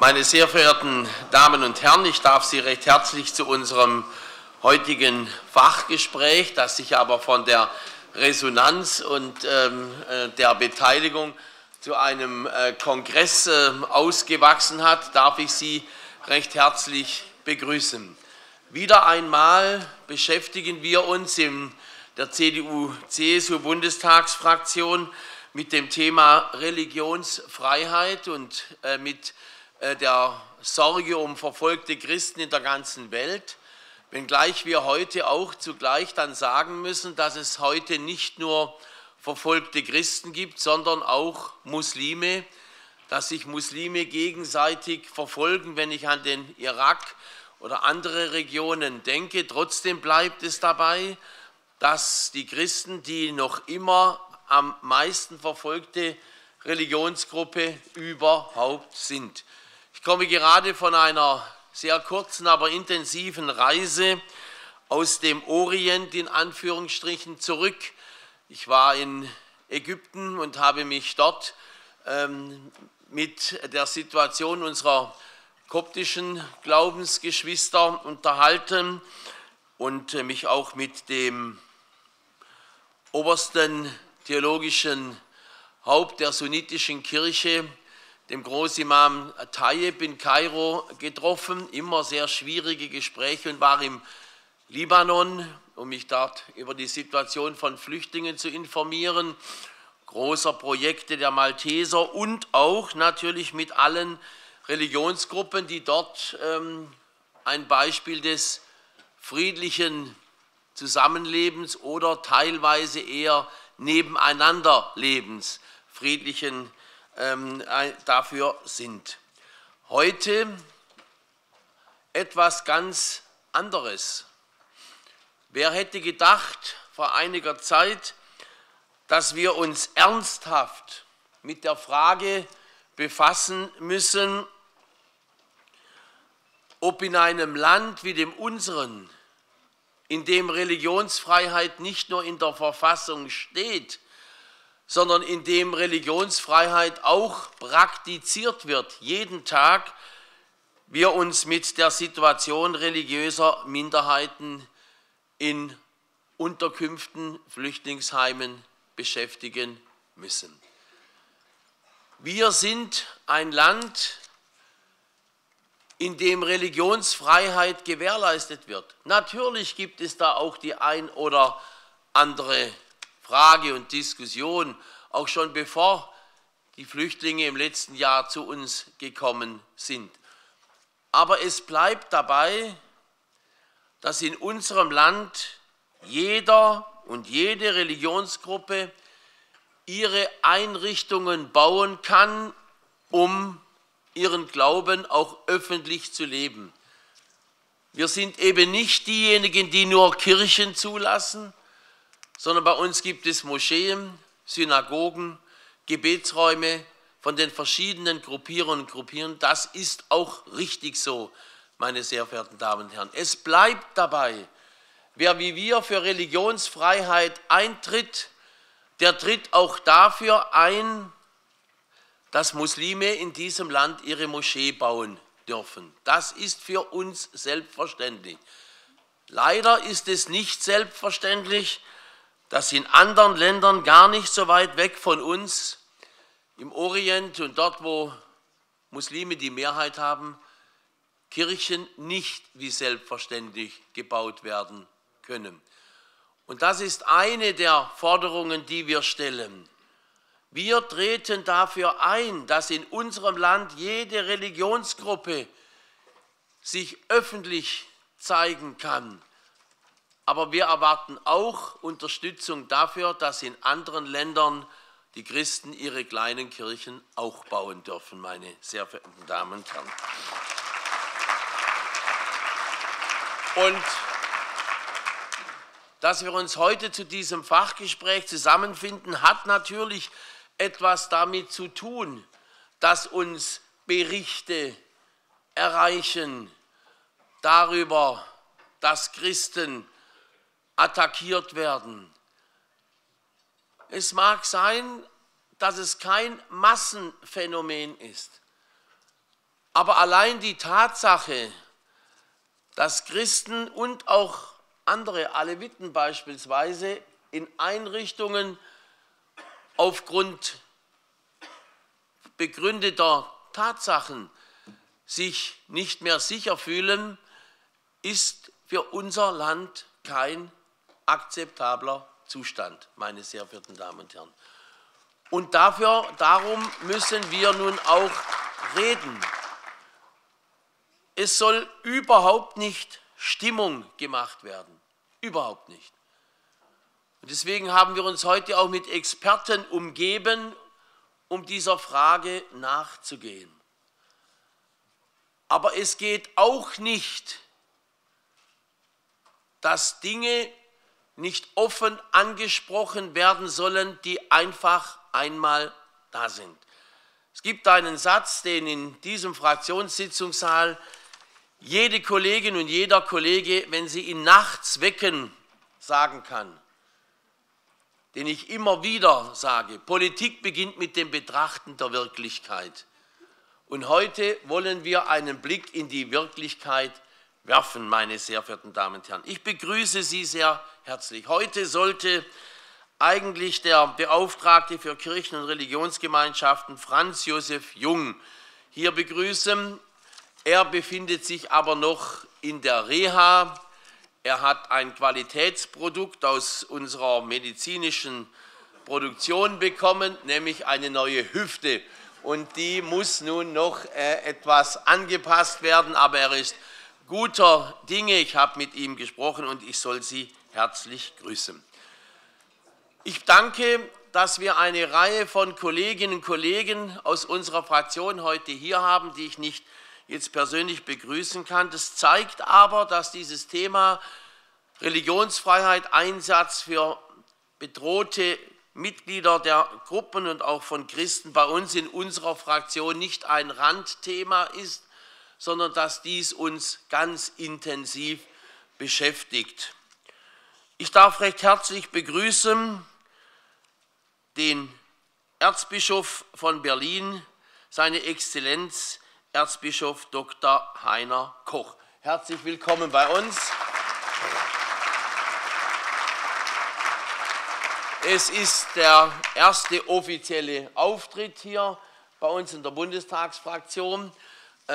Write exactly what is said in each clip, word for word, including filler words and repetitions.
Meine sehr verehrten Damen und Herren, ich darf Sie recht herzlich zu unserem heutigen Fachgespräch, das sich aber von der Resonanz und ähm, der Beteiligung zu einem äh, Kongress äh, ausgewachsen hat, darf ich Sie recht herzlich begrüßen. Wieder einmal beschäftigen wir uns in der C D U-C S U-Bundestagsfraktion mit dem Thema Religionsfreiheit und äh, mit äh, der Sorge um verfolgte Christen in der ganzen Welt, wenngleich wir heute auch zugleich dann sagen müssen, dass es heute nicht nur verfolgte Christen gibt, sondern auch Muslime, dass sich Muslime gegenseitig verfolgen, wenn ich an den Irak oder andere Regionen denke. Trotzdem bleibt es dabei, dass die Christen die noch immer am meisten verfolgte Religionsgruppe überhaupt sind. Ich komme gerade von einer sehr kurzen, aber intensiven Reise aus dem Orient in Anführungsstrichen zurück. Ich war in Ägypten und habe mich dort ähm, mit der Situation unserer koptischen Glaubensgeschwister unterhalten und mich auch mit dem obersten theologischen Haupt der sunnitischen Kirche, dem Großimam Tayeb in Kairo, getroffen. Immer sehr schwierige Gespräche und war im Libanon, um mich dort über die Situation von Flüchtlingen zu informieren, großer Projekte der Malteser und auch natürlich mit allen Religionsgruppen, die dort ähm, ein Beispiel des friedlichen Zusammenlebens oder teilweise eher Nebeneinanderlebens friedlichen ähm, dafür sind. Heute etwas ganz anderes. Wer hätte gedacht vor einiger Zeit, dass wir uns ernsthaft mit der Frage befassen müssen, ob in einem Land wie dem unseren, in dem Religionsfreiheit nicht nur in der Verfassung steht, sondern in dem Religionsfreiheit auch praktiziert wird, jeden Tag, wir uns mit der Situation religiöser Minderheiten befassen, in Unterkünften, Flüchtlingsheimen beschäftigen müssen. Wir sind ein Land, in dem Religionsfreiheit gewährleistet wird. Natürlich gibt es da auch die ein oder andere Frage und Diskussion, auch schon bevor die Flüchtlinge im letzten Jahr zu uns gekommen sind. Aber es bleibt dabei, dass in unserem Land jeder und jede Religionsgruppe ihre Einrichtungen bauen kann, um ihren Glauben auch öffentlich zu leben. Wir sind eben nicht diejenigen, die nur Kirchen zulassen, sondern bei uns gibt es Moscheen, Synagogen, Gebetsräume von den verschiedenen Gruppierungen und Gruppierungen. Das ist auch richtig so. Meine sehr verehrten Damen und Herren, es bleibt dabei, wer wie wir für Religionsfreiheit eintritt, der tritt auch dafür ein, dass Muslime in diesem Land ihre Moschee bauen dürfen. Das ist für uns selbstverständlich. Leider ist es nicht selbstverständlich, dass in anderen Ländern gar nicht so weit weg von uns, im Orient und dort, wo Muslime die Mehrheit haben, Kirchen nicht wie selbstverständlich gebaut werden können. Und das ist eine der Forderungen, die wir stellen. Wir treten dafür ein, dass in unserem Land jede Religionsgruppe sich öffentlich zeigen kann. Aber wir erwarten auch Unterstützung dafür, dass in anderen Ländern die Christen ihre kleinen Kirchen auch bauen dürfen, meine sehr verehrten Damen und Herren. Und dass wir uns heute zu diesem Fachgespräch zusammenfinden, hat natürlich etwas damit zu tun, dass uns Berichte erreichen darüber, dass Christen attackiert werden. Es mag sein, dass es kein Massenphänomen ist, Aber allein die Tatsache, dass Christen und auch andere Aleviten beispielsweise in Einrichtungen aufgrund begründeter Tatsachen sich nicht mehr sicher fühlen, ist für unser Land kein akzeptabler Zustand, meine sehr verehrten Damen und Herren. Und dafür, darum müssen wir nun auch reden. Es soll überhaupt nicht Stimmung gemacht werden. Überhaupt nicht. Und deswegen haben wir uns heute auch mit Experten umgeben, um dieser Frage nachzugehen. Aber es geht auch nicht, dass Dinge nicht offen angesprochen werden sollen, die einfach einmal da sind. Es gibt einen Satz, den in diesem Fraktionssitzungssaal jede Kollegin und jeder Kollege, wenn sie ihn nachts wecken, sagen kann, den ich immer wieder sage: Politik beginnt mit dem Betrachten der Wirklichkeit. Und heute wollen wir einen Blick in die Wirklichkeit werfen, meine sehr verehrten Damen und Herren. Ich begrüße Sie sehr herzlich. Heute sollte eigentlich der Beauftragte für Kirchen- und Religionsgemeinschaften, Franz Josef Jung, hier begrüßen. Er befindet sich aber noch in der Reha. Er hat ein Qualitätsprodukt aus unserer medizinischen Produktion bekommen, nämlich eine neue Hüfte. Und die muss nun noch äh, etwas angepasst werden, aber er ist guter Dinge. Ich habe mit ihm gesprochen und ich soll Sie herzlich grüßen. Ich danke, dass wir eine Reihe von Kolleginnen und Kollegen aus unserer Fraktion heute hier haben, die ich nicht jetzt persönlich begrüßen kann. Das zeigt aber, dass dieses Thema Religionsfreiheit, Einsatz für bedrohte Mitglieder der Gruppen und auch von Christen bei uns in unserer Fraktion nicht ein Randthema ist, sondern dass dies uns ganz intensiv beschäftigt. Ich darf recht herzlich begrüßen den Erzbischof von Berlin, seine Exzellenz, Erzbischof Doktor Heiner Koch. Herzlich willkommen bei uns. Es ist der erste offizielle Auftritt hier bei uns in der Bundestagsfraktion.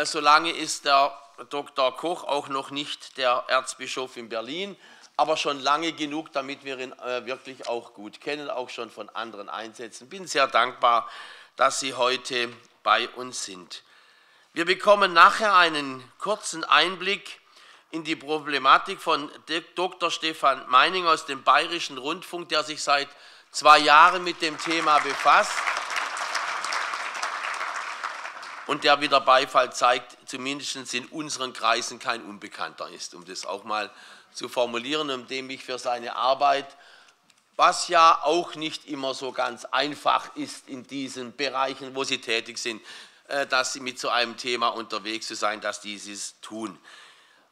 Solange ist der Doktor Koch auch noch nicht der Erzbischof in Berlin, aber schon lange genug, damit wir ihn wirklich auch gut kennen, auch schon von anderen Einsätzen. Ich bin sehr dankbar, dass Sie heute bei uns sind. Wir bekommen nachher einen kurzen Einblick in die Problematik von Doktor Stephan Meining aus dem Bayerischen Rundfunk, der sich seit zwei Jahren mit dem Thema befasst und der, wie der Beifall zeigt, zumindest in unseren Kreisen kein Unbekannter ist, um das auch mal zu formulieren, um dem ich für seine Arbeit, was ja auch nicht immer so ganz einfach ist in diesen Bereichen, wo Sie tätig sind, dass Sie mit so einem Thema unterwegs zu sein, dass dieses tun.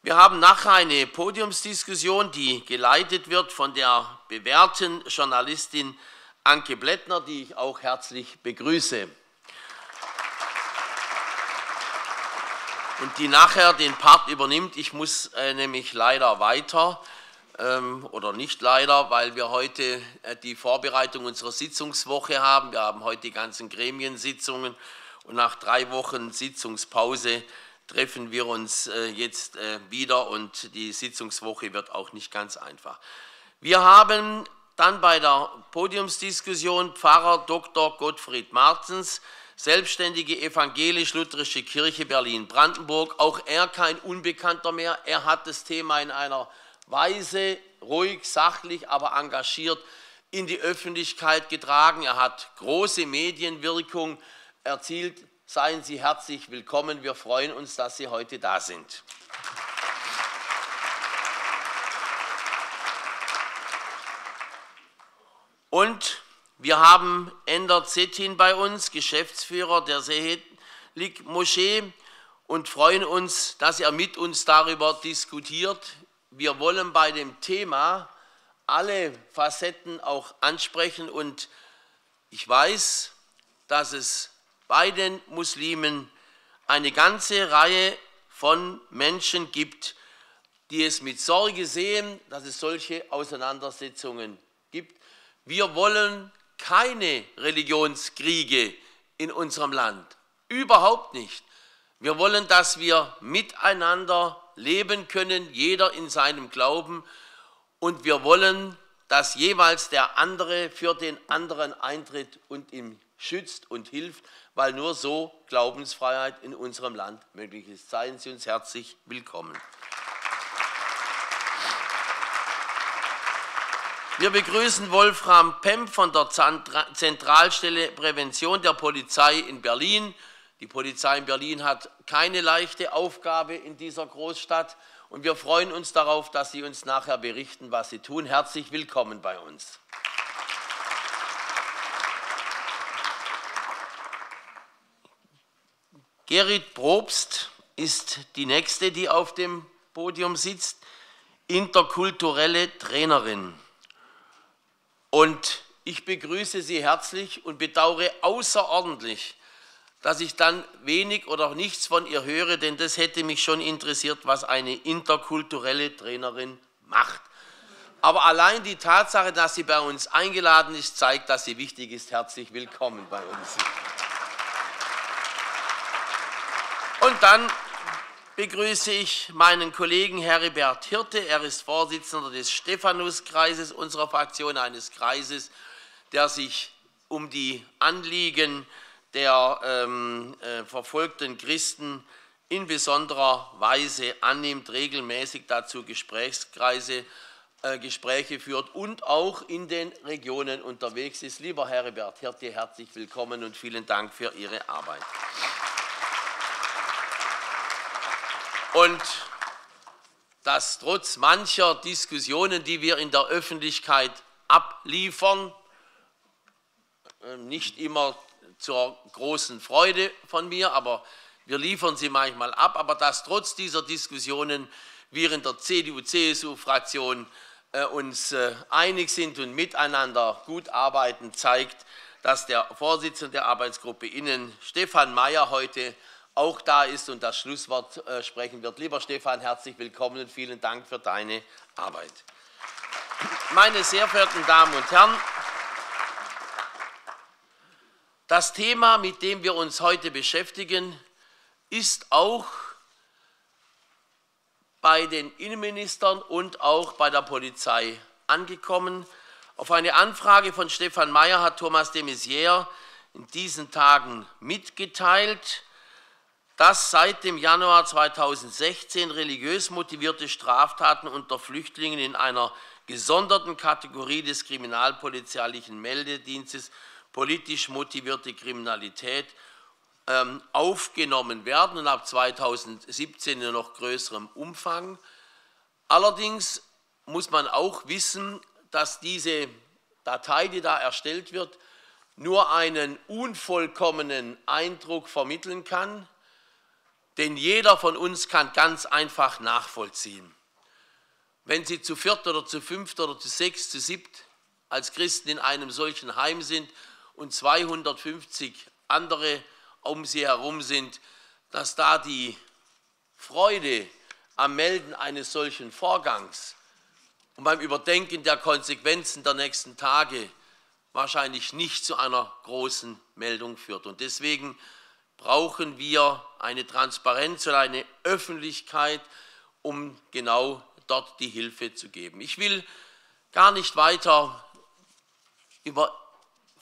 Wir haben nachher eine Podiumsdiskussion, die geleitet wird von der bewährten Journalistin Anke Plättner, die ich auch herzlich begrüße und die nachher den Part übernimmt. Ich muss äh, nämlich leider weiter ähm, oder nicht leider, weil wir heute äh, die Vorbereitung unserer Sitzungswoche haben. Wir haben heute die ganzen Gremiensitzungen. Und nach drei Wochen Sitzungspause treffen wir uns jetzt wieder und die Sitzungswoche wird auch nicht ganz einfach. Wir haben dann bei der Podiumsdiskussion Pfarrer Doktor Gottfried Martens, Selbstständige Evangelisch-Lutherische Kirche Berlin-Brandenburg. Auch er kein Unbekannter mehr. Er hat das Thema in einer Weise, ruhig, sachlich, aber engagiert in die Öffentlichkeit getragen. Er hat große Medienwirkung erzielt. Seien Sie herzlich willkommen. Wir freuen uns, dass Sie heute da sind. Und wir haben Enver Çetin bei uns, Geschäftsführer der Şehitlik-Moschee, und freuen uns, dass er mit uns darüber diskutiert. Wir wollen bei dem Thema alle Facetten auch ansprechen. Und ich weiß, dass es bei den Muslimen eine ganze Reihe von Menschen gibt, die es mit Sorge sehen, dass es solche Auseinandersetzungen gibt. Wir wollen keine Religionskriege in unserem Land, überhaupt nicht. Wir wollen, dass wir miteinander leben können, jeder in seinem Glauben, und wir wollen, dass jeweils der andere für den anderen eintritt und ihm schützt und hilft, weil nur so Glaubensfreiheit in unserem Land möglich ist. Seien Sie uns herzlich willkommen. Wir begrüßen Wolfram Pemp von der Zentralstelle Prävention der Polizei in Berlin. Die Polizei in Berlin hat keine leichte Aufgabe in dieser Großstadt, und wir freuen uns darauf, dass Sie uns nachher berichten, was Sie tun. Herzlich willkommen bei uns. Gerrit Probst ist die Nächste, die auf dem Podium sitzt, interkulturelle Trainerin. Und ich begrüße Sie herzlich und bedauere außerordentlich, dass ich dann wenig oder nichts von ihr höre, denn das hätte mich schon interessiert, was eine interkulturelle Trainerin macht. Aber allein die Tatsache, dass sie bei uns eingeladen ist, zeigt, dass sie wichtig ist. Herzlich willkommen bei uns. Und dann begrüße ich meinen Kollegen Heribert Hirte. Er ist Vorsitzender des Stephanus-Kreises unserer Fraktion, eines Kreises, der sich um die Anliegen der ähm, äh, verfolgten Christen in besonderer Weise annimmt, regelmäßig dazu Gesprächskreise, äh, Gespräche führt und auch in den Regionen unterwegs ist. Lieber Heribert Hirte, herzlich willkommen und vielen Dank für Ihre Arbeit. Und dass trotz mancher Diskussionen, die wir in der Öffentlichkeit abliefern, nicht immer zur großen Freude von mir, aber wir liefern sie manchmal ab, aber dass trotz dieser Diskussionen wir in der C D U-C S U-Fraktion uns einig sind und miteinander gut arbeiten, zeigt, dass der Vorsitzende der Arbeitsgruppe Innen, Stephan Mayer, heute auch da ist und das Schlusswort äh, sprechen wird. Lieber Stephan, herzlich willkommen und vielen Dank für deine Arbeit. Meine sehr verehrten Damen und Herren, das Thema, mit dem wir uns heute beschäftigen, ist auch bei den Innenministern und auch bei der Polizei angekommen. Auf eine Anfrage von Stephan Mayer hat Thomas de Maizière in diesen Tagen mitgeteilt, dass seit dem Januar zweitausendsechzehn religiös motivierte Straftaten unter Flüchtlingen in einer gesonderten Kategorie des kriminalpolizeilichen Meldedienstes politisch motivierte Kriminalität ähm, aufgenommen werden und ab zweitausendsiebzehn in noch größerem Umfang. Allerdings muss man auch wissen, dass diese Datei, die da erstellt wird, nur einen unvollkommenen Eindruck vermitteln kann. Denn jeder von uns kann ganz einfach nachvollziehen. Wenn Sie zu viert oder zu fünft oder zu sechs, zu siebt als Christen in einem solchen Heim sind und zweihundertfünfzig andere um Sie herum sind, dass da die Freude am Melden eines solchen Vorgangs und beim Überdenken der Konsequenzen der nächsten Tage wahrscheinlich nicht zu einer großen Meldung führt. Und deswegen brauchen wir eine Transparenz und eine Öffentlichkeit, um genau dort die Hilfe zu geben. Ich will gar nicht weiter über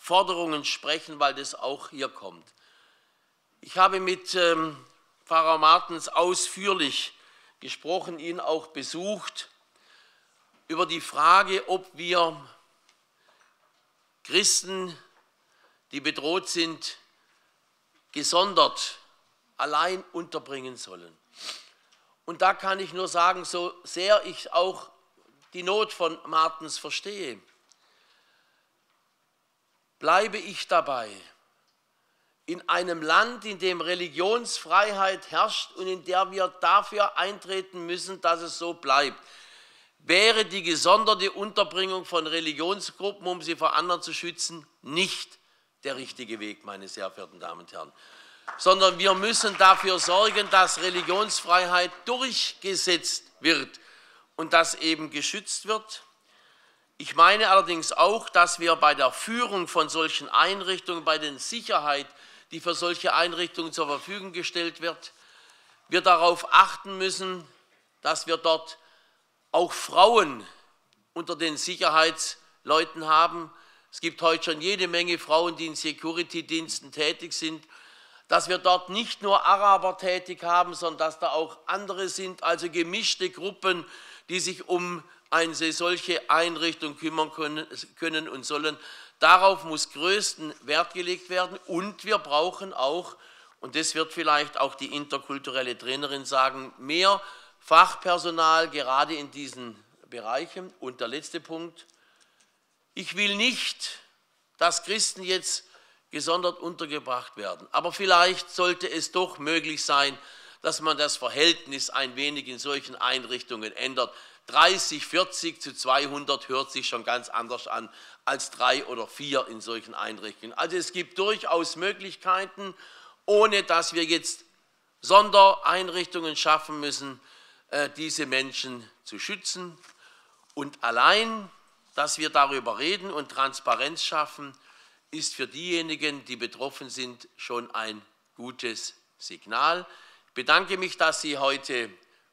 Forderungen sprechen, weil das auch hier kommt. Ich habe mit ähm, Pfarrer Martens ausführlich gesprochen, ihn auch besucht, über die Frage, ob wir Christen, die bedroht sind, gesondert allein unterbringen sollen. Und da kann ich nur sagen, so sehr ich auch die Not von Martens verstehe, bleibe ich dabei, in einem Land, in dem Religionsfreiheit herrscht und in der wir dafür eintreten müssen, dass es so bleibt, wäre die gesonderte Unterbringung von Religionsgruppen, um sie vor anderen zu schützen, nicht der richtige Weg, meine sehr verehrten Damen und Herren. sondern wir müssen dafür sorgen, dass Religionsfreiheit durchgesetzt wird und dass eben geschützt wird. Ich meine allerdings auch, dass wir bei der Führung von solchen Einrichtungen, bei der Sicherheit, die für solche Einrichtungen zur Verfügung gestellt wird, wir darauf achten müssen, dass wir dort auch Frauen unter den Sicherheitsleuten haben. Es gibt heute schon jede Menge Frauen, die in Security-Diensten tätig sind, dass wir dort nicht nur Araber tätig haben, sondern dass da auch andere sind, also gemischte Gruppen, die sich um eine solche Einrichtung kümmern können und sollen. Darauf muss größten Wert gelegt werden. Und wir brauchen auch, und das wird vielleicht auch die interkulturelle Trainerin sagen, mehr Fachpersonal, gerade in diesen Bereichen. Und der letzte Punkt. Ich will nicht, dass Christen jetzt gesondert untergebracht werden. Aber vielleicht sollte es doch möglich sein, dass man das Verhältnis ein wenig in solchen Einrichtungen ändert. dreißig, vierzig zu zweihundert hört sich schon ganz anders an als drei oder vier in solchen Einrichtungen. Also es gibt durchaus Möglichkeiten, ohne dass wir jetzt Sondereinrichtungen schaffen müssen, diese Menschen zu schützen. Und allein, dass wir darüber reden und Transparenz schaffen, ist für diejenigen, die betroffen sind, schon ein gutes Signal. Ich bedanke mich, dass Sie heute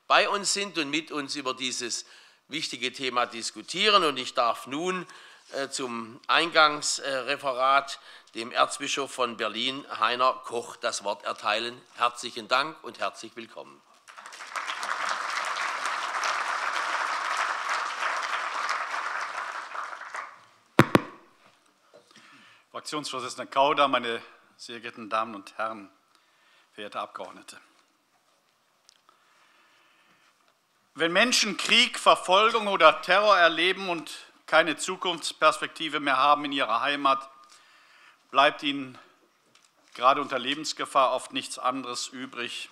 bei uns sind und mit uns über dieses wichtige Thema diskutieren. Und ich darf nun äh, zum Eingangsreferat dem Erzbischof von Berlin, Heiner Koch, das Wort erteilen. Herzlichen Dank und herzlich willkommen. Fraktionsvorsitzender Kauder, meine sehr geehrten Damen und Herren, verehrte Abgeordnete. Wenn Menschen Krieg, Verfolgung oder Terror erleben und keine Zukunftsperspektive mehr haben in ihrer Heimat, bleibt ihnen gerade unter Lebensgefahr oft nichts anderes übrig,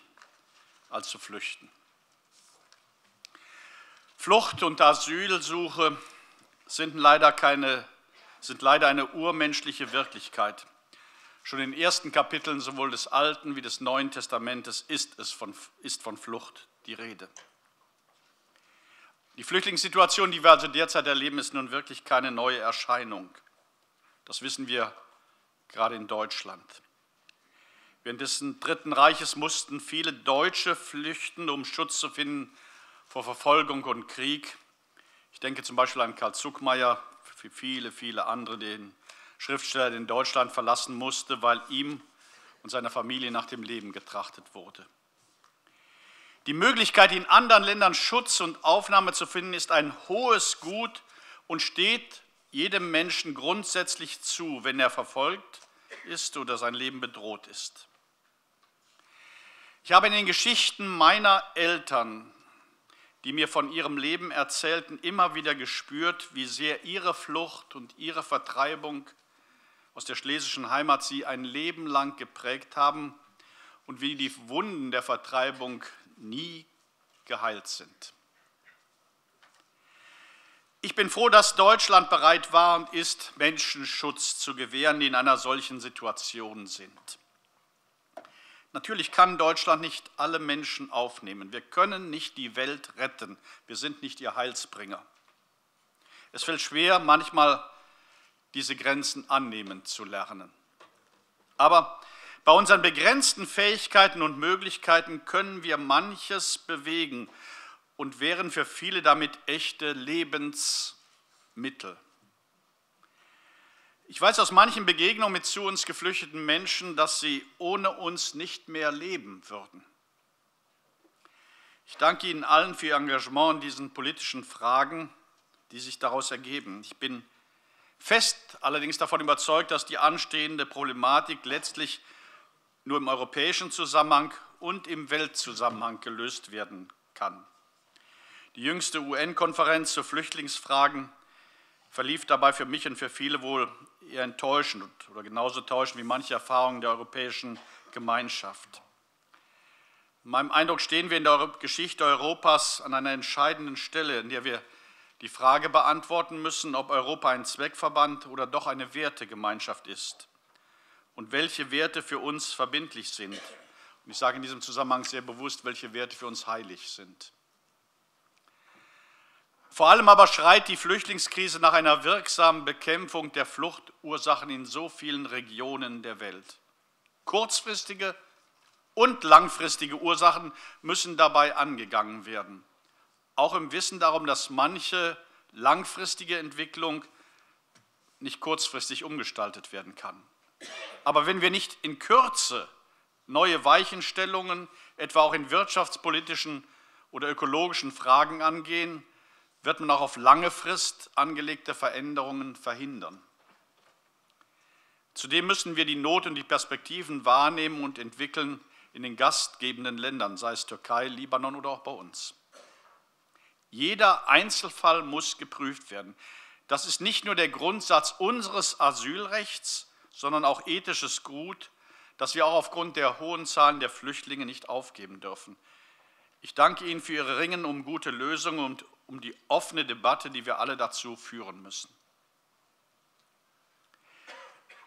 als zu flüchten. Flucht und Asylsuche sind leider keine sind leider eine urmenschliche Wirklichkeit. Schon in den ersten Kapiteln sowohl des Alten wie des Neuen Testamentes ist es von, ist von Flucht die Rede. Die Flüchtlingssituation, die wir also derzeit erleben, ist nun wirklich keine neue Erscheinung. Das wissen wir gerade in Deutschland. Während des Dritten Reiches mussten viele Deutsche flüchten, um Schutz zu finden vor Verfolgung und Krieg. Ich denke zum Beispiel an Carl Zuckmayer, für viele, viele andere, den Schriftsteller, den Deutschland verlassen musste, weil ihm und seiner Familie nach dem Leben getrachtet wurde. Die Möglichkeit, in anderen Ländern Schutz und Aufnahme zu finden, ist ein hohes Gut und steht jedem Menschen grundsätzlich zu, wenn er verfolgt ist oder sein Leben bedroht ist. Ich habe in den Geschichten meiner Eltern, die mir von ihrem Leben erzählten, immer wieder gespürt, wie sehr ihre Flucht und ihre Vertreibung aus der schlesischen Heimat sie ein Leben lang geprägt haben und wie die Wunden der Vertreibung nie geheilt sind. Ich bin froh, dass Deutschland bereit war und ist, Menschen Schutz zu gewähren, die in einer solchen Situation sind. Natürlich kann Deutschland nicht alle Menschen aufnehmen. Wir können nicht die Welt retten. Wir sind nicht ihr Heilsbringer. Es fällt schwer, manchmal diese Grenzen annehmen zu lernen. Aber bei unseren begrenzten Fähigkeiten und Möglichkeiten können wir manches bewegen und wären für viele damit echte Lebensmittel. Ich weiß aus manchen Begegnungen mit zu uns geflüchteten Menschen, dass sie ohne uns nicht mehr leben würden. Ich danke Ihnen allen für Ihr Engagement in diesen politischen Fragen, die sich daraus ergeben. Ich bin fest allerdings davon überzeugt, dass die anstehende Problematik letztlich nur im europäischen Zusammenhang und im Weltzusammenhang gelöst werden kann. Die jüngste U N-Konferenz zu Flüchtlingsfragen verlief dabei für mich und für viele wohl eher enttäuschend oder genauso täuschend wie manche Erfahrungen der europäischen Gemeinschaft. In meinem Eindruck stehen wir in der Geschichte Europas an einer entscheidenden Stelle, in der wir die Frage beantworten müssen, ob Europa ein Zweckverband oder doch eine Wertegemeinschaft ist und welche Werte für uns verbindlich sind. Und ich sage in diesem Zusammenhang sehr bewusst, welche Werte für uns heilig sind. Vor allem aber schreit die Flüchtlingskrise nach einer wirksamen Bekämpfung der Fluchtursachen in so vielen Regionen der Welt. Kurzfristige und langfristige Ursachen müssen dabei angegangen werden. Auch im Wissen darum, dass manche langfristige Entwicklung nicht kurzfristig umgestaltet werden kann. Aber wenn wir nicht in Kürze neue Weichenstellungen, etwa auch in wirtschaftspolitischen oder ökologischen Fragen angehen, wird man auch auf lange Frist angelegte Veränderungen verhindern. Zudem müssen wir die Not und die Perspektiven wahrnehmen und entwickeln in den gastgebenden Ländern, sei es Türkei, Libanon oder auch bei uns. Jeder Einzelfall muss geprüft werden. Das ist nicht nur der Grundsatz unseres Asylrechts, sondern auch ethisches Gut, das wir auch aufgrund der hohen Zahlen der Flüchtlinge nicht aufgeben dürfen. Ich danke Ihnen für Ihre Ringen um gute Lösungen und um die offene Debatte, die wir alle dazu führen müssen.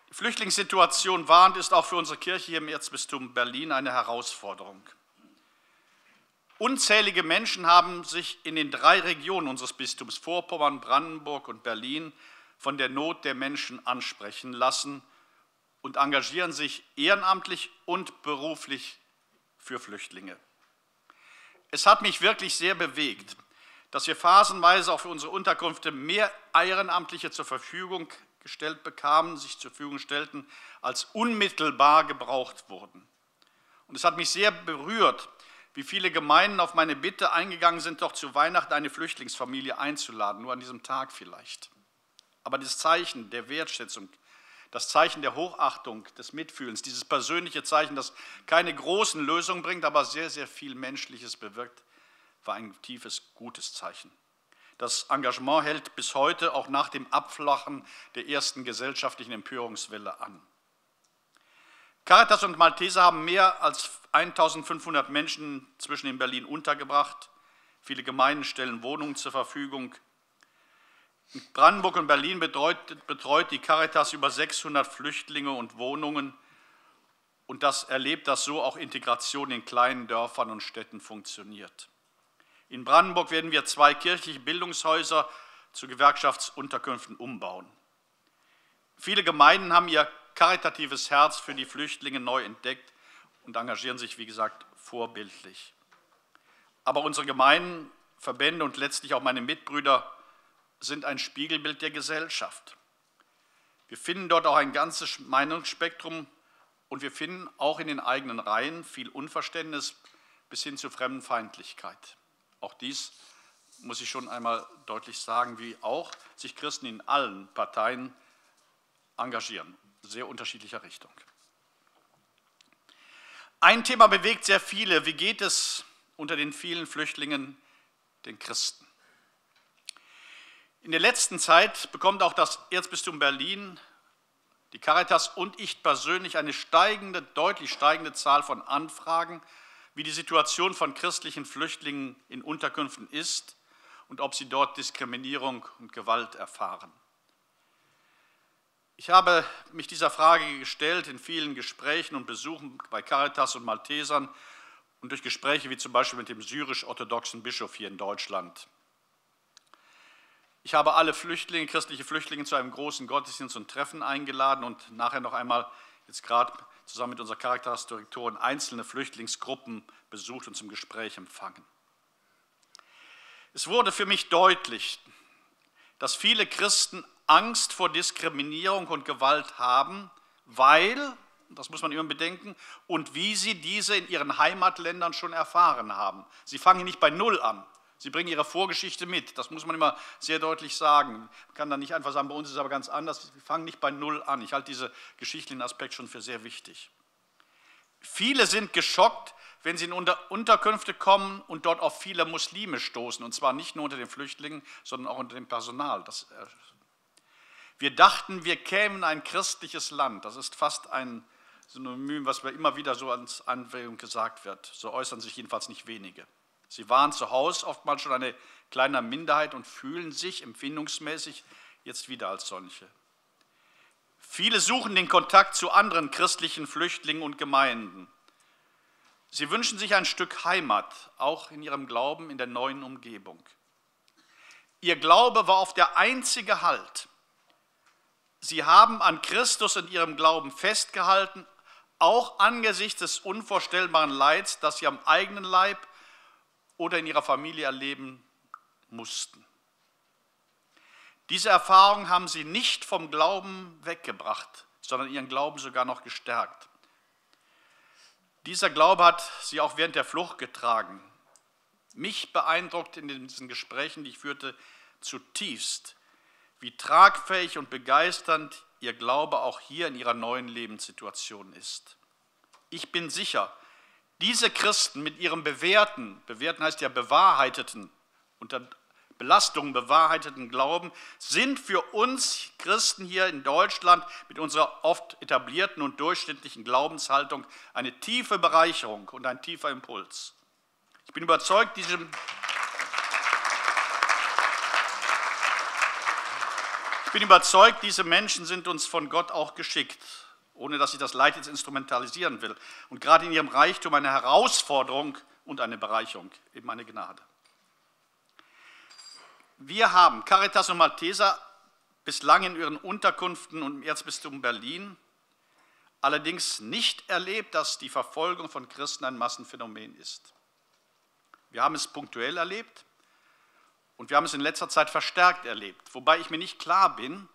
Die Flüchtlingssituation war und ist auch für unsere Kirche hier im Erzbistum Berlin eine Herausforderung. Unzählige Menschen haben sich in den drei Regionen unseres Bistums Vorpommern, Brandenburg und Berlin von der Not der Menschen ansprechen lassen und engagieren sich ehrenamtlich und beruflich für Flüchtlinge. Es hat mich wirklich sehr bewegt, dass wir phasenweise auch für unsere Unterkünfte mehr Ehrenamtliche zur Verfügung gestellt bekamen, sich zur Verfügung stellten, als unmittelbar gebraucht wurden. Und es hat mich sehr berührt, wie viele Gemeinden auf meine Bitte eingegangen sind, doch zu Weihnachten eine Flüchtlingsfamilie einzuladen, nur an diesem Tag vielleicht. Aber das Zeichen der Wertschätzung, das Zeichen der Hochachtung, des Mitfühlens, dieses persönliche Zeichen, das keine großen Lösungen bringt, aber sehr, sehr viel Menschliches bewirkt, war ein tiefes, gutes Zeichen. Das Engagement hält bis heute, auch nach dem Abflachen der ersten gesellschaftlichen Empörungswelle, an. Caritas und Malteser haben mehr als eintausendfünfhundert Menschen zwischen in Berlin untergebracht. Viele Gemeinden stellen Wohnungen zur Verfügung. In Brandenburg und Berlin betreut, betreut die Caritas über sechshundert Flüchtlinge und Wohnungen. Und das erlebt, dass so auch Integration in kleinen Dörfern und Städten funktioniert. In Brandenburg werden wir zwei kirchliche Bildungshäuser zu Gewerkschaftsunterkünften umbauen. Viele Gemeinden haben ihr karitatives Herz für die Flüchtlinge neu entdeckt und engagieren sich, wie gesagt, vorbildlich. Aber unsere Gemeinden, Verbände und letztlich auch meine Mitbrüder sind ein Spiegelbild der Gesellschaft. Wir finden dort auch ein ganzes Meinungsspektrum und wir finden auch in den eigenen Reihen viel Unverständnis bis hin zu Fremdenfeindlichkeit. Auch dies muss ich schon einmal deutlich sagen, wie auch sich Christen in allen Parteien engagieren, sehr unterschiedlicher Richtung. Ein Thema bewegt sehr viele. Wie geht es unter den vielen Flüchtlingen den Christen? In der letzten Zeit bekommt auch das Erzbistum Berlin, die Caritas und ich persönlich eine steigende, deutlich steigende Zahl von Anfragen, wie die Situation von christlichen Flüchtlingen in Unterkünften ist und ob sie dort Diskriminierung und Gewalt erfahren. Ich habe mich dieser Frage gestellt in vielen Gesprächen und Besuchen bei Caritas und Maltesern und durch Gespräche wie zum Beispiel mit dem syrisch-orthodoxen Bischof hier in Deutschland. Ich habe alle Flüchtlinge, christliche Flüchtlinge zu einem großen Gottesdienst und Treffen eingeladen und nachher noch einmal jetzt gerade zusammen mit unserer Caritas-Direktorin einzelne Flüchtlingsgruppen besucht und zum Gespräch empfangen. Es wurde für mich deutlich, dass viele Christen Angst vor Diskriminierung und Gewalt haben, weil, das muss man immer bedenken, und wie sie diese in ihren Heimatländern schon erfahren haben. Sie fangen nicht bei Null an. Sie bringen ihre Vorgeschichte mit. Das muss man immer sehr deutlich sagen. Man kann dann nicht einfach sagen, bei uns ist es aber ganz anders. Wir fangen nicht bei Null an. Ich halte diesen geschichtlichen Aspekt schon für sehr wichtig. Viele sind geschockt, wenn sie in Unterkünfte kommen und dort auf viele Muslime stoßen. Und zwar nicht nur unter den Flüchtlingen, sondern auch unter dem Personal. Das, äh wir dachten, wir kämen ein christliches Land. Das ist fast ein Synonym, was mir immer wieder so als Anwendung gesagt wird. So äußern sich jedenfalls nicht wenige. Sie waren zu Hause oftmals schon eine kleine Minderheit und fühlen sich empfindungsmäßig jetzt wieder als solche. Viele suchen den Kontakt zu anderen christlichen Flüchtlingen und Gemeinden. Sie wünschen sich ein Stück Heimat, auch in ihrem Glauben in der neuen Umgebung. Ihr Glaube war oft der einzige Halt. Sie haben an Christus in ihrem Glauben festgehalten, auch angesichts des unvorstellbaren Leids, das sie am eigenen Leib oder in ihrer Familie erleben mussten. Diese Erfahrungen haben sie nicht vom Glauben weggebracht, sondern ihren Glauben sogar noch gestärkt. Dieser Glaube hat sie auch während der Flucht getragen. Mich beeindruckt in diesen Gesprächen, die ich führte, zutiefst, wie tragfähig und begeisternd ihr Glaube auch hier in ihrer neuen Lebenssituation ist. Ich bin sicher, diese Christen mit ihrem bewährten, bewährten heißt ja bewahrheiteten, unter Belastungen bewahrheiteten Glauben, sind für uns Christen hier in Deutschland mit unserer oft etablierten und durchschnittlichen Glaubenshaltung eine tiefe Bereicherung und ein tiefer Impuls. Ich bin überzeugt, diesem Ich bin überzeugt, diese Menschen sind uns von Gott auch geschickt, ohne dass ich das Leid jetzt instrumentalisieren will. Und gerade in ihrem Reichtum eine Herausforderung und eine Bereicherung, eben eine Gnade. Wir haben Caritas und Malteser bislang in ihren Unterkünften und im Erzbistum Berlin allerdings nicht erlebt, dass die Verfolgung von Christen ein Massenphänomen ist. Wir haben es punktuell erlebt. Und wir haben es in letzter Zeit verstärkt erlebt, wobei ich mir nicht klar bin,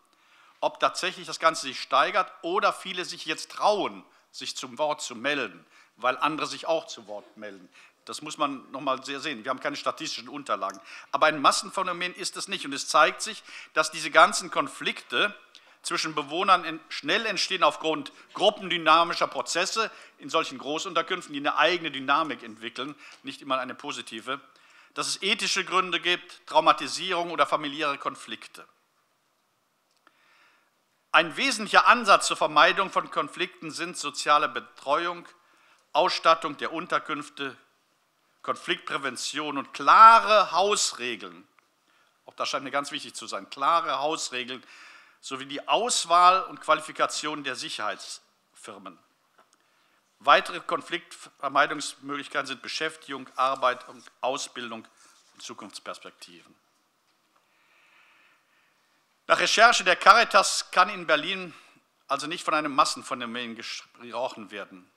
ob tatsächlich das Ganze sich steigert oder viele sich jetzt trauen, sich zum Wort zu melden, weil andere sich auch zu Wort melden. Das muss man noch mal sehr sehen. Wir haben keine statistischen Unterlagen. Aber ein Massenphänomen ist es nicht. Und es zeigt sich, dass diese ganzen Konflikte zwischen Bewohnern schnell entstehen aufgrund gruppendynamischer Prozesse in solchen Großunterkünften, die eine eigene Dynamik entwickeln, nicht immer eine positive, dass es ethische Gründe gibt, Traumatisierung oder familiäre Konflikte. Ein wesentlicher Ansatz zur Vermeidung von Konflikten sind soziale Betreuung, Ausstattung der Unterkünfte, Konfliktprävention und klare Hausregeln. Auch das scheint mir ganz wichtig zu sein, klare Hausregeln sowie die Auswahl und Qualifikation der Sicherheitsfirmen. Weitere Konfliktvermeidungsmöglichkeiten sind Beschäftigung, Arbeit und Ausbildung und Zukunftsperspektiven. Nach Recherche der Caritas kann in Berlin also nicht von einem Massenphänomen gesprochen werden.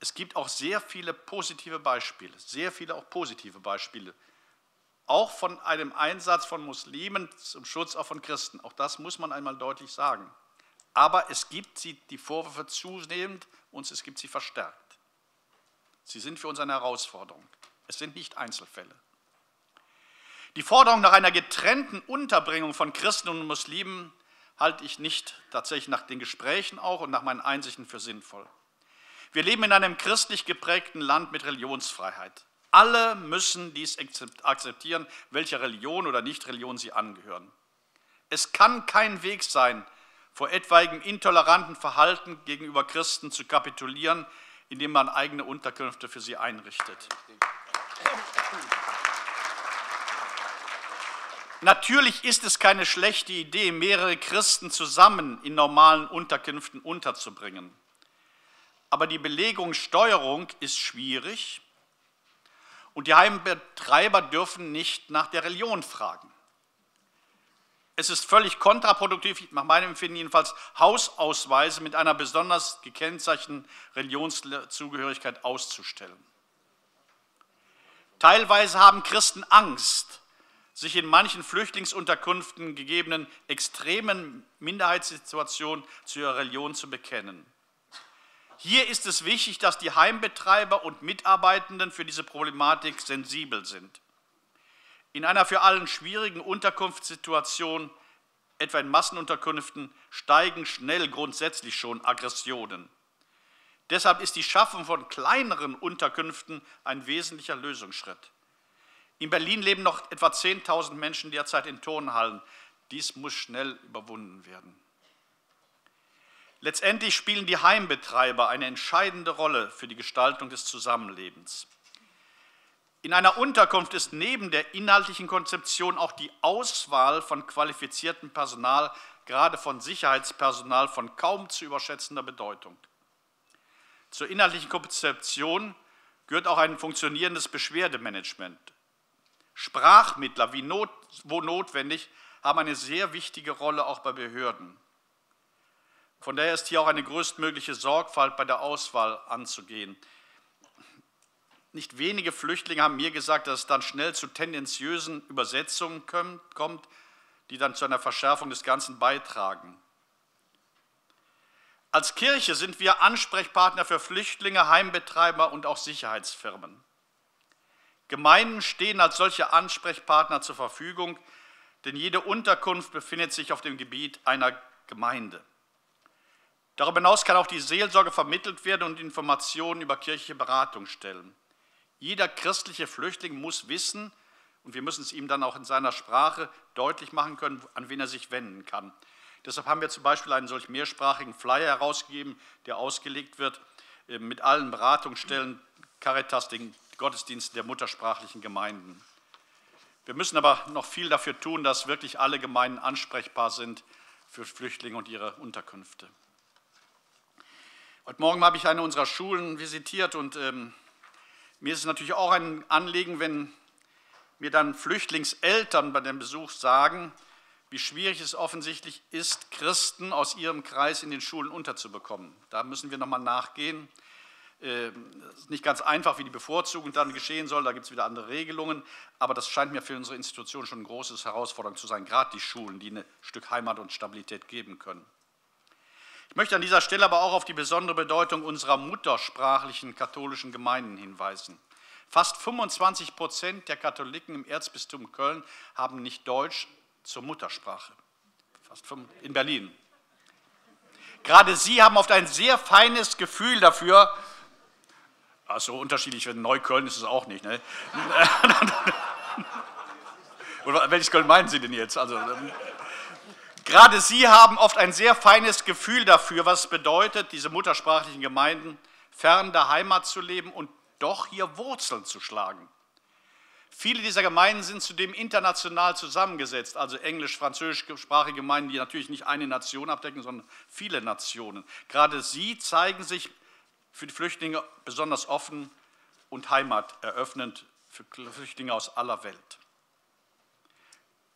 Es gibt auch sehr viele positive Beispiele, sehr viele auch positive Beispiele, auch von einem Einsatz von Muslimen zum Schutz auch von Christen. Auch das muss man einmal deutlich sagen. Aber es gibt sie, die Vorwürfe zunehmend und es gibt sie verstärkt. Sie sind für uns eine Herausforderung. Es sind nicht Einzelfälle. Die Forderung nach einer getrennten Unterbringung von Christen und Muslimen halte ich nicht tatsächlich nach den Gesprächen auch und nach meinen Einsichten für sinnvoll. Wir leben in einem christlich geprägten Land mit Religionsfreiheit. Alle müssen dies akzeptieren, welcher Religion oder Nichtreligion sie angehören. Es kann kein Weg sein, vor etwaigem intoleranten Verhalten gegenüber Christen zu kapitulieren, indem man eigene Unterkünfte für sie einrichtet. Natürlich ist es keine schlechte Idee, mehrere Christen zusammen in normalen Unterkünften unterzubringen. Aber die Belegungssteuerung ist schwierig und die Heimbetreiber dürfen nicht nach der Religion fragen. Es ist völlig kontraproduktiv, nach meinem Empfinden jedenfalls, Hausausweise mit einer besonders gekennzeichneten Religionszugehörigkeit auszustellen. Teilweise haben Christen Angst, sich in manchen Flüchtlingsunterkünften gegebenen extremen Minderheitssituationen zu ihrer Religion zu bekennen. Hier ist es wichtig, dass die Heimbetreiber und Mitarbeitenden für diese Problematik sensibel sind. In einer für allen schwierigen Unterkunftssituation, etwa in Massenunterkünften, steigen schnell grundsätzlich schon Aggressionen. Deshalb ist die Schaffung von kleineren Unterkünften ein wesentlicher Lösungsschritt. In Berlin leben noch etwa zehntausend Menschen derzeit in Turnhallen. Dies muss schnell überwunden werden. Letztendlich spielen die Heimbetreiber eine entscheidende Rolle für die Gestaltung des Zusammenlebens. In einer Unterkunft ist neben der inhaltlichen Konzeption auch die Auswahl von qualifiziertem Personal, gerade von Sicherheitspersonal, von kaum zu überschätzender Bedeutung. Zur inhaltlichen Konzeption gehört auch ein funktionierendes Beschwerdemanagement. Sprachmittler, wie not, wo notwendig, haben eine sehr wichtige Rolle auch bei Behörden. Von daher ist hier auch eine größtmögliche Sorgfalt bei der Auswahl anzugehen. Nicht wenige Flüchtlinge haben mir gesagt, dass es dann schnell zu tendenziösen Übersetzungen kommt, die dann zu einer Verschärfung des Ganzen beitragen. Als Kirche sind wir Ansprechpartner für Flüchtlinge, Heimbetreiber und auch Sicherheitsfirmen. Gemeinden stehen als solche Ansprechpartner zur Verfügung, denn jede Unterkunft befindet sich auf dem Gebiet einer Gemeinde. Darüber hinaus kann auch die Seelsorge vermittelt werden und Informationen über kirchliche Beratungsstellen. Jeder christliche Flüchtling muss wissen, und wir müssen es ihm dann auch in seiner Sprache deutlich machen können, an wen er sich wenden kann. Deshalb haben wir zum Beispiel einen solch mehrsprachigen Flyer herausgegeben, der ausgelegt wird mit allen Beratungsstellen, Caritas, den Gottesdiensten der muttersprachlichen Gemeinden. Wir müssen aber noch viel dafür tun, dass wirklich alle Gemeinden ansprechbar sind für Flüchtlinge und ihre Unterkünfte. Heute Morgen habe ich eine unserer Schulen visitiert und ähm, mir ist es natürlich auch ein Anliegen, wenn mir dann Flüchtlingseltern bei dem Besuch sagen, wie schwierig es offensichtlich ist, Christen aus ihrem Kreis in den Schulen unterzubekommen. Da müssen wir nochmal nachgehen. Es ist nicht ganz einfach, wie die Bevorzugung dann geschehen soll, da gibt es wieder andere Regelungen, aber das scheint mir für unsere Institution schon eine große Herausforderung zu sein, gerade die Schulen, die ein Stück Heimat und Stabilität geben können. Ich möchte an dieser Stelle aber auch auf die besondere Bedeutung unserer muttersprachlichen katholischen Gemeinden hinweisen. Fast fünfundzwanzig Prozent der Katholiken im Erzbistum Köln haben nicht Deutsch zur Muttersprache, fast fünf, in Berlin. Gerade sie haben oft ein sehr feines Gefühl dafür. Ach, so unterschiedlich, in Neukölln ist es auch nicht, ne? Oder welches Köln meinen Sie denn jetzt? Also, ähm, gerade Sie haben oft ein sehr feines Gefühl dafür, was es bedeutet, diese muttersprachlichen Gemeinden fern der Heimat zu leben und doch hier Wurzeln zu schlagen. Viele dieser Gemeinden sind zudem international zusammengesetzt, also englisch-französischsprachige Gemeinden, die natürlich nicht eine Nation abdecken, sondern viele Nationen. Gerade sie zeigen sich für die Flüchtlinge besonders offen und heimateröffnend für Flüchtlinge aus aller Welt.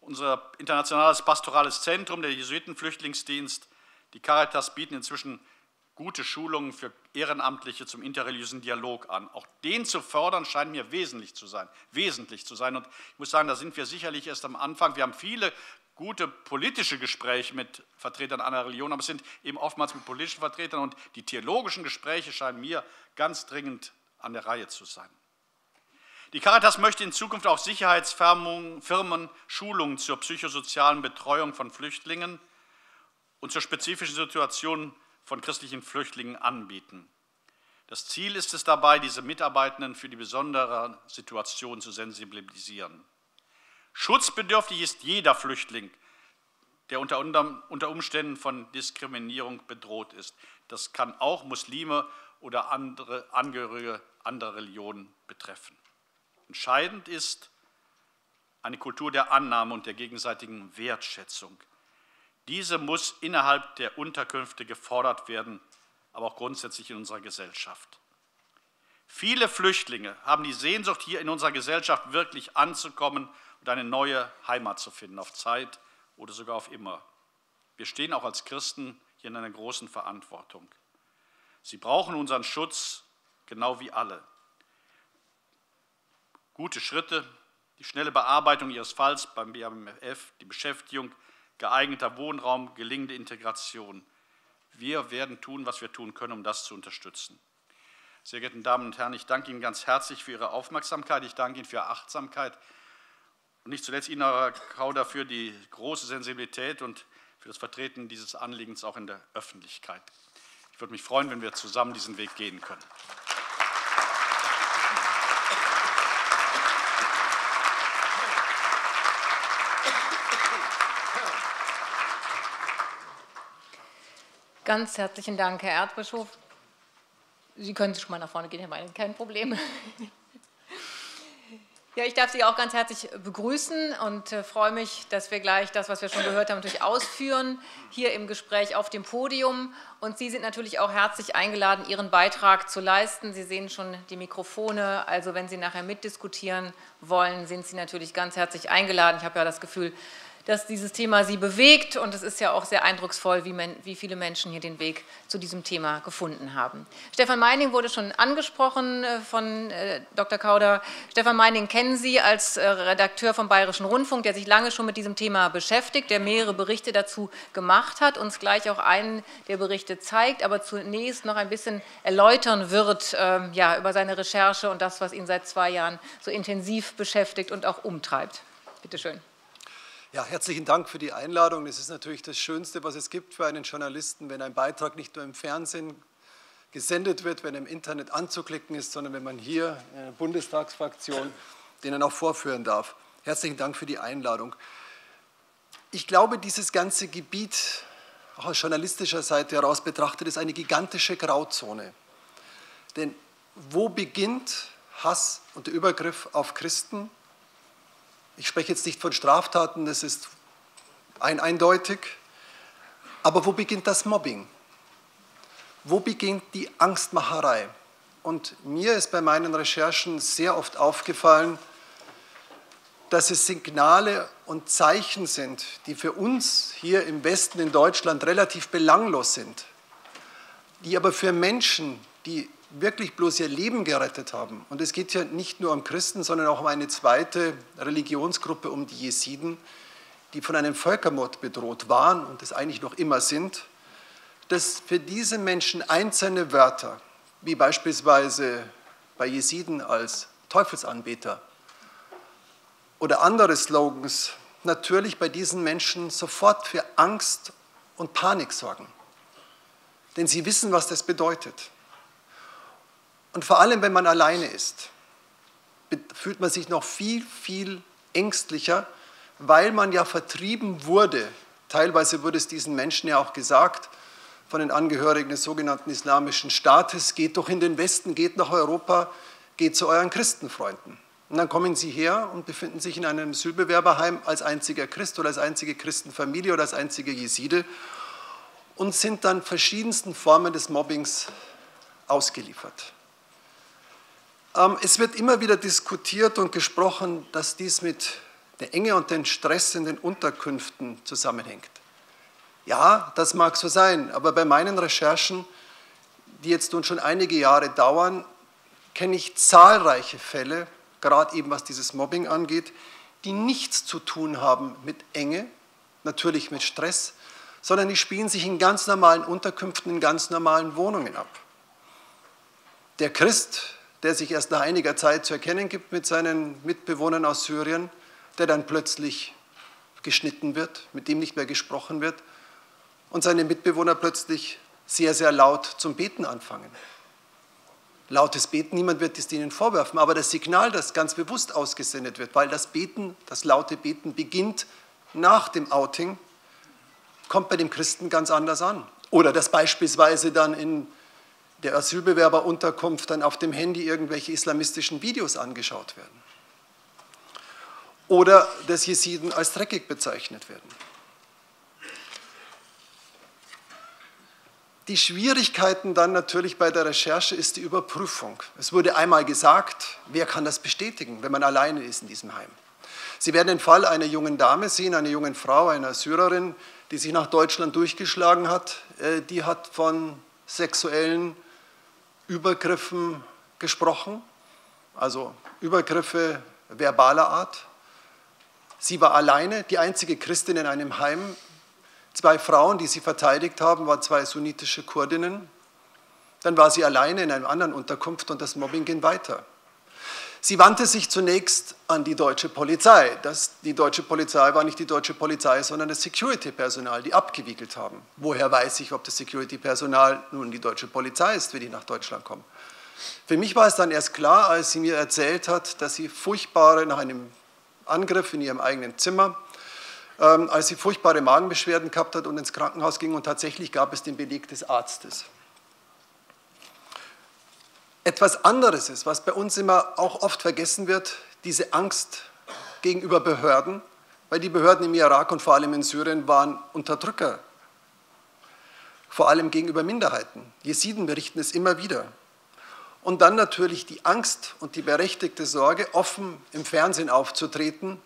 Unser internationales pastorales Zentrum, der Jesuitenflüchtlingsdienst, die Caritas bieten inzwischen gute Schulungen für Ehrenamtliche zum interreligiösen Dialog an. Auch den zu fördern, scheint mir wesentlich zu sein. Wesentlich zu sein. Und ich muss sagen, da sind wir sicherlich erst am Anfang. Wir haben viele gute politische Gespräche mit Vertretern anderer Religionen, aber es sind eben oftmals mit politischen Vertretern und die theologischen Gespräche scheinen mir ganz dringend an der Reihe zu sein. Die Caritas möchte in Zukunft auch Sicherheitsfirmen Schulungen zur psychosozialen Betreuung von Flüchtlingen und zur spezifischen Situation von christlichen Flüchtlingen anbieten. Das Ziel ist es dabei, diese Mitarbeitenden für die besondere Situation zu sensibilisieren. Schutzbedürftig ist jeder Flüchtling, der unter Umständen von Diskriminierung bedroht ist. Das kann auch Muslime oder andere Angehörige anderer Religionen betreffen. Entscheidend ist eine Kultur der Annahme und der gegenseitigen Wertschätzung. Diese muss innerhalb der Unterkünfte gefordert werden, aber auch grundsätzlich in unserer Gesellschaft. Viele Flüchtlinge haben die Sehnsucht, hier in unserer Gesellschaft wirklich anzukommen und eine neue Heimat zu finden, auf Zeit oder sogar auf immer. Wir stehen auch als Christen hier in einer großen Verantwortung. Sie brauchen unseren Schutz, genau wie alle. Gute Schritte, die schnelle Bearbeitung ihres Falls beim B A M F, die Beschäftigung, geeigneter Wohnraum, gelingende Integration. Wir werden tun, was wir tun können, um das zu unterstützen. Sehr geehrte Damen und Herren, ich danke Ihnen ganz herzlich für Ihre Aufmerksamkeit, ich danke Ihnen für Ihre Achtsamkeit und nicht zuletzt Ihnen, Herr Kauder, für die große Sensibilität und für das Vertreten dieses Anliegens auch in der Öffentlichkeit. Ich würde mich freuen, wenn wir zusammen diesen Weg gehen können. Ganz herzlichen Dank, Herr Erzbischof. Sie können schon mal nach vorne gehen, Herr Meining, kein Problem. Ja, ich darf Sie auch ganz herzlich begrüßen und äh, freue mich, dass wir gleich das, was wir schon gehört haben, natürlich ausführen, hier im Gespräch auf dem Podium. Und Sie sind natürlich auch herzlich eingeladen, Ihren Beitrag zu leisten. Sie sehen schon die Mikrofone, also wenn Sie nachher mitdiskutieren wollen, sind Sie natürlich ganz herzlich eingeladen. Ich habe ja das Gefühl, dass dieses Thema Sie bewegt und es ist ja auch sehr eindrucksvoll, wie, men wie viele Menschen hier den Weg zu diesem Thema gefunden haben. Stephan Meining wurde schon angesprochen äh, von äh, Doktor Kauder. Stephan Meining kennen Sie als äh, Redakteur vom Bayerischen Rundfunk, der sich lange schon mit diesem Thema beschäftigt, der mehrere Berichte dazu gemacht hat, uns gleich auch einen der Berichte zeigt, aber zunächst noch ein bisschen erläutern wird äh, ja, über seine Recherche und das, was ihn seit zwei Jahren so intensiv beschäftigt und auch umtreibt. Bitte schön. Ja, herzlichen Dank für die Einladung. Das ist natürlich das Schönste, was es gibt für einen Journalisten, wenn ein Beitrag nicht nur im Fernsehen gesendet wird, wenn er im Internet anzuklicken ist, sondern wenn man hier in der Bundestagsfraktion denen auch vorführen darf. Herzlichen Dank für die Einladung. Ich glaube, dieses ganze Gebiet, auch aus journalistischer Seite heraus betrachtet, ist eine gigantische Grauzone. Denn wo beginnt Hass und der Übergriff auf Christen? Ich spreche jetzt nicht von Straftaten, das ist ein eindeutig. Aber wo beginnt das Mobbing? Wo beginnt die Angstmacherei? Und mir ist bei meinen Recherchen sehr oft aufgefallen, dass es Signale und Zeichen sind, die für uns hier im Westen, in Deutschland, relativ belanglos sind, die aber für Menschen, die wirklich bloß ihr Leben gerettet haben. Und es geht ja nicht nur um Christen, sondern auch um eine zweite Religionsgruppe, um die Jesiden, die von einem Völkermord bedroht waren und es eigentlich noch immer sind, dass für diese Menschen einzelne Wörter, wie beispielsweise bei Jesiden als Teufelsanbeter oder andere Slogans, natürlich bei diesen Menschen sofort für Angst und Panik sorgen. Denn sie wissen, was das bedeutet. Und vor allem, wenn man alleine ist, fühlt man sich noch viel, viel ängstlicher, weil man ja vertrieben wurde. Teilweise wurde es diesen Menschen ja auch gesagt, von den Angehörigen des sogenannten Islamischen Staates, geht doch in den Westen, geht nach Europa, geht zu euren Christenfreunden. Und dann kommen sie her und befinden sich in einem Asylbewerberheim als einziger Christ oder als einzige Christenfamilie oder als einzige Jeside und sind dann verschiedensten Formen des Mobbings ausgeliefert. Es wird immer wieder diskutiert und gesprochen, dass dies mit der Enge und dem Stress in den Unterkünften zusammenhängt. Ja, das mag so sein, aber bei meinen Recherchen, die jetzt nun schon einige Jahre dauern, kenne ich zahlreiche Fälle, gerade eben was dieses Mobbing angeht, die nichts zu tun haben mit Enge, natürlich mit Stress, sondern die spielen sich in ganz normalen Unterkünften, in ganz normalen Wohnungen ab. Der Christ, der sich erst nach einiger Zeit zu erkennen gibt mit seinen Mitbewohnern aus Syrien, der dann plötzlich geschnitten wird, mit dem nicht mehr gesprochen wird und seine Mitbewohner plötzlich sehr, sehr laut zum Beten anfangen. Lautes Beten, niemand wird es ihnen vorwerfen, aber das Signal, das ganz bewusst ausgesendet wird, weil das Beten, das laute Beten beginnt nach dem Outing, kommt bei dem Christen ganz anders an. Oder dass beispielsweise dann in der Asylbewerberunterkunft dann auf dem Handy irgendwelche islamistischen Videos angeschaut werden. Oder dass Jesiden als dreckig bezeichnet werden. Die Schwierigkeiten dann natürlich bei der Recherche ist die Überprüfung. Es wurde einmal gesagt, wer kann das bestätigen, wenn man alleine ist in diesem Heim. Sie werden den Fall einer jungen Dame sehen, einer jungen Frau, einer Syrerin, die sich nach Deutschland durchgeschlagen hat. Die hat von sexuellen Übergriffen gesprochen, also Übergriffe verbaler Art. Sie war alleine, die einzige Christin in einem Heim. Zwei Frauen, die sie verteidigt haben, waren zwei sunnitische Kurdinnen. Dann war sie alleine in einer anderen Unterkunft und das Mobbing ging weiter. Sie wandte sich zunächst an die deutsche Polizei. Das, die deutsche Polizei war nicht die deutsche Polizei, sondern das Security-Personal, die abgewickelt haben. Woher weiß ich, ob das Security-Personal nun die deutsche Polizei ist, wenn die nach Deutschland kommen? Für mich war es dann erst klar, als sie mir erzählt hat, dass sie furchtbare, nach einem Angriff in ihrem eigenen Zimmer, ähm, als sie furchtbare Magenbeschwerden gehabt hat und ins Krankenhaus ging und tatsächlich gab es den Beleg des Arztes. Etwas anderes ist, was bei uns immer auch oft vergessen wird, diese Angst gegenüber Behörden, weil die Behörden im Irak und vor allem in Syrien waren Unterdrücker, vor allem gegenüber Minderheiten. Jesiden berichten es immer wieder. Und dann natürlich die Angst und die berechtigte Sorge, offen im Fernsehen aufzutreten,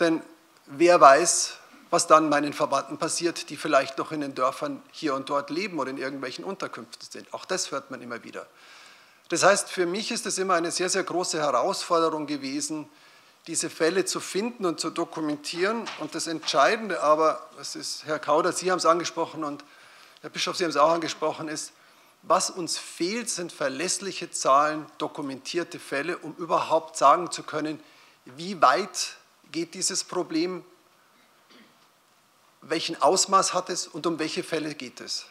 denn wer weiß, was dann meinen Verwandten passiert, die vielleicht noch in den Dörfern hier und dort leben oder in irgendwelchen Unterkünften sind. Auch das hört man immer wieder. Das heißt, für mich ist es immer eine sehr, sehr große Herausforderung gewesen, diese Fälle zu finden und zu dokumentieren. Und das Entscheidende aber, das ist, Herr Kauder, Sie haben es angesprochen und Herr Bischof, Sie haben es auch angesprochen, ist, was uns fehlt, sind verlässliche Zahlen, dokumentierte Fälle, um überhaupt sagen zu können, wie weit geht dieses Problem, welchen Ausmaß hat es und um welche Fälle geht es.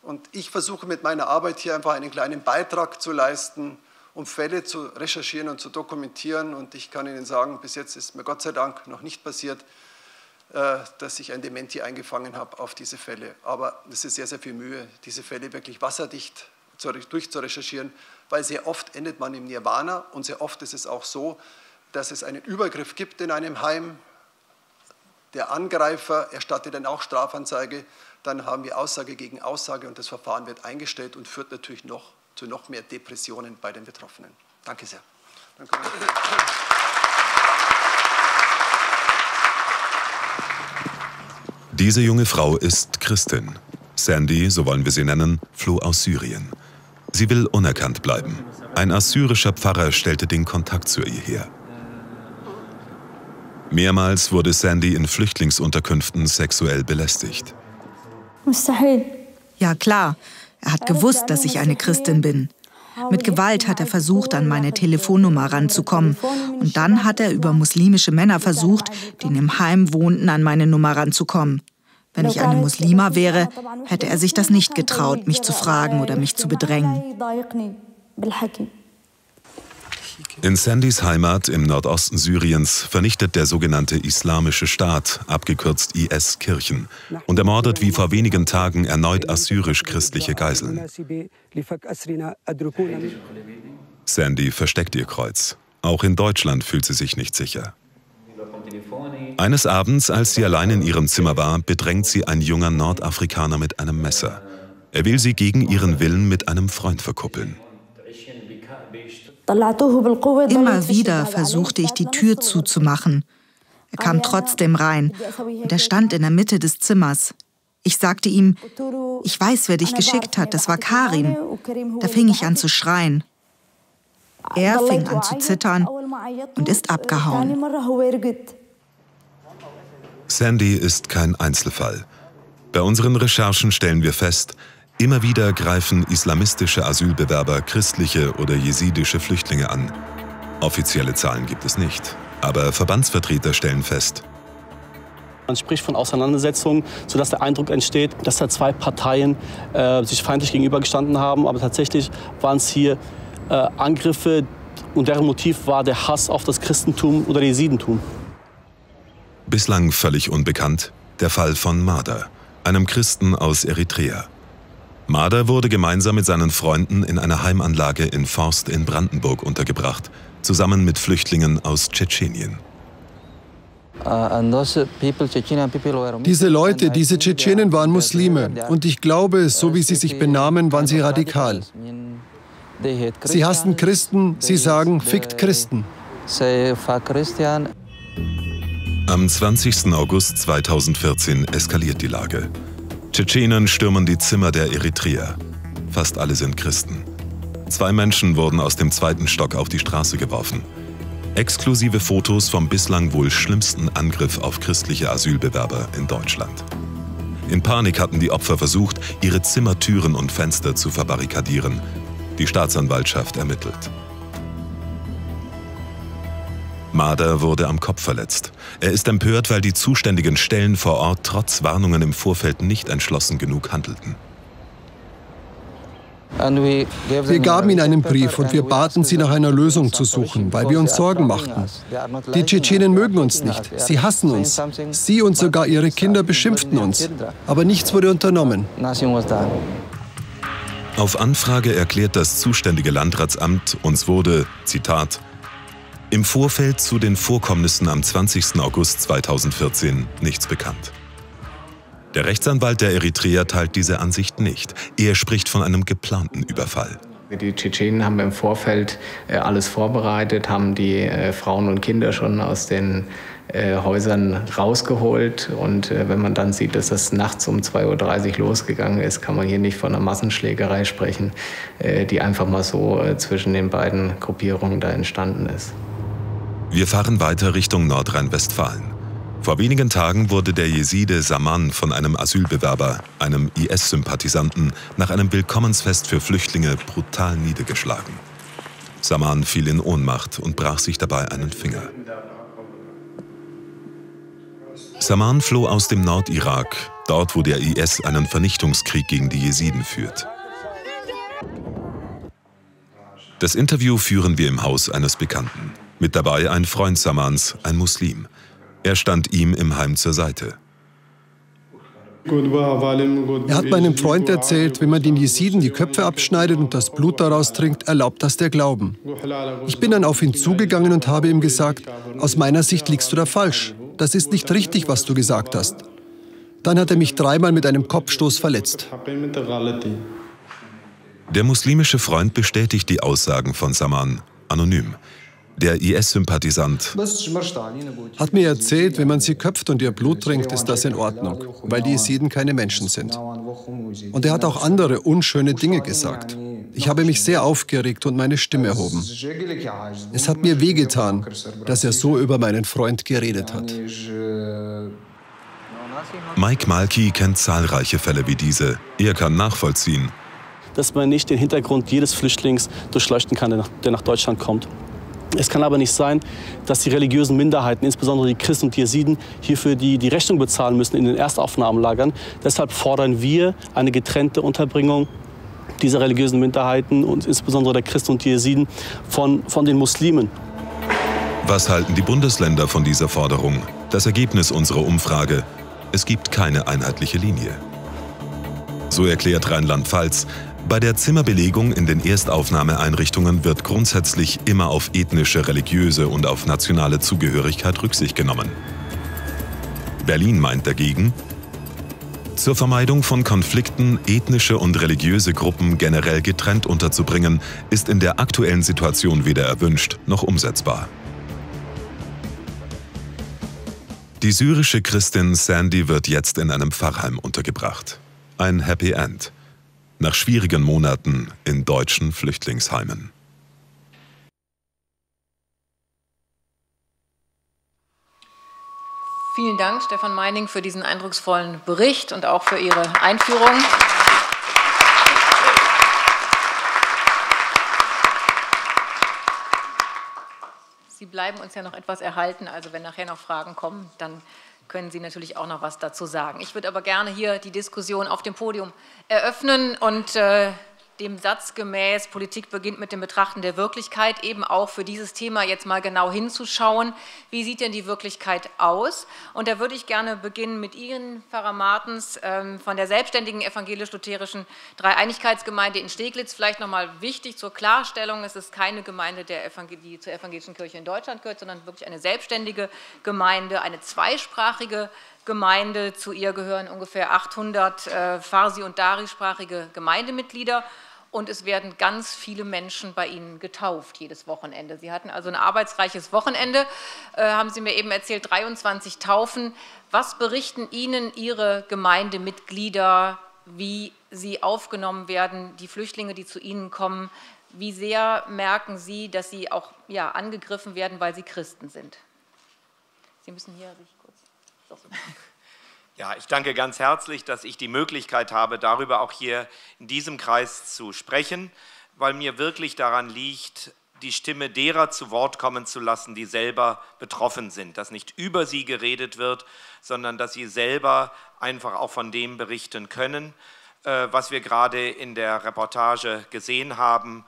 Und ich versuche mit meiner Arbeit hier einfach einen kleinen Beitrag zu leisten, um Fälle zu recherchieren und zu dokumentieren. Und ich kann Ihnen sagen, bis jetzt ist mir Gott sei Dank noch nicht passiert, dass ich ein Dementi eingefangen habe auf diese Fälle. Aber es ist sehr, sehr viel Mühe, diese Fälle wirklich wasserdicht durchzurecherchieren, weil sehr oft endet man im Nirvana und sehr oft ist es auch so, dass es einen Übergriff gibt in einem Heim. Der Angreifer erstattet dann auch Strafanzeige, dann haben wir Aussage gegen Aussage und das Verfahren wird eingestellt und führt natürlich noch zu noch mehr Depressionen bei den Betroffenen. Danke sehr. Danke. Diese junge Frau ist Christin. Sandy, so wollen wir sie nennen, floh aus Syrien. Sie will unerkannt bleiben. Ein assyrischer Pfarrer stellte den Kontakt zu ihr her. Mehrmals wurde Sandy in Flüchtlingsunterkünften sexuell belästigt. Ja klar, er hat gewusst, dass ich eine Christin bin. Mit Gewalt hat er versucht, an meine Telefonnummer ranzukommen. Und dann hat er über muslimische Männer versucht, die in dem Heim wohnten, an meine Nummer ranzukommen. Wenn ich eine Muslima wäre, hätte er sich das nicht getraut, mich zu fragen oder mich zu bedrängen. In Sandys Heimat im Nordosten Syriens vernichtet der sogenannte Islamische Staat, abgekürzt I S, Kirchen und ermordet wie vor wenigen Tagen erneut assyrisch-christliche Geiseln. Sandy versteckt ihr Kreuz. Auch in Deutschland fühlt sie sich nicht sicher. Eines Abends, als sie allein in ihrem Zimmer war, bedrängt sie ein junger Nordafrikaner mit einem Messer. Er will sie gegen ihren Willen mit einem Freund verkuppeln. Immer wieder versuchte ich, die Tür zuzumachen. Er kam trotzdem rein und er stand in der Mitte des Zimmers. Ich sagte ihm, ich weiß, wer dich geschickt hat, das war Karim. Da fing ich an zu schreien. Er fing an zu zittern und ist abgehauen. Sandy ist kein Einzelfall. Bei unseren Recherchen stellen wir fest, immer wieder greifen islamistische Asylbewerber christliche oder jesidische Flüchtlinge an. Offizielle Zahlen gibt es nicht, aber Verbandsvertreter stellen fest. Man spricht von Auseinandersetzungen, sodass der Eindruck entsteht, dass da zwei Parteien äh, sich feindlich gegenübergestanden haben. Aber tatsächlich waren es hier äh, Angriffe und deren Motiv war der Hass auf das Christentum oder Jesidentum. Bislang völlig unbekannt der Fall von Mader, einem Christen aus Eritrea. Mader wurde gemeinsam mit seinen Freunden in einer Heimanlage in Forst in Brandenburg untergebracht, zusammen mit Flüchtlingen aus Tschetschenien. Diese Leute, diese Tschetschenen waren Muslime und ich glaube, so wie sie sich benahmen, waren sie radikal. Sie hassen Christen, sie sagen, fickt Christen. Am zwanzigsten August zweitausendvierzehn eskaliert die Lage. Tschetschenen stürmen die Zimmer der Eritreer. Fast alle sind Christen. Zwei Menschen wurden aus dem zweiten Stock auf die Straße geworfen. Exklusive Fotos vom bislang wohl schlimmsten Angriff auf christliche Asylbewerber in Deutschland. In Panik hatten die Opfer versucht, ihre Zimmertüren und Fenster zu verbarrikadieren. Die Staatsanwaltschaft ermittelt. Mader wurde am Kopf verletzt. Er ist empört, weil die zuständigen Stellen vor Ort trotz Warnungen im Vorfeld nicht entschlossen genug handelten. Wir gaben ihnen einen Brief und wir baten sie, nach einer Lösung zu suchen, weil wir uns Sorgen machten. Die Tschetschenen mögen uns nicht, sie hassen uns. Sie und sogar ihre Kinder beschimpften uns. Aber nichts wurde unternommen. Auf Anfrage erklärt das zuständige Landratsamt, uns wurde, Zitat, Im Vorfeld zu den Vorkommnissen am zwanzigsten August zweitausendvierzehn nichts bekannt. Der Rechtsanwalt der Eritreer teilt diese Ansicht nicht. Er spricht von einem geplanten Überfall. Die Tschetschenen haben im Vorfeld alles vorbereitet, haben die Frauen und Kinder schon aus den Häusern rausgeholt. Und wenn man dann sieht, dass das nachts um zwei Uhr dreißig losgegangen ist, kann man hier nicht von einer Massenschlägerei sprechen, die einfach mal so zwischen den beiden Gruppierungen da entstanden ist. Wir fahren weiter Richtung Nordrhein-Westfalen. Vor wenigen Tagen wurde der Jeside Saman von einem Asylbewerber, einem I S-Sympathisanten, nach einem Willkommensfest für Flüchtlinge brutal niedergeschlagen. Saman fiel in Ohnmacht und brach sich dabei einen Finger. Saman floh aus dem Nordirak, dort wo der I S einen Vernichtungskrieg gegen die Jesiden führt. Das Interview führen wir im Haus eines Bekannten. Mit dabei ein Freund Samans, ein Muslim. Er stand ihm im Heim zur Seite. Er hat meinem Freund erzählt, wenn man den Jesiden die Köpfe abschneidet und das Blut daraus trinkt, erlaubt das der Glauben. Ich bin dann auf ihn zugegangen und habe ihm gesagt, aus meiner Sicht liegst du da falsch. Das ist nicht richtig, was du gesagt hast. Dann hat er mich dreimal mit einem Kopfstoß verletzt. Der muslimische Freund bestätigt die Aussagen von Saman, anonym. Der I S-Sympathisant hat mir erzählt, wenn man sie köpft und ihr Blut trinkt, ist das in Ordnung, weil die Jesiden keine Menschen sind. Und er hat auch andere unschöne Dinge gesagt. Ich habe mich sehr aufgeregt und meine Stimme erhoben. Es hat mir wehgetan, dass er so über meinen Freund geredet hat. Mike Mulki kennt zahlreiche Fälle wie diese. Er kann nachvollziehen, dass man nicht den Hintergrund jedes Flüchtlings durchleuchten kann, der nach Deutschland kommt. Es kann aber nicht sein, dass die religiösen Minderheiten, insbesondere die Christen und die Jesiden, hierfür die, die Rechnung bezahlen müssen in den Erstaufnahmelagern. Deshalb fordern wir eine getrennte Unterbringung dieser religiösen Minderheiten und insbesondere der Christen und die Jesiden von, von den Muslimen. Was halten die Bundesländer von dieser Forderung? Das Ergebnis unserer Umfrage: Es gibt keine einheitliche Linie. So erklärt Rheinland-Pfalz, bei der Zimmerbelegung in den Erstaufnahmeeinrichtungen wird grundsätzlich immer auf ethnische, religiöse und auf nationale Zugehörigkeit Rücksicht genommen. Berlin meint dagegen, zur Vermeidung von Konflikten ethnische und religiöse Gruppen generell getrennt unterzubringen, ist in der aktuellen Situation weder erwünscht noch umsetzbar. Die syrische Christin Sandy wird jetzt in einem Pfarrheim untergebracht. Ein Happy End. Nach schwierigen Monaten in deutschen Flüchtlingsheimen. Vielen Dank, Stephan Meining, für diesen eindrucksvollen Bericht und auch für Ihre Einführung. Sie bleiben uns ja noch etwas erhalten, also wenn nachher noch Fragen kommen, dann können Sie natürlich auch noch was dazu sagen. Ich würde aber gerne hier die Diskussion auf dem Podium eröffnen und äh, dem Satz gemäß, Politik beginnt mit dem Betrachten der Wirklichkeit, eben auch für dieses Thema jetzt mal genau hinzuschauen. Wie sieht denn die Wirklichkeit aus? Und da würde ich gerne beginnen mit Ihnen, Pfarrer Martens, ähm, von der Selbstständigen Evangelisch-Lutherischen Dreieinigkeitsgemeinde in Steglitz. Vielleicht nochmal wichtig zur Klarstellung, es ist keine Gemeinde, der Evangel die zur evangelischen Kirche in Deutschland gehört, sondern wirklich eine selbstständige Gemeinde, eine zweisprachige Gemeinde. Zu ihr gehören ungefähr achthundert äh, Farsi- und Dari-sprachige Gemeindemitglieder. Und es werden ganz viele Menschen bei Ihnen getauft jedes Wochenende. Sie hatten also ein arbeitsreiches Wochenende, äh, haben Sie mir eben erzählt, dreiundzwanzig Taufen. Was berichten Ihnen Ihre Gemeindemitglieder, wie sie aufgenommen werden, die Flüchtlinge, die zu Ihnen kommen? Wie sehr merken Sie, dass sie auch ja, angegriffen werden, weil sie Christen sind? Sie müssen hier sich kurz... Ja, ich danke ganz herzlich, dass ich die Möglichkeit habe, darüber auch hier in diesem Kreis zu sprechen, weil mir wirklich daran liegt, die Stimme derer zu Wort kommen zu lassen, die selber betroffen sind, dass nicht über sie geredet wird, sondern dass sie selber einfach auch von dem berichten können, was wir gerade in der Reportage gesehen haben,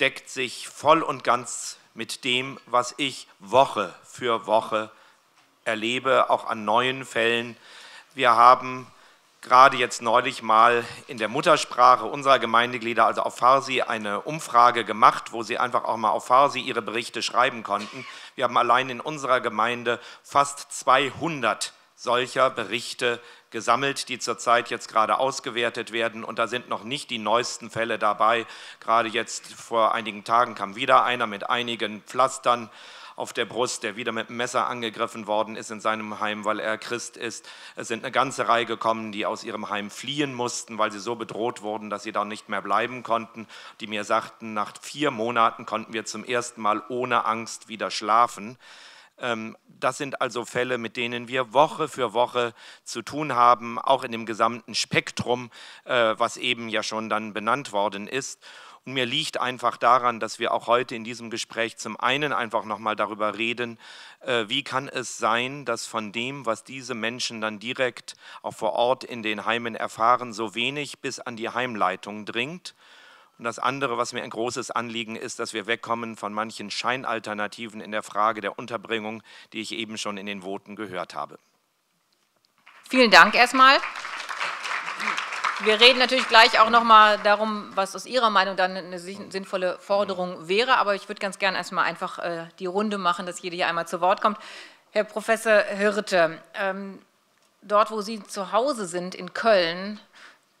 deckt sich voll und ganz mit dem, was ich Woche für Woche erlebe, auch an neuen Fällen. Wir haben gerade jetzt neulich mal in der Muttersprache unserer Gemeindeglieder, also auf Farsi, eine Umfrage gemacht, wo sie einfach auch mal auf Farsi ihre Berichte schreiben konnten. Wir haben allein in unserer Gemeinde fast zweihundert solcher Berichte gesammelt, die zurzeit jetzt gerade ausgewertet werden. Und da sind noch nicht die neuesten Fälle dabei. Gerade jetzt vor einigen Tagen kam wieder einer mit einigen Pflastern auf der Brust, der wieder mit einem Messer angegriffen worden ist in seinem Heim, weil er Christ ist. Es sind eine ganze Reihe gekommen, die aus ihrem Heim fliehen mussten, weil sie so bedroht wurden, dass sie da nicht mehr bleiben konnten. Die mir sagten, nach vier Monaten konnten wir zum ersten Mal ohne Angst wieder schlafen. Das sind also Fälle, mit denen wir Woche für Woche zu tun haben, auch in dem gesamten Spektrum, was eben ja schon dann benannt worden ist. Und mir liegt einfach daran, dass wir auch heute in diesem Gespräch zum einen einfach nochmal darüber reden, wie kann es sein, dass von dem, was diese Menschen dann direkt auch vor Ort in den Heimen erfahren, so wenig bis an die Heimleitung dringt. Und das andere, was mir ein großes Anliegen ist, dass wir wegkommen von manchen Scheinalternativen in der Frage der Unterbringung, die ich eben schon in den Voten gehört habe. Vielen Dank erstmal. Wir reden natürlich gleich auch noch mal darum, was aus Ihrer Meinung dann eine sinnvolle Forderung wäre. Aber ich würde ganz gerne erstmal einfach die Runde machen, dass jeder hier einmal zu Wort kommt. Herr Professor Hirte, dort, wo Sie zu Hause sind, in Köln,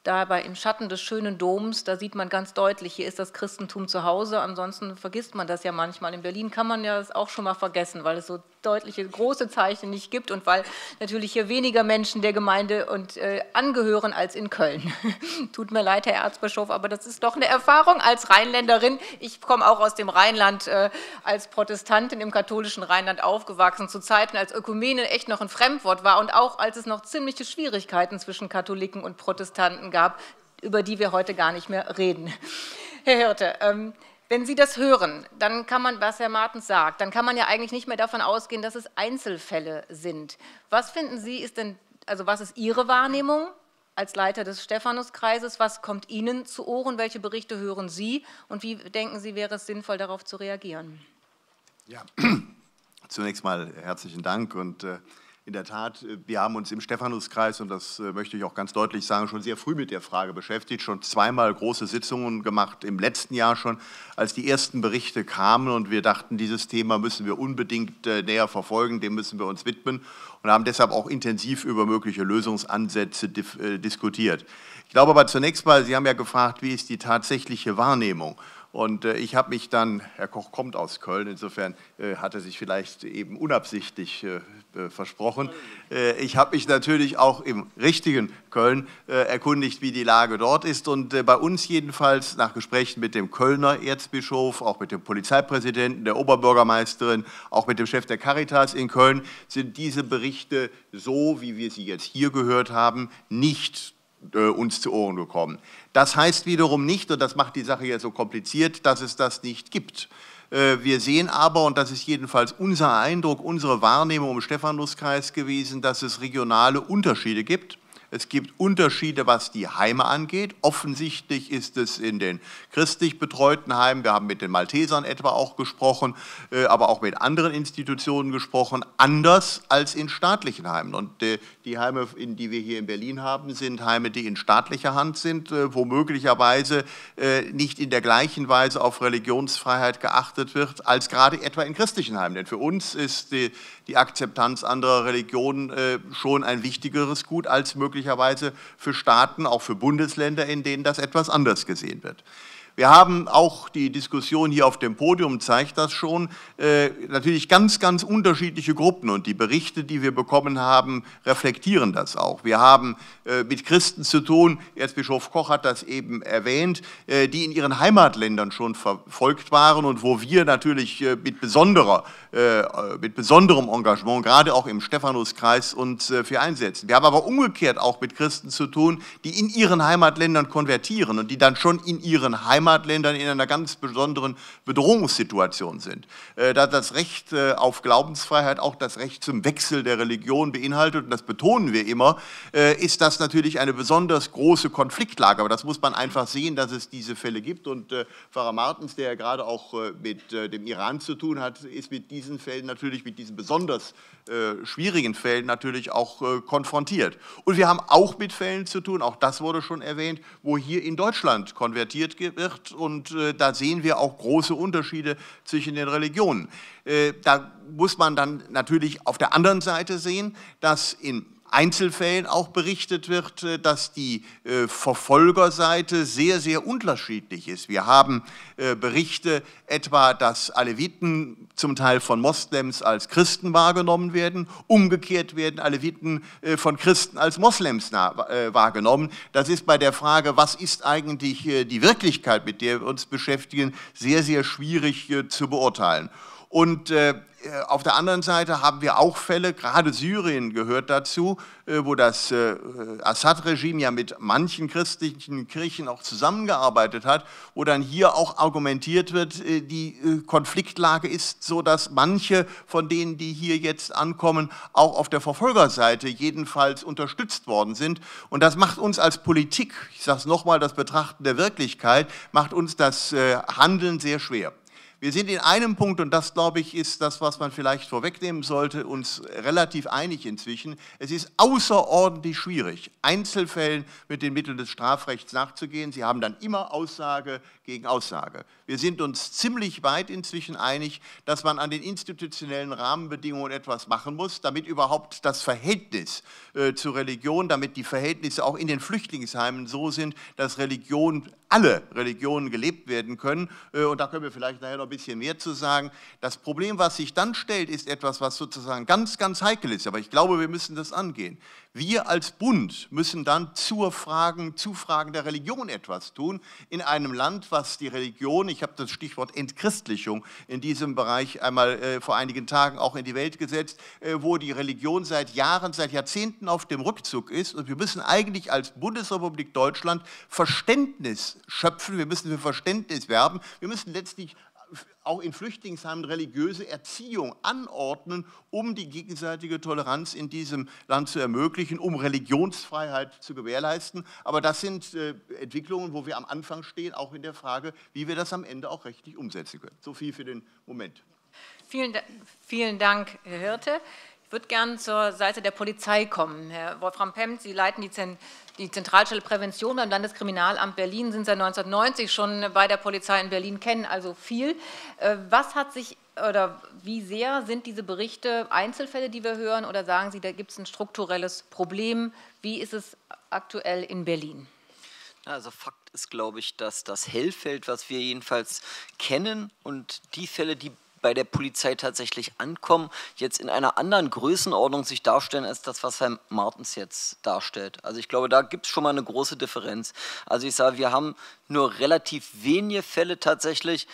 dabei im Schatten des schönen Doms, da sieht man ganz deutlich, hier ist das Christentum zu Hause. Ansonsten vergisst man das ja manchmal. In Berlin kann man ja das auch schon mal vergessen, weil es so deutliche, große Zeichen nicht gibt und weil natürlich hier weniger Menschen der Gemeinde und äh, angehören als in Köln. Tut mir leid, Herr Erzbischof, aber das ist doch eine Erfahrung als Rheinländerin. Ich komme auch aus dem Rheinland, äh, als Protestantin im katholischen Rheinland aufgewachsen, zu Zeiten, als Ökumene echt noch ein Fremdwort war und auch als es noch ziemliche Schwierigkeiten zwischen Katholiken und Protestanten gab, über die wir heute gar nicht mehr reden. Herr Hirte, ähm, wenn Sie das hören, dann kann man, was Herr Martens sagt, dann kann man ja eigentlich nicht mehr davon ausgehen, dass es Einzelfälle sind. Was finden Sie, ist denn, also was ist Ihre Wahrnehmung als Leiter des Stephanus-Kreises? Was kommt Ihnen zu Ohren? Welche Berichte hören Sie? Und wie denken Sie, wäre es sinnvoll, darauf zu reagieren? Ja, zunächst mal herzlichen Dank und äh, in der Tat, wir haben uns im Stephanus-Kreis, und das möchte ich auch ganz deutlich sagen, schon sehr früh mit der Frage beschäftigt, schon zweimal große Sitzungen gemacht, im letzten Jahr schon, als die ersten Berichte kamen und wir dachten, dieses Thema müssen wir unbedingt näher verfolgen, dem müssen wir uns widmen und haben deshalb auch intensiv über mögliche Lösungsansätze diskutiert. Ich glaube aber zunächst mal, Sie haben ja gefragt, wie ist die tatsächliche Wahrnehmung? Und ich habe mich dann, Herr Koch kommt aus Köln, insofern hat er sich vielleicht eben unabsichtlich versprochen. Ich habe mich natürlich auch im richtigen Köln erkundigt, wie die Lage dort ist. Und bei uns jedenfalls nach Gesprächen mit dem Kölner Erzbischof, auch mit dem Polizeipräsidenten, der Oberbürgermeisterin, auch mit dem Chef der Caritas in Köln, sind diese Berichte, so wie wir sie jetzt hier gehört haben, nicht uns zu Ohren gekommen. Das heißt wiederum nicht, und das macht die Sache ja so kompliziert, dass es das nicht gibt. Wir sehen aber, und das ist jedenfalls unser Eindruck, unsere Wahrnehmung im Stephanuskreis gewesen, dass es regionale Unterschiede gibt. Es gibt Unterschiede, was die Heime angeht. Offensichtlich ist es in den christlich betreuten Heimen, wir haben mit den Maltesern etwa auch gesprochen, aber auch mit anderen Institutionen gesprochen, anders als in staatlichen Heimen. Und die Heime, die wir hier in Berlin haben, sind Heime, die in staatlicher Hand sind, wo möglicherweise nicht in der gleichen Weise auf Religionsfreiheit geachtet wird, als gerade etwa in christlichen Heimen. Denn für uns ist die, die Akzeptanz anderer Religionen schon ein wichtigeres Gut als möglicherweise für Staaten, auch für Bundesländer, in denen das etwas anders gesehen wird. Wir haben auch die Diskussion hier auf dem Podium, zeigt das schon, äh, natürlich ganz, ganz unterschiedliche Gruppen und die Berichte, die wir bekommen haben, reflektieren das auch. Wir haben äh, mit Christen zu tun, Erzbischof Koch hat das eben erwähnt, äh, die in ihren Heimatländern schon verfolgt waren und wo wir natürlich äh, mit, besonderer, äh, mit besonderem Engagement, gerade auch im Stephanuskreis, uns äh, für einsetzen. Wir haben aber umgekehrt auch mit Christen zu tun, die in ihren Heimatländern konvertieren und die dann schon in ihren Heimatländern Heimatländern in einer ganz besonderen Bedrohungssituation sind. Äh, da das Recht äh, auf Glaubensfreiheit auch das Recht zum Wechsel der Religion beinhaltet, und das betonen wir immer, äh, ist das natürlich eine besonders große Konfliktlage. Aber das muss man einfach sehen, dass es diese Fälle gibt. Und äh, Pfarrer Martens, der ja gerade auch äh, mit äh, dem Iran zu tun hat, ist mit diesen Fällen natürlich, mit diesen besonders äh, schwierigen Fällen natürlich auch äh, konfrontiert. Und wir haben auch mit Fällen zu tun, auch das wurde schon erwähnt, wo hier in Deutschland konvertiert wird, und äh, da sehen wir auch große Unterschiede zwischen den Religionen. Äh, da muss man dann natürlich auf der anderen Seite sehen, dass in Einzelfällen auch berichtet wird, dass die äh, Verfolgerseite sehr, sehr unterschiedlich ist. Wir haben äh, Berichte etwa, dass Aleviten zum Teil von Moslems als Christen wahrgenommen werden, umgekehrt werden Aleviten äh, von Christen als Moslems nah, äh, wahrgenommen. Das ist bei der Frage, was ist eigentlich äh, die Wirklichkeit, mit der wir uns beschäftigen, sehr, sehr schwierig äh, zu beurteilen. Und äh, auf der anderen Seite haben wir auch Fälle, gerade Syrien gehört dazu, äh, wo das äh, Assad-Regime ja mit manchen christlichen Kirchen auch zusammengearbeitet hat, wo dann hier auch argumentiert wird, äh, die äh, Konfliktlage ist so, dass manche von denen, die hier jetzt ankommen, auch auf der Verfolgerseite jedenfalls unterstützt worden sind. Und das macht uns als Politik, ich sage es nochmal, das Betrachten der Wirklichkeit, macht uns das äh, Handeln sehr schwer. Wir sind in einem Punkt, und das, glaube ich, ist das, was man vielleicht vorwegnehmen sollte, uns relativ einig inzwischen. Es ist außerordentlich schwierig, Einzelfällen mit den Mitteln des Strafrechts nachzugehen. Sie haben dann immer Aussage gegen Aussage. Wir sind uns ziemlich weit inzwischen einig, dass man an den institutionellen Rahmenbedingungen etwas machen muss, damit überhaupt das Verhältnis äh, zur Religion, damit die Verhältnisse auch in den Flüchtlingsheimen so sind, dass Religion, alle Religionen gelebt werden können. Äh, und da können wir vielleicht nachher noch bisschen mehr zu sagen. Das Problem, was sich dann stellt, ist etwas, was sozusagen ganz, ganz heikel ist. Aber ich glaube, wir müssen das angehen. Wir als Bund müssen dann zur Fragen, zu Fragen der Religion etwas tun. In einem Land, was die Religion, ich habe das Stichwort Entchristlichung in diesem Bereich einmal äh, vor einigen Tagen auch in die Welt gesetzt, äh, wo die Religion seit Jahren, seit Jahrzehnten auf dem Rückzug ist. Und wir müssen eigentlich als Bundesrepublik Deutschland Verständnis schöpfen. Wir müssen für Verständnis werben. Wir müssen letztlich auch in Flüchtlingsheimen religiöse Erziehung anordnen, um die gegenseitige Toleranz in diesem Land zu ermöglichen, um Religionsfreiheit zu gewährleisten. Aber das sind äh, Entwicklungen, wo wir am Anfang stehen, auch in der Frage, wie wir das am Ende auch rechtlich umsetzen können. So viel für den Moment. Vielen, vielen Dank, Herr Hirte. Ich würde gerne zur Seite der Polizei kommen. Herr Wolfram Pemp, Sie leiten die, Zent die Zentralstelle Prävention beim Landeskriminalamt Berlin, sind seit neunzehnhundertneunzig schon bei der Polizei in Berlin, kennen also viel. Was hat sich oder wie sehr sind diese Berichte Einzelfälle, die wir hören, oder sagen Sie, da gibt es ein strukturelles Problem? Wie ist es aktuell in Berlin? Also Fakt ist, glaube ich, dass das Hellfeld, was wir jedenfalls kennen, und die Fälle, die bei der Polizei tatsächlich ankommen, jetzt in einer anderen Größenordnung sich darstellen, als das, was Herr Martens jetzt darstellt. Also ich glaube, da gibt es schon mal eine große Differenz. Also ich sage, wir haben nur relativ wenige Fälle tatsächlich,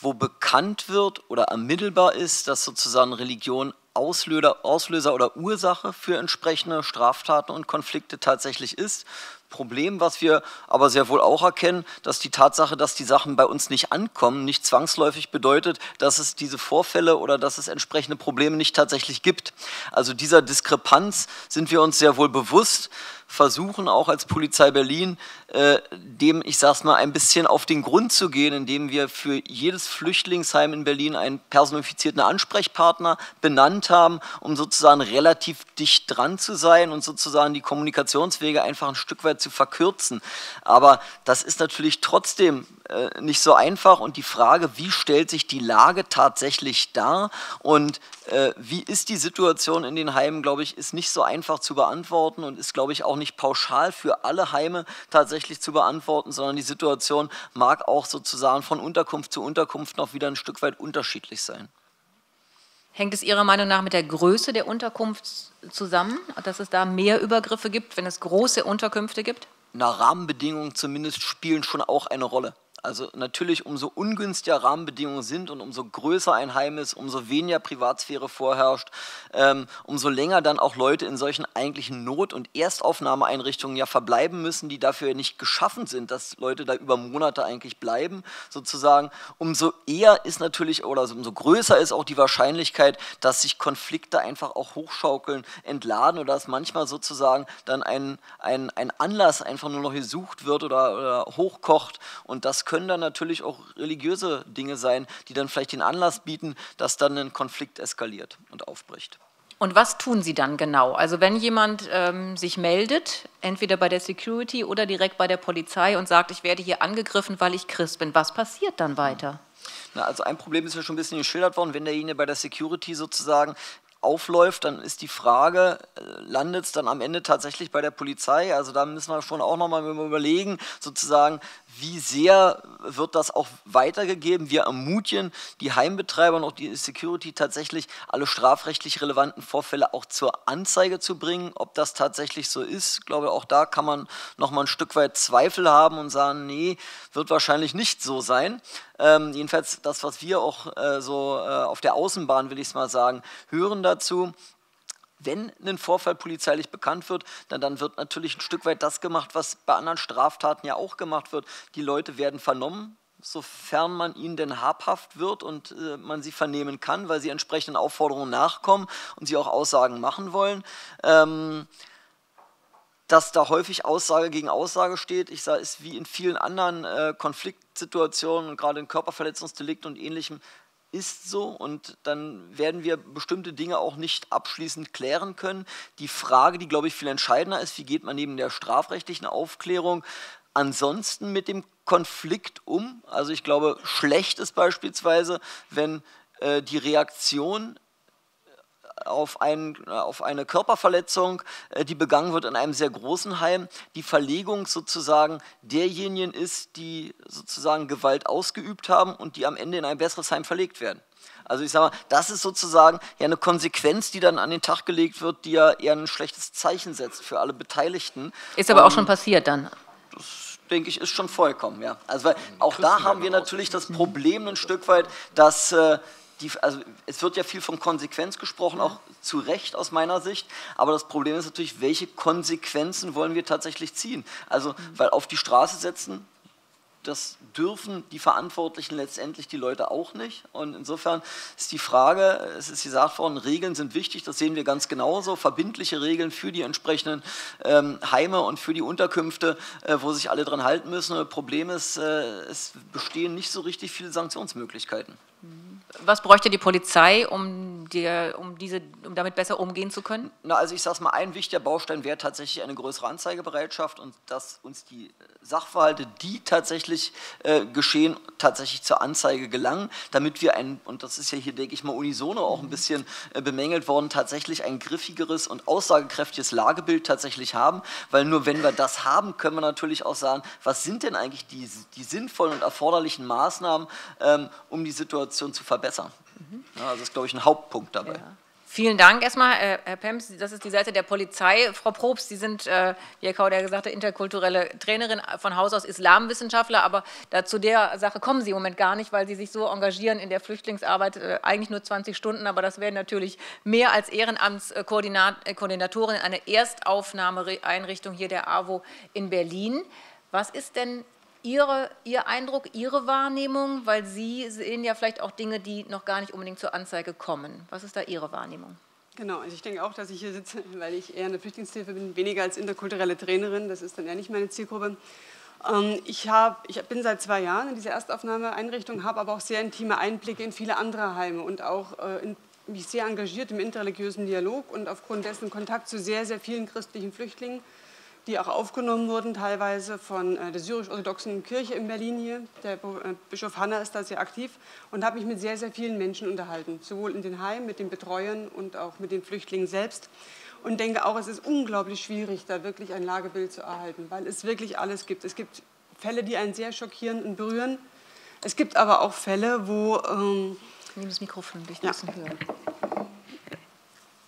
wo bekannt wird oder ermittelbar ist, dass sozusagen Religion Auslöser, Auslöser oder Ursache für entsprechende Straftaten und Konflikte tatsächlich ist. Problem, was wir aber sehr wohl auch erkennen, dass die Tatsache, dass die Sachen bei uns nicht ankommen, nicht zwangsläufig bedeutet, dass es diese Vorfälle oder dass es entsprechende Probleme nicht tatsächlich gibt. Also dieser Diskrepanz sind wir uns sehr wohl bewusst, versuchen auch als Polizei Berlin, äh, dem, ich sag's mal, ein bisschen auf den Grund zu gehen, indem wir für jedes Flüchtlingsheim in Berlin einen personifizierten Ansprechpartner benannt haben, um sozusagen relativ dicht dran zu sein und sozusagen die Kommunikationswege einfach ein Stück weit zu verkürzen. Aber das ist natürlich trotzdem äh, nicht so einfach, und die Frage, wie stellt sich die Lage tatsächlich dar und äh, wie ist die Situation in den Heimen, glaube ich, ist nicht so einfach zu beantworten und ist, glaube ich, auch nicht pauschal für alle Heime tatsächlich zu beantworten, sondern die Situation mag auch sozusagen von Unterkunft zu Unterkunft noch wieder ein Stück weit unterschiedlich sein. Hängt es Ihrer Meinung nach mit der Größe der Unterkunft zusammen, dass es da mehr Übergriffe gibt, wenn es große Unterkünfte gibt? Na, Rahmenbedingungen zumindest spielen schon auch eine Rolle. Also natürlich, umso ungünstiger Rahmenbedingungen sind und umso größer ein Heim ist, umso weniger Privatsphäre vorherrscht, ähm, umso länger dann auch Leute in solchen eigentlichen Not- und Erstaufnahmeeinrichtungen ja verbleiben müssen, die dafür nicht geschaffen sind, dass Leute da über Monate eigentlich bleiben, sozusagen, umso eher ist natürlich, oder umso größer ist auch die Wahrscheinlichkeit, dass sich Konflikte einfach auch hochschaukeln, entladen oder dass manchmal sozusagen dann ein, ein, ein Anlass einfach nur noch gesucht wird oder, oder hochkocht, und das können dann natürlich auch religiöse Dinge sein, die dann vielleicht den Anlass bieten, dass dann ein Konflikt eskaliert und aufbricht. Und was tun Sie dann genau? Also wenn jemand ähm, sich meldet, entweder bei der Security oder direkt bei der Polizei und sagt, ich werde hier angegriffen, weil ich Christ bin, was passiert dann weiter? Na, also ein Problem ist ja schon ein bisschen geschildert worden, wenn derjenige bei der Security sozusagen aufläuft, dann ist die Frage, landet es dann am Ende tatsächlich bei der Polizei? Also da müssen wir schon auch nochmal überlegen, sozusagen, wie sehr wird das auch weitergegeben? Wir ermutigen die Heimbetreiber und auch die Security tatsächlich, alle strafrechtlich relevanten Vorfälle auch zur Anzeige zu bringen. Ob das tatsächlich so ist, glaube auch da kann man nochmal ein Stück weit Zweifel haben und sagen, nee, wird wahrscheinlich nicht so sein. Ähm, jedenfalls das, was wir auch äh, so äh, auf der Außenbahn, will ich es mal sagen, hören dazu. Wenn ein Vorfall polizeilich bekannt wird, dann, dann wird natürlich ein Stück weit das gemacht, was bei anderen Straftaten ja auch gemacht wird. Die Leute werden vernommen, sofern man ihnen denn habhaft wird und äh, man sie vernehmen kann, weil sie entsprechenden Aufforderungen nachkommen und sie auch Aussagen machen wollen. Ähm, dass da häufig Aussage gegen Aussage steht, ich sage, ist wie in vielen anderen äh, Konfliktsituationen und gerade in Körperverletzungsdelikten und Ähnlichem, ist so, und dann werden wir bestimmte Dinge auch nicht abschließend klären können. Die Frage, die, glaube ich, viel entscheidender ist, wie geht man neben der strafrechtlichen Aufklärung ansonsten mit dem Konflikt um? Also ich glaube, schlecht ist beispielsweise, wenn äh, die Reaktion auf, einen, auf eine Körperverletzung, äh, die begangen wird in einem sehr großen Heim, die Verlegung sozusagen derjenigen ist, die sozusagen Gewalt ausgeübt haben und die am Ende in ein besseres Heim verlegt werden. Also ich sage mal, das ist sozusagen ja eine Konsequenz, die dann an den Tag gelegt wird, die ja eher ein schlechtes Zeichen setzt für alle Beteiligten. Ist aber um, auch schon passiert dann. Das, denke ich, ist schon vollkommen, ja. Also weil auch da haben wir natürlich das Problem ein Stück weit, dass... Äh, Die, also es wird ja viel von Konsequenz gesprochen, auch zu Recht aus meiner Sicht, aber das Problem ist natürlich, welche Konsequenzen wollen wir tatsächlich ziehen? Also, weil auf die Straße setzen, das dürfen die Verantwortlichen letztendlich die Leute auch nicht. Und insofern ist die Frage, es ist gesagt worden, Regeln sind wichtig, das sehen wir ganz genauso, verbindliche Regeln für die entsprechenden ähm, Heime und für die Unterkünfte, äh, wo sich alle dran halten müssen. Und das Problem ist, äh, es bestehen nicht so richtig viele Sanktionsmöglichkeiten. Was bräuchte die Polizei, um, die, um, diese, um damit besser umgehen zu können? Na, also ich sage mal, ein wichtiger Baustein wäre tatsächlich eine größere Anzeigebereitschaft und dass uns die Sachverhalte, die tatsächlich äh, geschehen, tatsächlich zur Anzeige gelangen, damit wir ein, und das ist ja hier, denke ich mal, unisono auch ein bisschen äh, bemängelt worden, tatsächlich ein griffigeres und aussagekräftiges Lagebild tatsächlich haben, weil nur wenn wir das haben, können wir natürlich auch sagen, was sind denn eigentlich die, die sinnvollen und erforderlichen Maßnahmen, ähm, um die Situation zu verbessern. Besser. Ja, das ist, glaube ich, ein Hauptpunkt dabei. Ja. Vielen Dank erstmal, Herr Pemps. Das ist die Seite der Polizei. Frau Probst, Sie sind, wie Herr Kauder gesagt hat, interkulturelle Trainerin, von Haus aus Islamwissenschaftler, aber zu der Sache kommen Sie im Moment gar nicht, weil Sie sich so engagieren in der Flüchtlingsarbeit, eigentlich nur zwanzig Stunden, aber das wären natürlich mehr als Ehrenamtskoordinatorin einer Erstaufnahmeeinrichtung hier der AWO in Berlin. Was ist denn Ihre, Ihr Eindruck, Ihre Wahrnehmung, weil Sie sehen ja vielleicht auch Dinge, die noch gar nicht unbedingt zur Anzeige kommen. Was ist da Ihre Wahrnehmung? Genau, also ich denke auch, dass ich hier sitze, weil ich eher eine Flüchtlingshilfe bin, weniger als interkulturelle Trainerin. Das ist dann eher nicht meine Zielgruppe. Ich, hab, ich bin seit zwei Jahren in dieser Erstaufnahmeeinrichtung, habe aber auch sehr intime Einblicke in viele andere Heime und auch in, mich sehr engagiert im interreligiösen Dialog und aufgrund dessen Kontakt zu sehr, sehr vielen christlichen Flüchtlingen, die auch aufgenommen wurden, teilweise von der syrisch-orthodoxen Kirche in Berlin hier. Der Bischof Hanna ist da sehr aktiv und habe mich mit sehr, sehr vielen Menschen unterhalten, sowohl in den Heimen, mit den Betreuern und auch mit den Flüchtlingen selbst. Und denke auch, es ist unglaublich schwierig, da wirklich ein Lagebild zu erhalten, weil es wirklich alles gibt. Es gibt Fälle, die einen sehr schockieren und berühren. Es gibt aber auch Fälle, wo... Ähm, ich nehme das Mikrofon, ich muss ihn hören.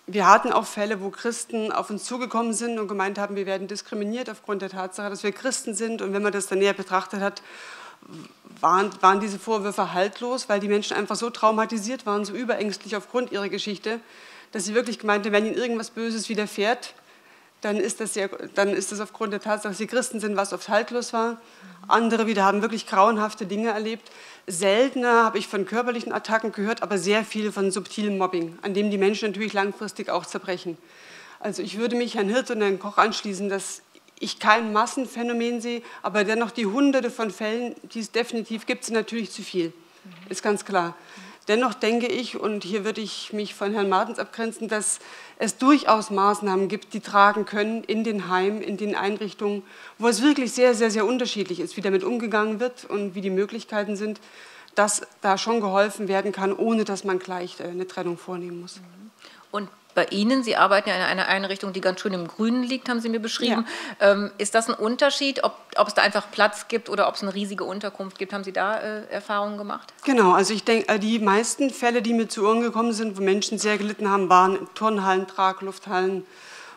Wir hatten auch Fälle, wo Christen auf uns zugekommen sind und gemeint haben, wir werden diskriminiert aufgrund der Tatsache, dass wir Christen sind. Und wenn man das dann näher betrachtet hat, waren, waren diese Vorwürfe haltlos, weil die Menschen einfach so traumatisiert waren, so überängstlich aufgrund ihrer Geschichte, dass sie wirklich gemeint haben, wenn ihnen irgendwas Böses widerfährt, dann ist das, sehr, dann ist das aufgrund der Tatsache, dass sie Christen sind, was oft haltlos war. Andere wieder haben wirklich grauenhafte Dinge erlebt. Seltener habe ich von körperlichen Attacken gehört, aber sehr viel von subtilem Mobbing, an dem die Menschen natürlich langfristig auch zerbrechen. Also ich würde mich Herrn Hirte und Herrn Koch anschließen, dass ich kein Massenphänomen sehe, aber dennoch die Hunderte von Fällen, die es definitiv gibt, sind natürlich zu viel, ist ganz klar. Dennoch denke ich, und hier würde ich mich von Herrn Martens abgrenzen, dass es durchaus Maßnahmen gibt, die tragen können in den Heimen, in den Einrichtungen, wo es wirklich sehr, sehr, sehr unterschiedlich ist, wie damit umgegangen wird und wie die Möglichkeiten sind, dass da schon geholfen werden kann, ohne dass man gleich eine Trennung vornehmen muss. Und bei Ihnen, Sie arbeiten ja in einer Einrichtung, die ganz schön im Grünen liegt, haben Sie mir beschrieben. Ja. Ähm, ist das ein Unterschied, ob, ob es da einfach Platz gibt oder ob es eine riesige Unterkunft gibt? Haben Sie da äh, Erfahrungen gemacht? Genau, also ich denke, die meisten Fälle, die mir zu Ohren gekommen sind, wo Menschen sehr gelitten haben, waren Turnhallen, Traglufthallen,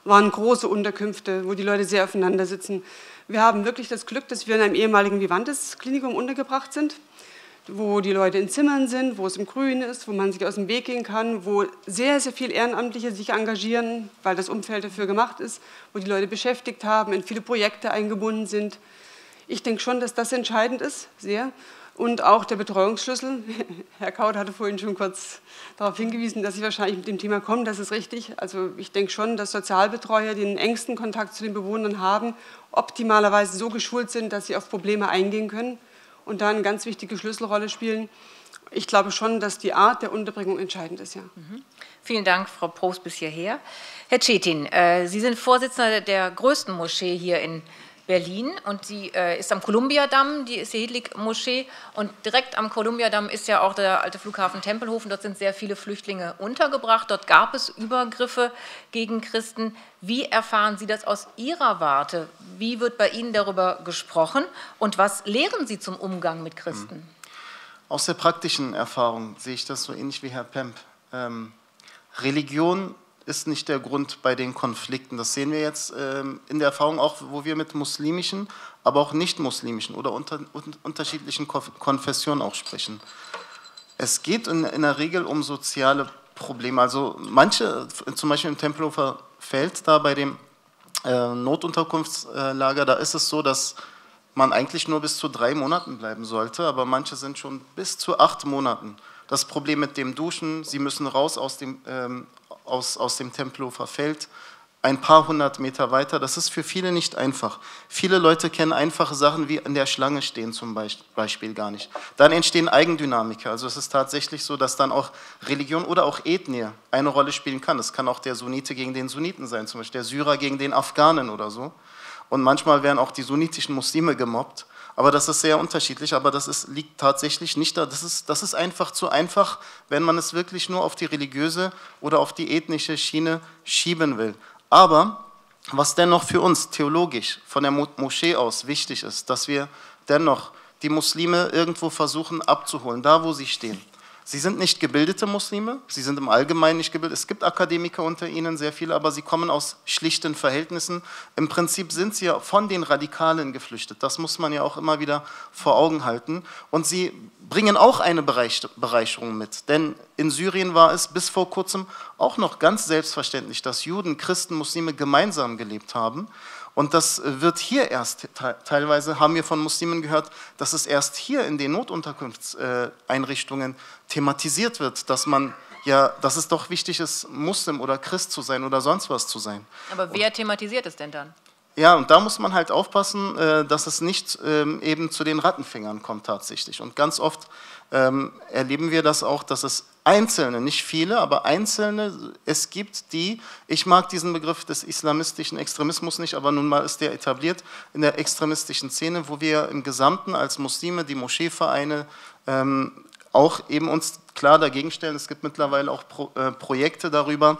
waren große Unterkünfte, wo die Leute sehr aufeinander sitzen. Wir haben wirklich das Glück, dass wir in einem ehemaligen Vivantes-Klinikum untergebracht sind, wo die Leute in Zimmern sind, wo es im Grün ist, wo man sich aus dem Weg gehen kann, wo sehr, sehr viele Ehrenamtliche sich engagieren, weil das Umfeld dafür gemacht ist, wo die Leute beschäftigt haben, in viele Projekte eingebunden sind. Ich denke schon, dass das entscheidend ist, sehr. Und auch der Betreuungsschlüssel. Herr Kauder hatte vorhin schon kurz darauf hingewiesen, dass Sie wahrscheinlich mit dem Thema kommen. Das ist richtig. Also ich denke schon, dass Sozialbetreuer den engsten Kontakt zu den Bewohnern haben, optimalerweise so geschult sind, dass sie auf Probleme eingehen können und da eine ganz wichtige Schlüsselrolle spielen. Ich glaube schon, dass die Art der Unterbringung entscheidend ist, ja. Mhm. Vielen Dank, Frau Probst, bis hierher. Herr Çetin, äh, Sie sind Vorsitzender der größten Moschee hier in Berlin und die äh, ist am Kolumbiadamm, die Şehitlik-Moschee, und direkt am Kolumbiadamm ist ja auch der alte Flughafen Tempelhof und dort sind sehr viele Flüchtlinge untergebracht. Dort gab es Übergriffe gegen Christen. Wie erfahren Sie das aus Ihrer Warte? Wie wird bei Ihnen darüber gesprochen und was lehren Sie zum Umgang mit Christen? Aus der praktischen Erfahrung sehe ich das so ähnlich wie Herr Pemp. Ähm, Religion ist nicht der Grund bei den Konflikten. Das sehen wir jetzt ähm, in der Erfahrung auch, wo wir mit muslimischen, aber auch nicht-muslimischen oder unter, un, unterschiedlichen Konfessionen auch sprechen. Es geht in, in der Regel um soziale Probleme. Also manche, zum Beispiel im Tempelhofer Feld, da bei dem äh, Notunterkunftslager, da ist es so, dass man eigentlich nur bis zu drei Monaten bleiben sollte, aber manche sind schon bis zu acht Monaten. Das Problem mit dem Duschen, sie müssen raus aus dem ähm, Aus, aus dem Tempelhofer Feld, ein paar hundert Meter weiter. Das ist für viele nicht einfach. Viele Leute kennen einfache Sachen wie in der Schlange stehen zum Beispiel gar nicht. Dann entstehen Eigendynamiker. Also es ist tatsächlich so, dass dann auch Religion oder auch Ethnie eine Rolle spielen kann. Das kann auch der Sunnite gegen den Sunniten sein, zum Beispiel der Syrer gegen den Afghanen oder so. Und manchmal werden auch die sunnitischen Muslime gemobbt. Aber das ist sehr unterschiedlich, aber das ist, liegt tatsächlich nicht da. Das ist, das ist einfach zu einfach, wenn man es wirklich nur auf die religiöse oder auf die ethnische Schiene schieben will. Aber was dennoch für uns theologisch von der Mo- Moschee aus wichtig ist, dass wir dennoch die Muslime irgendwo versuchen abzuholen, da wo sie stehen. Sie sind nicht gebildete Muslime, sie sind im Allgemeinen nicht gebildet. Es gibt Akademiker unter ihnen, sehr viele, aber sie kommen aus schlichten Verhältnissen. Im Prinzip sind sie ja von den Radikalen geflüchtet. Das muss man ja auch immer wieder vor Augen halten. Und sie bringen auch eine Bereicherung mit. Denn in Syrien war es bis vor kurzem auch noch ganz selbstverständlich, dass Juden, Christen, Muslime gemeinsam gelebt haben. Und das wird hier erst, teilweise haben wir von Muslimen gehört, dass es erst hier in den Notunterkunftseinrichtungen thematisiert wird, dass man ja, dass es doch wichtig ist, Muslim oder Christ zu sein oder sonst was zu sein. Aber wer thematisiert es denn dann? Ja, und da muss man halt aufpassen, dass es nicht eben zu den Rattenfängern kommt tatsächlich. Und ganz oft erleben wir das auch, dass es Einzelne, nicht viele, aber Einzelne, es gibt die, ich mag diesen Begriff des islamistischen Extremismus nicht, aber nun mal ist der etabliert in der extremistischen Szene, wo wir im Gesamten als Muslime, die Moscheevereine, ähm, auch eben uns klar dagegen stellen. Es gibt mittlerweile auch Pro, äh, Projekte darüber,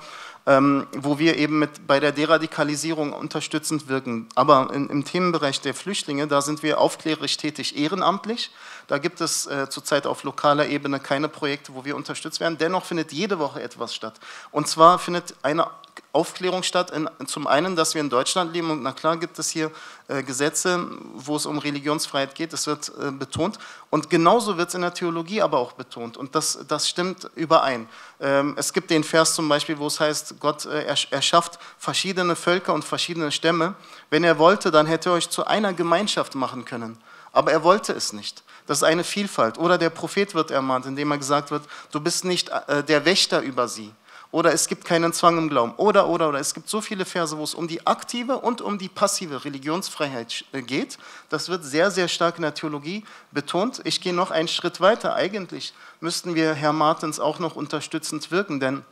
ähm, wo wir eben mit, bei der Deradikalisierung unterstützend wirken. Aber in, im Themenbereich der Flüchtlinge, da sind wir aufklärerisch tätig, ehrenamtlich. Da gibt es äh, zurzeit auf lokaler Ebene keine Projekte, wo wir unterstützt werden. Dennoch findet jede Woche etwas statt. Und zwar findet eine Aufklärung statt. In, zum einen, dass wir in Deutschland leben und na klar gibt es hier äh, Gesetze, wo es um Religionsfreiheit geht, das wird äh, betont und genauso wird es in der Theologie aber auch betont und das, das stimmt überein. Ähm, es gibt den Vers zum Beispiel, wo es heißt, Gott äh, er, erschafft verschiedene Völker und verschiedene Stämme. Wenn er wollte, dann hätte er euch zu einer Gemeinschaft machen können, aber er wollte es nicht. Das ist eine Vielfalt. Oder der Prophet wird ermahnt, indem er gesagt wird, du bist nicht äh, der Wächter über sie. Oder es gibt keinen Zwang im Glauben, oder, oder, oder. Es gibt so viele Verse, wo es um die aktive und um die passive Religionsfreiheit geht. Das wird sehr, sehr stark in der Theologie betont. Ich gehe noch einen Schritt weiter. Eigentlich müssten wir Herrn Martens auch noch unterstützend wirken, denn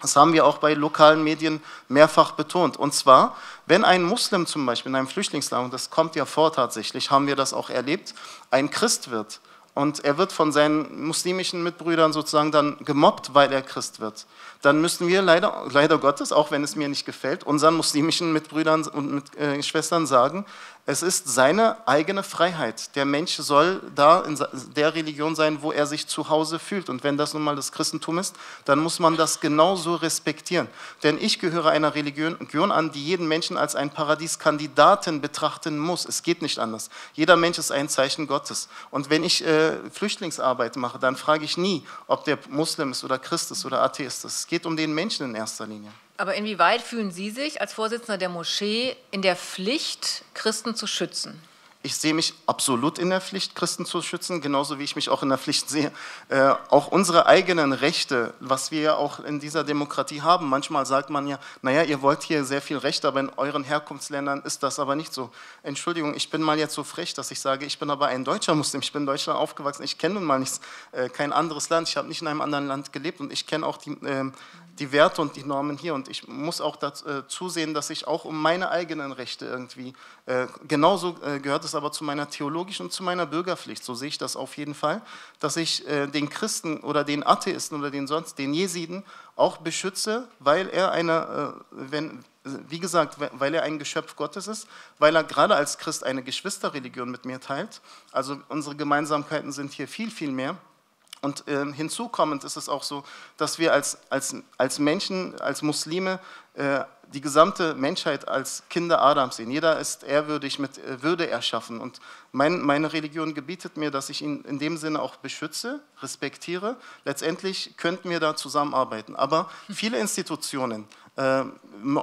das haben wir auch bei lokalen Medien mehrfach betont. Und zwar, wenn ein Muslim zum Beispiel in einem Flüchtlingslager, und das kommt ja vor tatsächlich, haben wir das auch erlebt, ein Christ wird. Und er wird von seinen muslimischen Mitbrüdern sozusagen dann gemobbt, weil er Christ wird. Dann müssen wir leider, leider Gottes, auch wenn es mir nicht gefällt, unseren muslimischen Mitbrüdern und mit, äh, Schwestern sagen, es ist seine eigene Freiheit. Der Mensch soll da in der Religion sein, wo er sich zu Hause fühlt. Und wenn das nun mal das Christentum ist, dann muss man das genauso respektieren. Denn ich gehöre einer Religion an, die jeden Menschen als einen Paradieskandidaten betrachten muss. Es geht nicht anders. Jeder Mensch ist ein Zeichen Gottes. Und wenn ich äh, Flüchtlingsarbeit mache, dann frage ich nie, ob der Muslim ist oder Christ ist oder Atheist ist. Es geht um den Menschen in erster Linie. Aber inwieweit fühlen Sie sich als Vorsitzender der Moschee in der Pflicht, Christen zu schützen? Ich sehe mich absolut in der Pflicht, Christen zu schützen, genauso wie ich mich auch in der Pflicht sehe, äh, auch unsere eigenen Rechte, was wir ja auch in dieser Demokratie haben. Manchmal sagt man ja, naja, ihr wollt hier sehr viel Recht, aber in euren Herkunftsländern ist das aber nicht so. Entschuldigung, ich bin mal jetzt so frech, dass ich sage, ich bin aber ein deutscher Muslim, ich bin in Deutschland aufgewachsen, ich kenne nun mal nichts, äh, kein anderes Land, ich habe nicht in einem anderen Land gelebt und ich kenne auch die... Äh, die Werte und die Normen hier und ich muss auch dazu sehen, dass ich auch um meine eigenen Rechte irgendwie, äh, genauso äh, gehört es aber zu meiner theologischen und zu meiner Bürgerpflicht, so sehe ich das auf jeden Fall, dass ich äh, den Christen oder den Atheisten oder den sonst, den Jesiden auch beschütze, weil er eine, äh, wenn, wie gesagt, weil er ein Geschöpf Gottes ist, weil er gerade als Christ eine Geschwisterreligion mit mir teilt, also unsere Gemeinsamkeiten sind hier viel, viel mehr. Und äh, hinzukommend ist es auch so, dass wir als, als, als Menschen, als Muslime, äh, die gesamte Menschheit als Kinder Adams sehen. Jeder ist ehrwürdig mit äh, Würde erschaffen. Und mein, meine Religion gebietet mir, dass ich ihn in dem Sinne auch beschütze, respektiere. Letztendlich könnten wir da zusammenarbeiten. Aber viele Institutionen äh,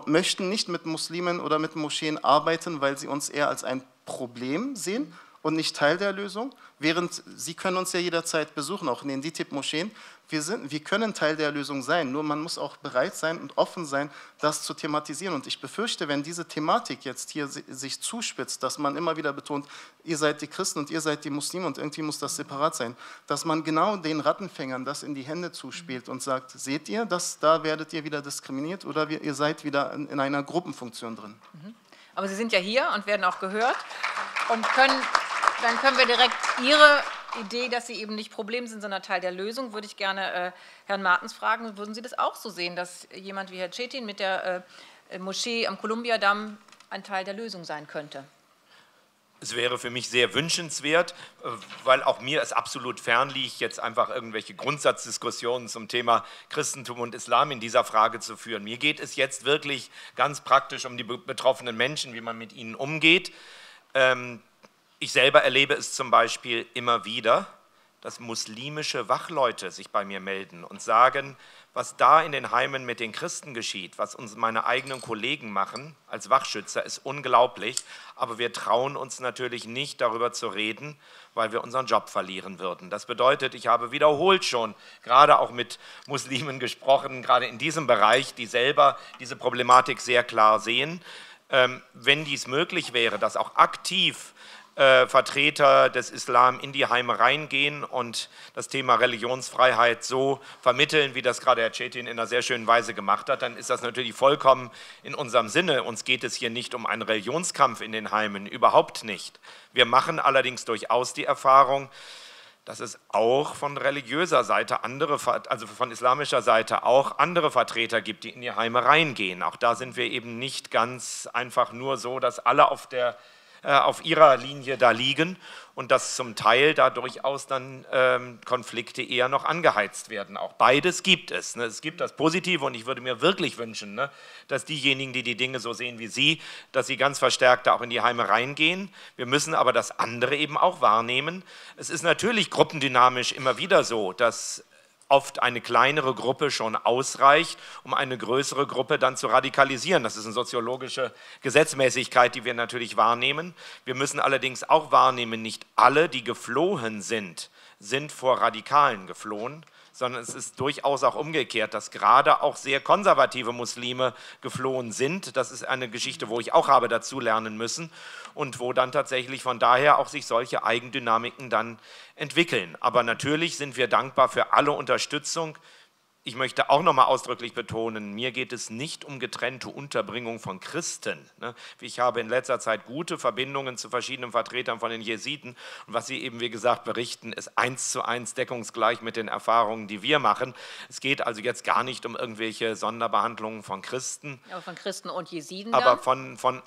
möchten nicht mit Muslimen oder mit Moscheen arbeiten, weil sie uns eher als ein Problem sehen und nicht Teil der Lösung, während Sie können uns ja jederzeit besuchen, auch in den D I T I B-Moscheen. Wir, sind, wir können Teil der Lösung sein, nur man muss auch bereit sein und offen sein, das zu thematisieren. Und ich befürchte, wenn diese Thematik jetzt hier sich zuspitzt, dass man immer wieder betont, ihr seid die Christen und ihr seid die Muslime und irgendwie muss das separat sein, dass man genau den Rattenfängern das in die Hände zuspielt und sagt, seht ihr, das, da werdet ihr wieder diskriminiert oder wir, ihr seid wieder in, in einer Gruppenfunktion drin. Aber Sie sind ja hier und werden auch gehört und können... Dann können wir direkt Ihre Idee, dass Sie eben nicht Problem sind, sondern Teil der Lösung, würde ich gerne äh, Herrn Martens fragen. Würden Sie das auch so sehen, dass jemand wie Herr Çetin mit der äh, Moschee am Kolumbiadamm ein Teil der Lösung sein könnte? Es wäre für mich sehr wünschenswert, weil auch mir es absolut fern liegt, jetzt einfach irgendwelche Grundsatzdiskussionen zum Thema Christentum und Islam in dieser Frage zu führen. Mir geht es jetzt wirklich ganz praktisch um die betroffenen Menschen, wie man mit ihnen umgeht. Ähm, Ich selber erlebe es zum Beispiel immer wieder, dass muslimische Wachleute sich bei mir melden und sagen, was da in den Heimen mit den Christen geschieht, was uns meine eigenen Kollegen machen als Wachschützer, ist unglaublich. Aber wir trauen uns natürlich nicht, darüber zu reden, weil wir unseren Job verlieren würden. Das bedeutet, ich habe wiederholt schon, gerade auch mit Muslimen gesprochen, gerade in diesem Bereich, die selber diese Problematik sehr klar sehen. Wenn dies möglich wäre, dass auch aktiv Äh, Vertreter des Islam in die Heime reingehen und das Thema Religionsfreiheit so vermitteln, wie das gerade Herr Çetin in einer sehr schönen Weise gemacht hat, dann ist das natürlich vollkommen in unserem Sinne. Uns geht es hier nicht um einen Religionskampf in den Heimen, überhaupt nicht. Wir machen allerdings durchaus die Erfahrung, dass es auch von religiöser Seite, andere, also von islamischer Seite auch andere Vertreter gibt, die in die Heime reingehen. Auch da sind wir eben nicht ganz einfach nur so, dass alle auf der äh, auf ihrer Linie da liegen und dass zum Teil da durchaus dann ähm, Konflikte eher noch angeheizt werden. Auch beides gibt es. Ne? Es gibt das Positive und ich würde mir wirklich wünschen, ne, dass diejenigen, die die Dinge so sehen wie Sie, dass sie ganz verstärkt da auch in die Heime reingehen. Wir müssen aber das andere eben auch wahrnehmen. Es ist natürlich gruppendynamisch immer wieder so, dass oft eine kleinere Gruppe schon ausreicht, um eine größere Gruppe dann zu radikalisieren. Das ist eine soziologische Gesetzmäßigkeit, die wir natürlich wahrnehmen. Wir müssen allerdings auch wahrnehmen, nicht alle, die geflohen sind, sind vor Radikalen geflohen, sondern es ist durchaus auch umgekehrt, dass gerade auch sehr konservative Muslime geflohen sind. Das ist eine Geschichte, wo ich auch habe dazu lernen müssen und wo dann tatsächlich von daher auch sich solche Eigendynamiken dann entwickeln. Aber natürlich sind wir dankbar für alle Unterstützung. Ich möchte auch nochmal ausdrücklich betonen, mir geht es nicht um getrennte Unterbringung von Christen. Ich habe in letzter Zeit gute Verbindungen zu verschiedenen Vertretern von den Jesiden und was sie eben, wie gesagt, berichten, ist eins zu eins deckungsgleich mit den Erfahrungen, die wir machen. Es geht also jetzt gar nicht um irgendwelche Sonderbehandlungen von Christen. Aber von Christen und Jesiden dann? Aber von, von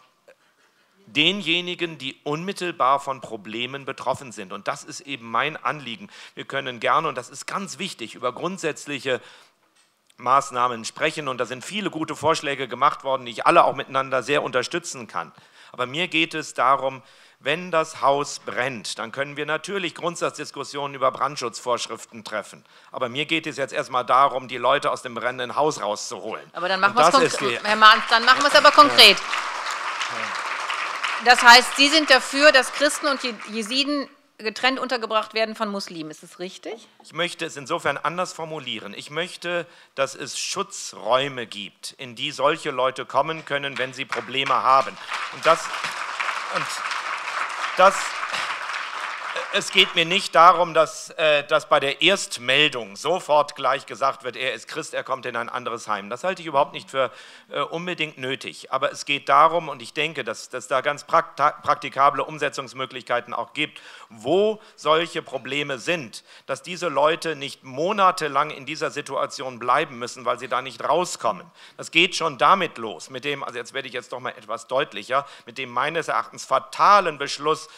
denjenigen, die unmittelbar von Problemen betroffen sind. Und das ist eben mein Anliegen. Wir können gerne, und das ist ganz wichtig, über grundsätzliche Maßnahmen sprechen. Und da sind viele gute Vorschläge gemacht worden, die ich alle auch miteinander sehr unterstützen kann. Aber mir geht es darum, wenn das Haus brennt, dann können wir natürlich Grundsatzdiskussionen über Brandschutzvorschriften treffen. Aber mir geht es jetzt erstmal darum, die Leute aus dem brennenden Haus rauszuholen. Aber dann machen wir es konkret, Herr Martens, dann machen wir es aber konkret. Das heißt, Sie sind dafür, dass Christen und Jesiden getrennt untergebracht werden von Muslimen. Ist das richtig? Ich möchte es insofern anders formulieren. Ich möchte, dass es Schutzräume gibt, in die solche Leute kommen können, wenn sie Probleme haben. Und das... Und das Es geht mir nicht darum, dass, äh, dass bei der Erstmeldung sofort gleich gesagt wird, er ist Christ, er kommt in ein anderes Heim. Das halte ich überhaupt nicht für äh, unbedingt nötig. Aber es geht darum, und ich denke, dass es da ganz praktikable Umsetzungsmöglichkeiten auch gibt, wo solche Probleme sind, dass diese Leute nicht monatelang in dieser Situation bleiben müssen, weil sie da nicht rauskommen. Das geht schon damit los, mit dem, also jetzt werde ich jetzt doch mal etwas deutlicher, mit dem meines Erachtens fatalen Beschluss,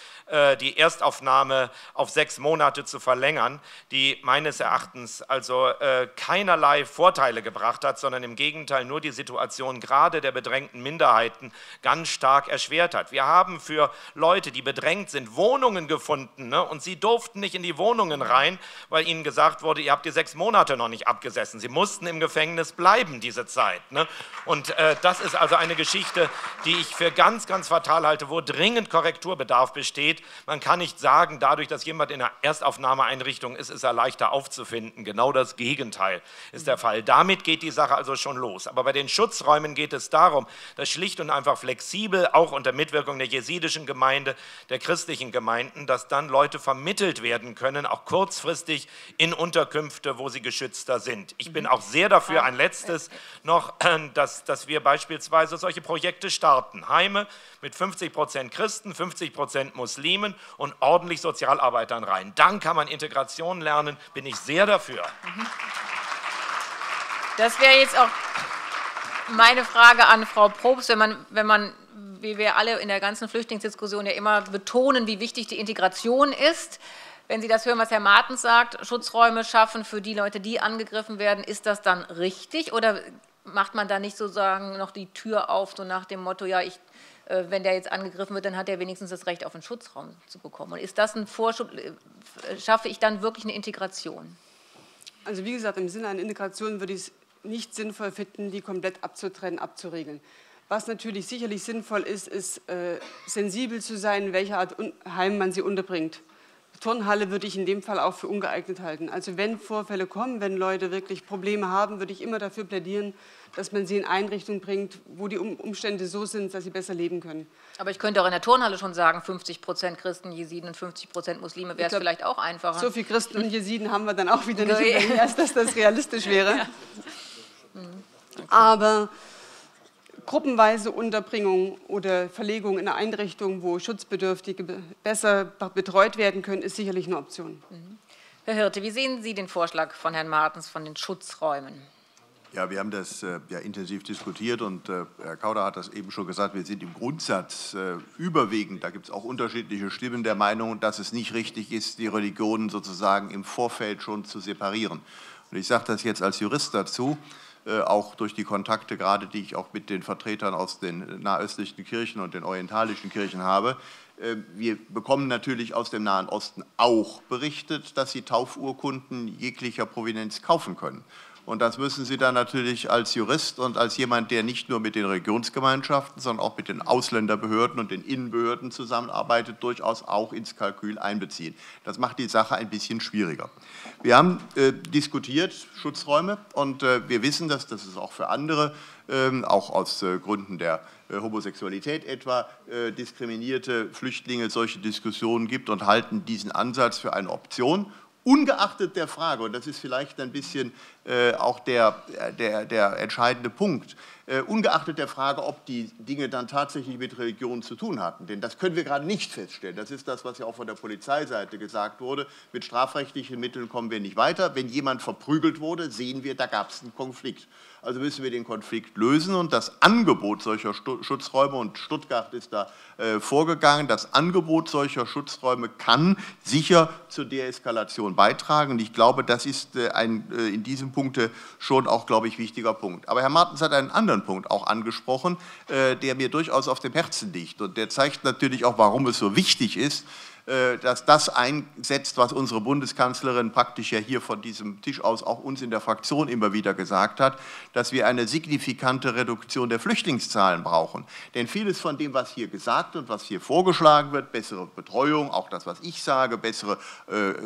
die Erstaufnahme auf sechs Monate zu verlängern, die meines Erachtens also äh, keinerlei Vorteile gebracht hat, sondern im Gegenteil nur die Situation gerade der bedrängten Minderheiten ganz stark erschwert hat. Wir haben für Leute, die bedrängt sind, Wohnungen gefunden, ne? Und sie durften nicht in die Wohnungen rein, weil ihnen gesagt wurde, ihr habt die sechs Monate noch nicht abgesessen. Sie mussten im Gefängnis bleiben diese Zeit. Ne? Und äh, das ist also eine Geschichte, die ich für ganz, ganz fatal halte, wo dringend Korrekturbedarf besteht. Man kann nicht sagen, dadurch, dass jemand in einer Erstaufnahmeeinrichtung ist, ist er leichter aufzufinden. Genau das Gegenteil ist der Fall. Damit geht die Sache also schon los. Aber bei den Schutzräumen geht es darum, dass schlicht und einfach flexibel, auch unter Mitwirkung der jesidischen Gemeinde, der christlichen Gemeinden, dass dann Leute vermittelt werden können, auch kurzfristig in Unterkünfte, wo sie geschützter sind. Ich bin auch sehr dafür, ein letztes noch, dass, dass wir beispielsweise solche Projekte starten. Heime mit fünfzig Prozent Christen, fünfzig Prozent Muslimen. Muslimen und ordentlich Sozialarbeitern rein. Dann kann man Integration lernen, bin ich sehr dafür. Das wäre jetzt auch meine Frage an Frau Probst, wenn man, wenn man, wie wir alle in der ganzen Flüchtlingsdiskussion ja immer betonen, wie wichtig die Integration ist. Wenn Sie das hören, was Herr Martens sagt, Schutzräume schaffen für die Leute, die angegriffen werden, ist das dann richtig? Oder macht man da nicht sozusagen noch die Tür auf, so nach dem Motto, ja, ich... wenn der jetzt angegriffen wird, dann hat er wenigstens das Recht auf einen Schutzraum zu bekommen. Und ist das ein Vorschub, schaffe ich dann wirklich eine Integration? Also wie gesagt, im Sinne einer Integration würde ich es nicht sinnvoll finden, die komplett abzutrennen, abzuregeln. Was natürlich sicherlich sinnvoll ist, ist äh, sensibel zu sein, in welcher Art Heim man sie unterbringt. Turnhalle würde ich in dem Fall auch für ungeeignet halten. Also wenn Vorfälle kommen, wenn Leute wirklich Probleme haben, würde ich immer dafür plädieren, dass man sie in Einrichtungen bringt, wo die Umstände so sind, dass sie besser leben können. Aber ich könnte auch in der Turnhalle schon sagen, fünfzig Prozent Christen, Jesiden und fünfzig Prozent Muslime wäre es vielleicht auch einfacher. So viel Christen und Jesiden haben wir dann auch wieder nicht, nee. Erst, dass das realistisch wäre. Ja. Okay. Aber gruppenweise Unterbringung oder Verlegung in eine Einrichtung, wo Schutzbedürftige besser betreut werden können, ist sicherlich eine Option. Mhm. Herr Hirte, wie sehen Sie den Vorschlag von Herrn Martens von den Schutzräumen? Ja, wir haben das äh, ja intensiv diskutiert und äh, Herr Kauder hat das eben schon gesagt, wir sind im Grundsatz äh, überwiegend, da gibt es auch unterschiedliche Stimmen der Meinung, dass es nicht richtig ist, die Religionen sozusagen im Vorfeld schon zu separieren. Und ich sage das jetzt als Jurist dazu, äh, auch durch die Kontakte gerade, die ich auch mit den Vertretern aus den nahöstlichen Kirchen und den orientalischen Kirchen habe. Wir bekommen natürlich aus dem Nahen Osten auch berichtet, dass sie Taufurkunden jeglicher Provenienz kaufen können. Und das müssen Sie dann natürlich als Jurist und als jemand, der nicht nur mit den Religionsgemeinschaften, sondern auch mit den Ausländerbehörden und den Innenbehörden zusammenarbeitet, durchaus auch ins Kalkül einbeziehen. Das macht die Sache ein bisschen schwieriger. Wir haben äh, diskutiert Schutzräume und äh, wir wissen, dass das ist auch für andere, äh, auch aus äh, Gründen der äh, Homosexualität etwa, äh, diskriminierte Flüchtlinge solche Diskussionen gibt und halten diesen Ansatz für eine Option. Ungeachtet der Frage, und das ist vielleicht ein bisschen äh, auch der, der, der entscheidende Punkt, äh, ungeachtet der Frage, ob die Dinge dann tatsächlich mit Religion zu tun hatten. Denn das können wir gerade nicht feststellen. Das ist das, was ja auch von der Polizeiseite gesagt wurde. Mit strafrechtlichen Mitteln kommen wir nicht weiter. Wenn jemand verprügelt wurde, sehen wir, da gab es einen Konflikt. Also müssen wir den Konflikt lösen und das Angebot solcher Schutzräume, und Stuttgart ist da äh, vorgegangen, das Angebot solcher Schutzräume kann sicher zur Deeskalation beitragen. Und ich glaube, das ist äh, ein äh, in diesem Punkt schon auch, glaube ich, wichtiger Punkt. Aber Herr Martens hat einen anderen Punkt auch angesprochen, äh, der mir durchaus auf dem Herzen liegt. Und der zeigt natürlich auch, warum es so wichtig ist, dass das einsetzt, was unsere Bundeskanzlerin praktisch ja hier von diesem Tisch aus auch uns in der Fraktion immer wieder gesagt hat, dass wir eine signifikante Reduktion der Flüchtlingszahlen brauchen. Denn vieles von dem, was hier gesagt und was hier vorgeschlagen wird, bessere Betreuung, auch das, was ich sage, bessere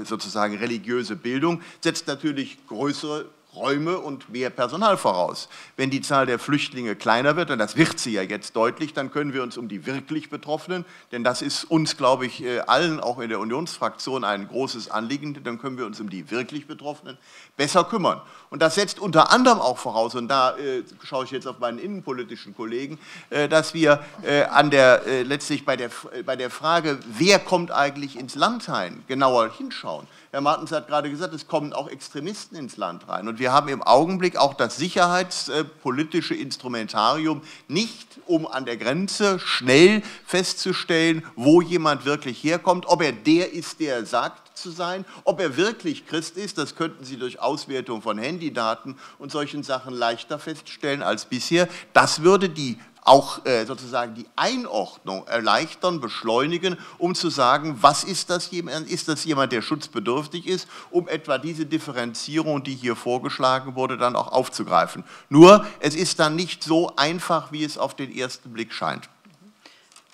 sozusagen religiöse Bildung, setzt natürlich größere Räume und mehr Personal voraus. Wenn die Zahl der Flüchtlinge kleiner wird, und das wird sie ja jetzt deutlich, dann können wir uns um die wirklich Betroffenen, denn das ist uns, glaube ich, allen, auch in der Unionsfraktion, ein großes Anliegen, dann können wir uns um die wirklich Betroffenen besser kümmern. Und das setzt unter anderem auch voraus, und da äh, schaue ich jetzt auf meinen innenpolitischen Kollegen, äh, dass wir äh, an der, äh, letztlich bei der, äh, bei der Frage, wer kommt eigentlich ins Land rein, genauer hinschauen. Herr Martens hat gerade gesagt, es kommen auch Extremisten ins Land rein. Und wir haben im Augenblick auch das sicherheitspolitische Instrumentarium nicht, um an der Grenze schnell festzustellen, wo jemand wirklich herkommt, ob er der ist, der sagt zu sein, ob er wirklich Christ ist. Das könnten Sie durch Auswertung von Handydaten und solchen Sachen leichter feststellen als bisher. Das würde die auch äh, sozusagen die Einordnung erleichtern, beschleunigen, um zu sagen, was ist das jemand, ist das jemand, der schutzbedürftig ist, um etwa diese Differenzierung, die hier vorgeschlagen wurde, dann auch aufzugreifen. Nur, es ist dann nicht so einfach, wie es auf den ersten Blick scheint.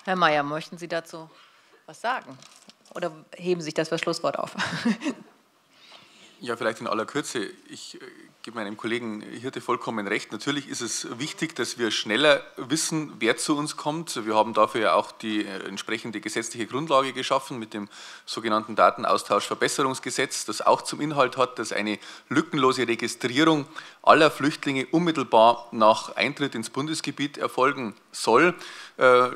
Herr Mayer, möchten Sie dazu was sagen? Oder heben Sie sich das für Schlusswort auf? Ja, vielleicht in aller Kürze. Ich gebe meinem Kollegen Hirte vollkommen recht. Natürlich ist es wichtig, dass wir schneller wissen, wer zu uns kommt. Wir haben dafür ja auch die entsprechende gesetzliche Grundlage geschaffen mit dem sogenannten Datenaustauschverbesserungsgesetz, das auch zum Inhalt hat, dass eine lückenlose Registrierung aller Flüchtlinge unmittelbar nach Eintritt ins Bundesgebiet erfolgen soll.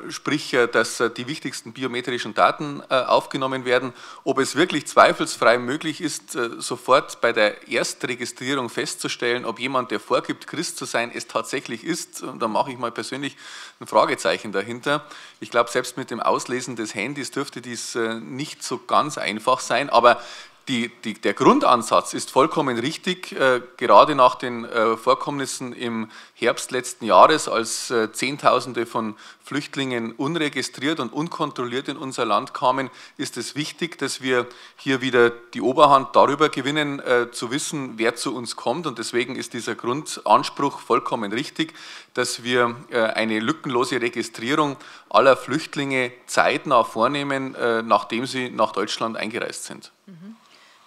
Sprich, dass die wichtigsten biometrischen Daten aufgenommen werden. Ob es wirklich zweifelsfrei möglich ist, sofort bei der Erstregistrierung festzustellen, ob jemand, der vorgibt, Christ zu sein, es tatsächlich ist, da mache ich mal persönlich ein Fragezeichen dahinter. Ich glaube, selbst mit dem Auslesen des Handys dürfte dies nicht so ganz einfach sein, aber Die, die, der Grundansatz ist vollkommen richtig, äh, gerade nach den äh, Vorkommnissen im Herbst letzten Jahres, als äh, Zehntausende von Flüchtlingen unregistriert und unkontrolliert in unser Land kamen, ist es wichtig, dass wir hier wieder die Oberhand darüber gewinnen, äh, zu wissen, wer zu uns kommt. Und deswegen ist dieser Grundanspruch vollkommen richtig, dass wir äh, eine lückenlose Registrierung aller Flüchtlinge zeitnah vornehmen, äh, nachdem sie nach Deutschland eingereist sind. Mhm.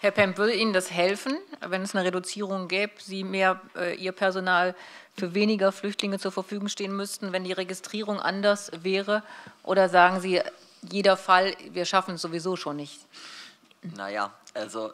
Herr Pemp, würde Ihnen das helfen, wenn es eine Reduzierung gäbe, Sie mehr äh, Ihr Personal für weniger Flüchtlinge zur Verfügung stehen müssten, wenn die Registrierung anders wäre? Oder sagen Sie, jeder Fall, wir schaffen es sowieso schon nicht? Naja, also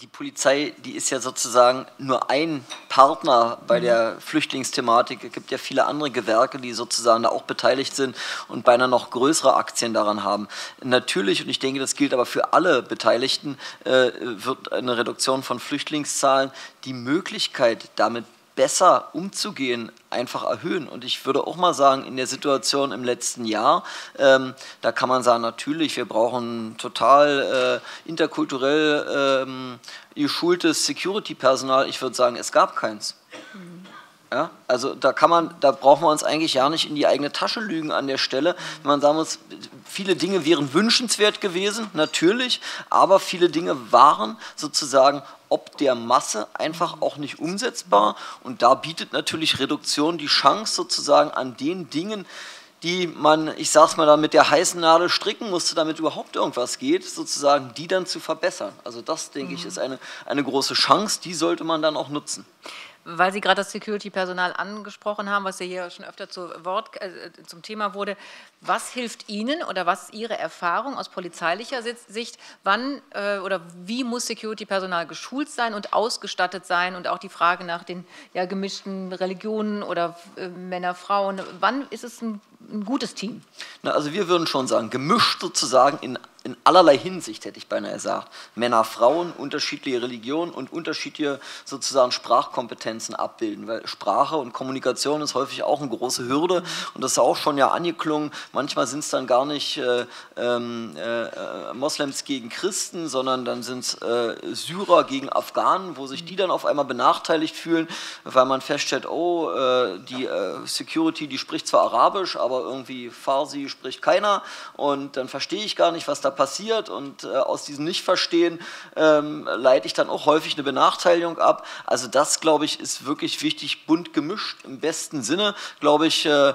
die Polizei, die ist ja sozusagen nur ein Partner bei mhm. der Flüchtlingsthematik. Es gibt ja viele andere Gewerke, die sozusagen da auch beteiligt sind und beinahe noch größere Aktien daran haben. Natürlich, und ich denke, das gilt aber für alle Beteiligten, äh, wird eine Reduktion von Flüchtlingszahlen die Möglichkeit damit besser umzugehen, einfach erhöhen. Und ich würde auch mal sagen, in der Situation im letzten Jahr, ähm, da kann man sagen, natürlich, wir brauchen total äh, interkulturell ähm, geschultes Security-Personal. Ich würde sagen, es gab keins. Mhm. Ja, also da kann man, da brauchen wir uns eigentlich ja nicht in die eigene Tasche lügen an der Stelle. Wenn man sagen muss, viele Dinge wären wünschenswert gewesen, natürlich, aber viele Dinge waren sozusagen ob der Masse einfach auch nicht umsetzbar. Und da bietet natürlich Reduktion die Chance sozusagen an den Dingen, die man, ich sag's mal, da mit der heißen Nadel stricken musste, damit überhaupt irgendwas geht, sozusagen die dann zu verbessern. Also das, denke ich, ist eine, eine große Chance, die sollte man dann auch nutzen. Weil Sie gerade das Security-Personal angesprochen haben, was ja hier schon öfter zu Wort, äh, zum Thema wurde, was hilft Ihnen oder was ist Ihre Erfahrung aus polizeilicher Sicht, wann äh, oder wie muss Security-Personal geschult sein und ausgestattet sein und auch die Frage nach den ja, gemischten Religionen oder äh, Männer, Frauen, wann ist es ein, ein gutes Team? Na, also wir würden schon sagen, gemischt sozusagen in In allerlei Hinsicht, hätte ich beinahe gesagt. Männer, Frauen, unterschiedliche Religionen und unterschiedliche sozusagen Sprachkompetenzen abbilden, weil Sprache und Kommunikation ist häufig auch eine große Hürde und das ist auch schon ja angeklungen. Manchmal sind es dann gar nicht äh, äh, Moslems gegen Christen, sondern dann sind es äh, Syrer gegen Afghanen, wo sich die dann auf einmal benachteiligt fühlen, weil man feststellt, oh, äh, die äh, Security, die spricht zwar Arabisch, aber irgendwie Farsi spricht keiner und dann verstehe ich gar nicht, was da passiert und äh, aus diesem Nichtverstehen ähm, leite ich dann auch häufig eine Benachteiligung ab. Also das, glaube ich, ist wirklich wichtig, bunt gemischt im besten Sinne, glaube ich, äh,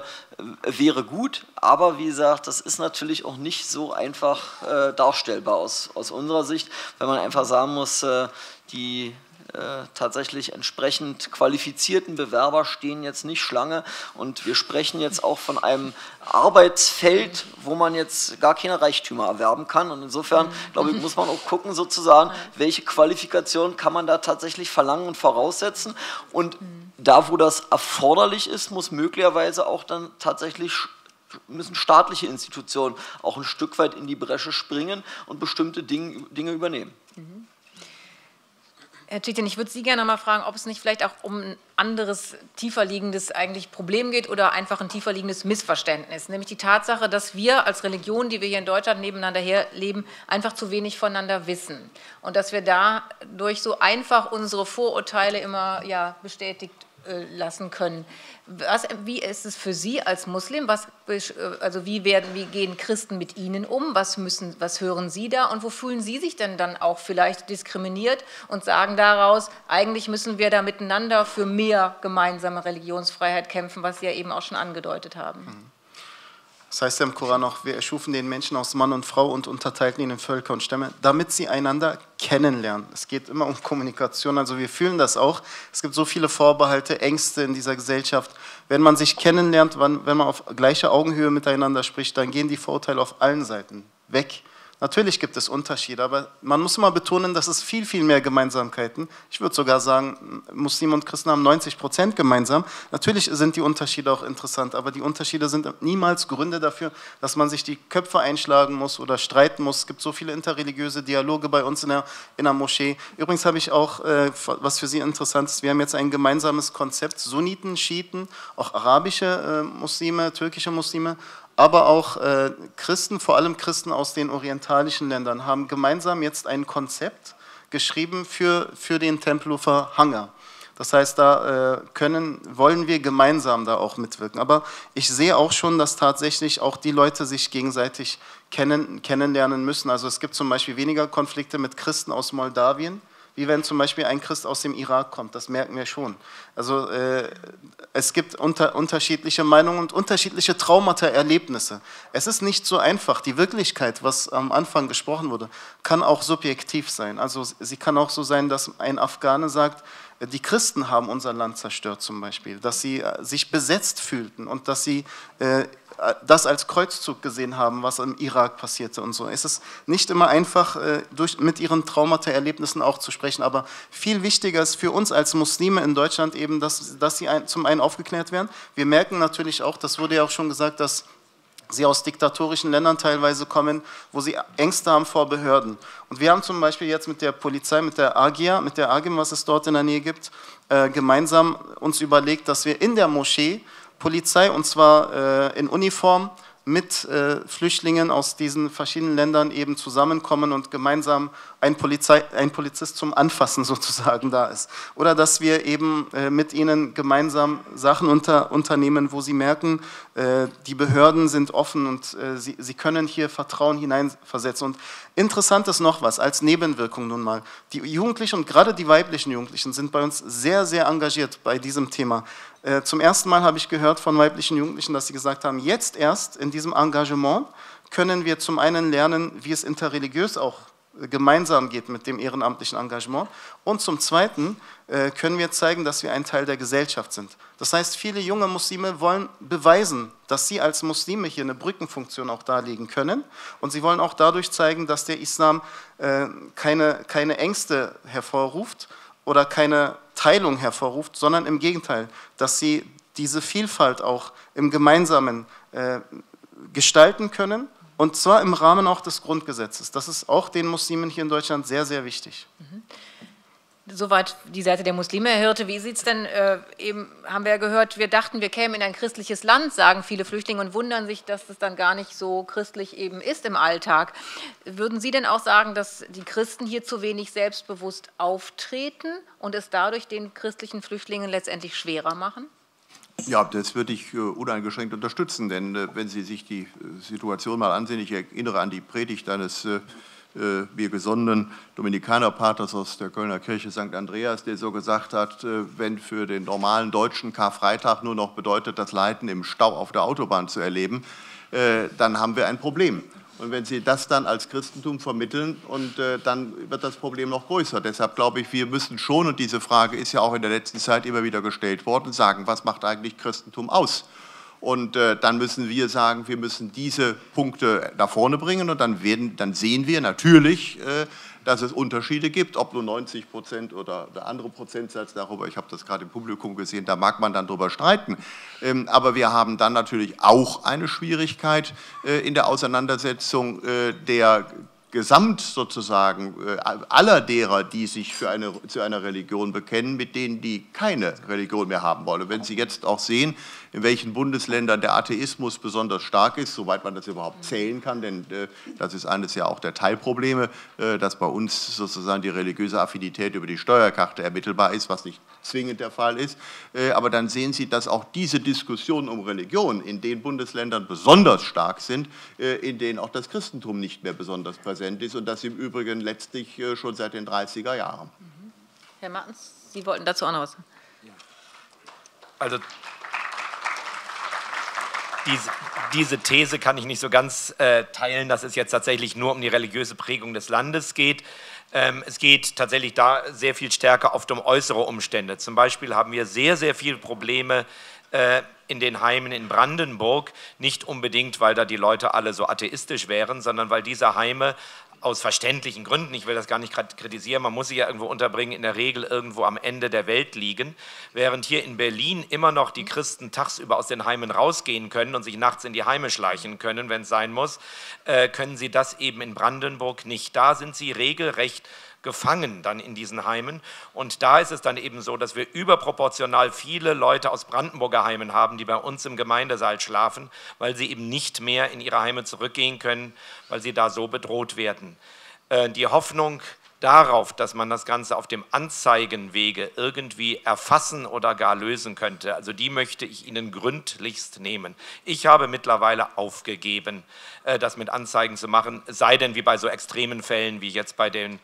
wäre gut, aber wie gesagt, das ist natürlich auch nicht so einfach äh, darstellbar aus, aus unserer Sicht, weil man einfach sagen muss, äh, die Äh, tatsächlich entsprechend qualifizierten Bewerber stehen jetzt nicht Schlange und wir sprechen jetzt auch von einem Arbeitsfeld, wo man jetzt gar keine Reichtümer erwerben kann und insofern, glaube ich, muss man auch gucken sozusagen, welche Qualifikation kann man da tatsächlich verlangen und voraussetzen und da, wo das erforderlich ist, muss möglicherweise auch dann tatsächlich müssen staatliche Institutionen auch ein Stück weit in die Bresche springen und bestimmte Dinge, Dinge übernehmen. Mhm. Herr Çetin, ich würde Sie gerne mal fragen, ob es nicht vielleicht auch um ein anderes, tieferliegendes eigentlich Problem geht oder einfach ein tieferliegendes Missverständnis, nämlich die Tatsache, dass wir als Religion, die wir hier in Deutschland nebeneinander herleben, einfach zu wenig voneinander wissen und dass wir dadurch so einfach unsere Vorurteile immer ja, bestätigt äh, lassen können. Was, wie ist es für Sie als Muslim? Was, also wie, werden, wie gehen Christen mit Ihnen um? Was, müssen, was hören Sie da? Und wo fühlen Sie sich denn dann auch vielleicht diskriminiert und sagen daraus, eigentlich müssen wir da miteinander für mehr gemeinsame Religionsfreiheit kämpfen, was Sie ja eben auch schon angedeutet haben? Das heißt ja im Koran auch, wir erschufen den Menschen aus Mann und Frau und unterteilten ihn in Völker und Stämme, damit sie einander kennenlernen. Es geht immer um Kommunikation, also wir fühlen das auch. Es gibt so viele Vorbehalte, Ängste in dieser Gesellschaft. Wenn man sich kennenlernt, wenn man auf gleicher Augenhöhe miteinander spricht, dann gehen die Vorurteile auf allen Seiten weg. Natürlich gibt es Unterschiede, aber man muss immer betonen, dass es viel, viel mehr Gemeinsamkeiten. Ich würde sogar sagen, Muslime und Christen haben neunzig Prozent gemeinsam. Natürlich sind die Unterschiede auch interessant, aber die Unterschiede sind niemals Gründe dafür, dass man sich die Köpfe einschlagen muss oder streiten muss. Es gibt so viele interreligiöse Dialoge bei uns in der, in der Moschee. Übrigens habe ich auch, äh, was für Sie interessant ist, wir haben jetzt ein gemeinsames Konzept, Sunniten, Schiiten, auch arabische äh, Muslime, türkische Muslime, aber auch äh, Christen, vor allem Christen aus den orientalischen Ländern, haben gemeinsam jetzt ein Konzept geschrieben für, für den Tempelhofer Hangar. Das heißt, da äh, können, wollen wir gemeinsam da auch mitwirken. Aber ich sehe auch schon, dass tatsächlich auch die Leute sich gegenseitig kennen, kennenlernen müssen. Also es gibt zum Beispiel weniger Konflikte mit Christen aus Moldawien, wie wenn zum Beispiel ein Christ aus dem Irak kommt, das merken wir schon. Also äh, es gibt unter, unterschiedliche Meinungen und unterschiedliche Traumata-Erlebnisse. Es ist nicht so einfach. Die Wirklichkeit, was am Anfang gesprochen wurde, kann auch subjektiv sein. Also sie kann auch so sein, dass ein Afghane sagt, die Christen haben unser Land zerstört zum Beispiel, dass sie sich besetzt fühlten und dass sie äh, das als Kreuzzug gesehen haben, was im Irak passierte und so. Es ist nicht immer einfach, äh, durch, mit ihren Traumata-Erlebnissen auch zu sprechen, aber viel wichtiger ist für uns als Muslime in Deutschland eben, dass, dass sie ein, zum einen aufgeklärt werden. Wir merken natürlich auch, das wurde ja auch schon gesagt, dass sie aus diktatorischen Ländern teilweise kommen, wo sie Ängste haben vor Behörden. Und wir haben zum Beispiel jetzt mit der Polizei, mit der A G I A, mit der A G I M, was es dort in der Nähe gibt, äh, gemeinsam uns überlegt, dass wir in der Moschee Polizei, und zwar äh, in Uniform, mit äh, Flüchtlingen aus diesen verschiedenen Ländern eben zusammenkommen und gemeinsam ein, Polizei, ein Polizist zum Anfassen sozusagen da ist. Oder dass wir eben äh, mit ihnen gemeinsam Sachen unter, unternehmen, wo sie merken, äh, die Behörden sind offen und äh, sie, sie können hier Vertrauen hineinversetzen. Und interessant ist noch was, als Nebenwirkung nun mal. Die Jugendlichen und gerade die weiblichen Jugendlichen sind bei uns sehr, sehr engagiert bei diesem Thema. Zum ersten Mal habe ich gehört von weiblichen Jugendlichen, dass sie gesagt haben, jetzt erst in diesem Engagement können wir zum einen lernen, wie es interreligiös auch gemeinsam geht mit dem ehrenamtlichen Engagement, und zum Zweiten können wir zeigen, dass wir ein Teil der Gesellschaft sind. Das heißt, viele junge Muslime wollen beweisen, dass sie als Muslime hier eine Brückenfunktion auch darlegen können, und sie wollen auch dadurch zeigen, dass der Islam keine, keine Ängste hervorruft oder keine Teilung hervorruft, sondern im Gegenteil, dass sie diese Vielfalt auch im Gemeinsamen äh, gestalten können, und zwar im Rahmen auch des Grundgesetzes. Das ist auch den Muslimen hier in Deutschland sehr, sehr wichtig. Mhm. Soweit die Seite der Muslime. Herr Hirte, wie sieht es denn, äh, eben haben wir ja gehört, wir dachten, wir kämen in ein christliches Land, sagen viele Flüchtlinge und wundern sich, dass das dann gar nicht so christlich eben ist im Alltag. Würden Sie denn auch sagen, dass die Christen hier zu wenig selbstbewusst auftreten und es dadurch den christlichen Flüchtlingen letztendlich schwerer machen? Ja, das würde ich äh, uneingeschränkt unterstützen, denn äh, wenn Sie sich die äh, Situation mal ansehen, ich erinnere an die Predigt eines äh, mir gesonnenen Dominikanerpaters aus der Kölner Kirche Sankt Andreas, der so gesagt hat, wenn für den normalen Deutschen Karfreitag nur noch bedeutet, das Leiden im Stau auf der Autobahn zu erleben, dann haben wir ein Problem. Und wenn Sie das dann als Christentum vermitteln, und äh, dann wird das Problem noch größer. Deshalb glaube ich, wir müssen schon, und diese Frage ist ja auch in der letzten Zeit immer wieder gestellt worden, sagen, was macht eigentlich Christentum aus? Und äh, dann müssen wir sagen, wir müssen diese Punkte nach vorne bringen, und dann, werden, dann sehen wir natürlich, äh, dass es Unterschiede gibt, ob nur neunzig Prozent oder der andere Prozentsatz darüber, ich habe das gerade im Publikum gesehen, da mag man dann drüber streiten. Ähm, aber wir haben dann natürlich auch eine Schwierigkeit äh, in der Auseinandersetzung äh, der Gesamt sozusagen aller derer, die sich für eine, zu einer Religion bekennen, mit denen, die keine Religion mehr haben wollen. Und wenn Sie jetzt auch sehen, in welchen Bundesländern der Atheismus besonders stark ist, soweit man das überhaupt zählen kann, denn äh, das ist eines ja auch der Teilprobleme, äh, dass bei uns sozusagen die religiöse Affinität über die Steuerkarte ermittelbar ist, was nicht zwingend der Fall ist. Äh, aber dann sehen Sie, dass auch diese Diskussionen um Religion in den Bundesländern besonders stark sind, äh, in denen auch das Christentum nicht mehr besonders präsent ist, und das im Übrigen letztlich schon seit den dreißiger Jahren. Herr Martens, Sie wollten dazu auch noch was sagen. Also diese, diese These kann ich nicht so ganz äh, teilen, dass es jetzt tatsächlich nur um die religiöse Prägung des Landes geht. Ähm, es geht tatsächlich da sehr viel stärker oft um äußere Umstände. Zum Beispiel haben wir sehr, sehr viele Probleme äh, in den Heimen in Brandenburg, nicht unbedingt, weil da die Leute alle so atheistisch wären, sondern weil diese Heime aus verständlichen Gründen, ich will das gar nicht kritisieren, man muss sie ja irgendwo unterbringen, in der Regel irgendwo am Ende der Welt liegen, während hier in Berlin immer noch die Christen tagsüber aus den Heimen rausgehen können und sich nachts in die Heime schleichen können, wenn es sein muss, äh, können sie das eben in Brandenburg nicht. Da sind sie regelrecht gefangen dann in diesen Heimen, und da ist es dann eben so, dass wir überproportional viele Leute aus Brandenburger Heimen haben, die bei uns im Gemeindesaal schlafen, weil sie eben nicht mehr in ihre Heime zurückgehen können, weil sie da so bedroht werden. Äh, die Hoffnung darauf, dass man das Ganze auf dem Anzeigenwege irgendwie erfassen oder gar lösen könnte, also die möchte ich Ihnen gründlichst nehmen. Ich habe mittlerweile aufgegeben, äh, das mit Anzeigen zu machen, sei denn wie bei so extremen Fällen wie jetzt bei den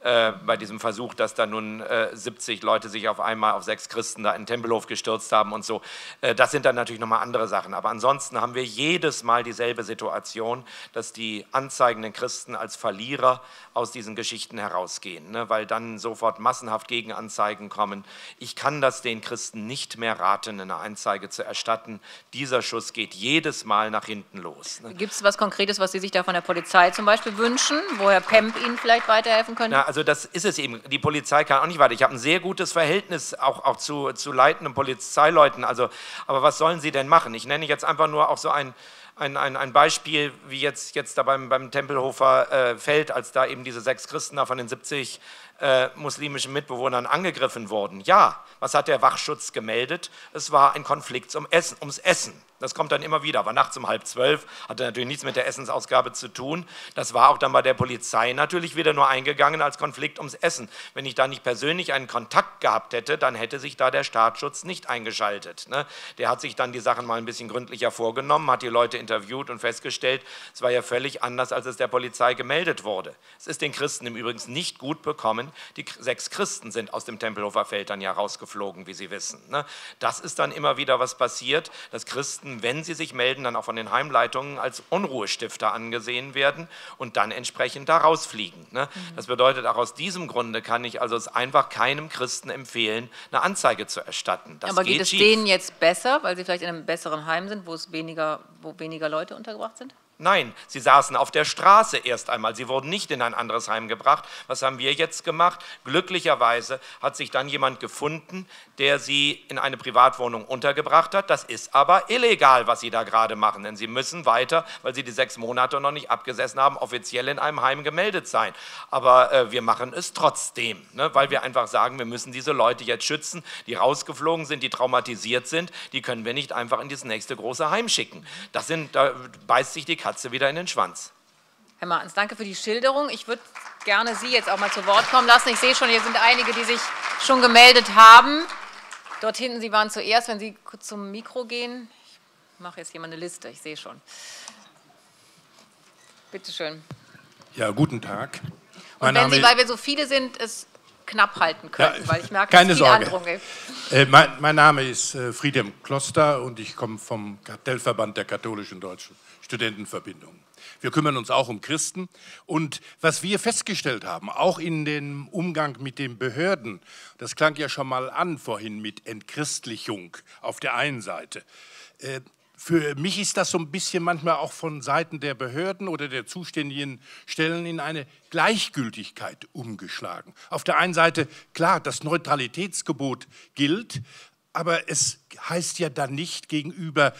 Äh, bei diesem Versuch, dass da nun äh, siebzig Leute sich auf einmal auf sechs Christen da in Tempelhof gestürzt haben und so. Äh, das sind dann natürlich nochmal andere Sachen. Aber ansonsten haben wir jedes Mal dieselbe Situation, dass die anzeigenden Christen als Verlierer aus diesen Geschichten herausgehen, ne? Weil dann sofort massenhaft Gegenanzeigen kommen. Ich kann das den Christen nicht mehr raten, eine Anzeige zu erstatten. Dieser Schuss geht jedes Mal nach hinten los. Ne? Gibt es was Konkretes, was Sie sich da von der Polizei zum Beispiel wünschen, wo Herr Pemp Ihnen vielleicht weiterhelfen könnte? Na, also das ist es eben, die Polizei kann auch nicht weiter. Ich habe ein sehr gutes Verhältnis auch, auch zu, zu leitenden Polizeileuten. Also, aber was sollen sie denn machen? Ich nenne jetzt einfach nur auch so ein, ein, ein, ein Beispiel, wie jetzt, jetzt da beim, beim Tempelhofer äh, Feld, als da eben diese sechs Christen da von den siebzig äh, muslimischen Mitbewohnern angegriffen wurden. Ja, was hat der Wachschutz gemeldet? Es war ein Konflikt um Essen, ums Essen. Das kommt dann immer wieder, war nachts um halb zwölf, hatte natürlich nichts mit der Essensausgabe zu tun. Das war auch dann bei der Polizei natürlich wieder nur eingegangen als Konflikt ums Essen. Wenn ich da nicht persönlich einen Kontakt gehabt hätte, dann hätte sich da der Staatsschutz nicht eingeschaltet. Ne? Der hat sich dann die Sachen mal ein bisschen gründlicher vorgenommen, hat die Leute interviewt und festgestellt, es war ja völlig anders, als es der Polizei gemeldet wurde. Es ist den Christen im Übrigen nicht gut bekommen. Die sechs Christen sind aus dem Tempelhofer Feld dann ja rausgeflogen, wie Sie wissen. Ne? Das ist dann immer wieder was passiert, dass Christen, wenn sie sich melden, dann auch von den Heimleitungen als Unruhestifter angesehen werden und dann entsprechend da rausfliegen. Ne? Mhm. Das bedeutet, auch aus diesem Grunde kann ich also es einfach keinem Christen empfehlen, eine Anzeige zu erstatten. Das Aber geht, geht es schief. Denen jetzt besser, weil sie vielleicht in einem besseren Heim sind, wo es weniger, wo weniger Leute untergebracht sind? Nein, sie saßen auf der Straße erst einmal. Sie wurden nicht in ein anderes Heim gebracht. Was haben wir jetzt gemacht? Glücklicherweise hat sich dann jemand gefunden, der sie in eine Privatwohnung untergebracht hat. Das ist aber illegal, was sie da gerade machen. Denn sie müssen weiter, weil sie die sechs Monate noch nicht abgesessen haben, offiziell in einem Heim gemeldet sein. Aber äh, wir machen es trotzdem, ne? Weil wir einfach sagen, wir müssen diese Leute jetzt schützen, die rausgeflogen sind, die traumatisiert sind. Die können wir nicht einfach in das nächste große Heim schicken. Das sind, da beißt sich die Katze wieder in den Schwanz. Herr Martens, danke für die Schilderung. Ich würde gerne Sie jetzt auch mal zu Wort kommen lassen. Ich sehe schon, hier sind einige, die sich schon gemeldet haben. Dort hinten, Sie waren zuerst, wenn Sie zum Mikro gehen. Ich mache jetzt hier mal eine Liste, ich sehe schon. Bitte schön. Ja, guten Tag. Mein Und wenn Name Sie, weil wir so viele sind, es knapp halten können, ja, weil ich merke, keine dass Sorge. Andrung gibt. Äh, mein, mein Name ist äh, Friedhelm Kloster und ich komme vom Kartellverband der katholischen deutschen Studentenverbindung. Wir kümmern uns auch um Christen und was wir festgestellt haben, auch in dem Umgang mit den Behörden, das klang ja schon mal an vorhin mit Entchristlichung auf der einen Seite. Äh, Für mich ist das so ein bisschen manchmal auch von Seiten der Behörden oder der zuständigen Stellen in eine Gleichgültigkeit umgeschlagen. Auf der einen Seite, klar, das Neutralitätsgebot gilt, aber es heißt ja dann nicht gegenüber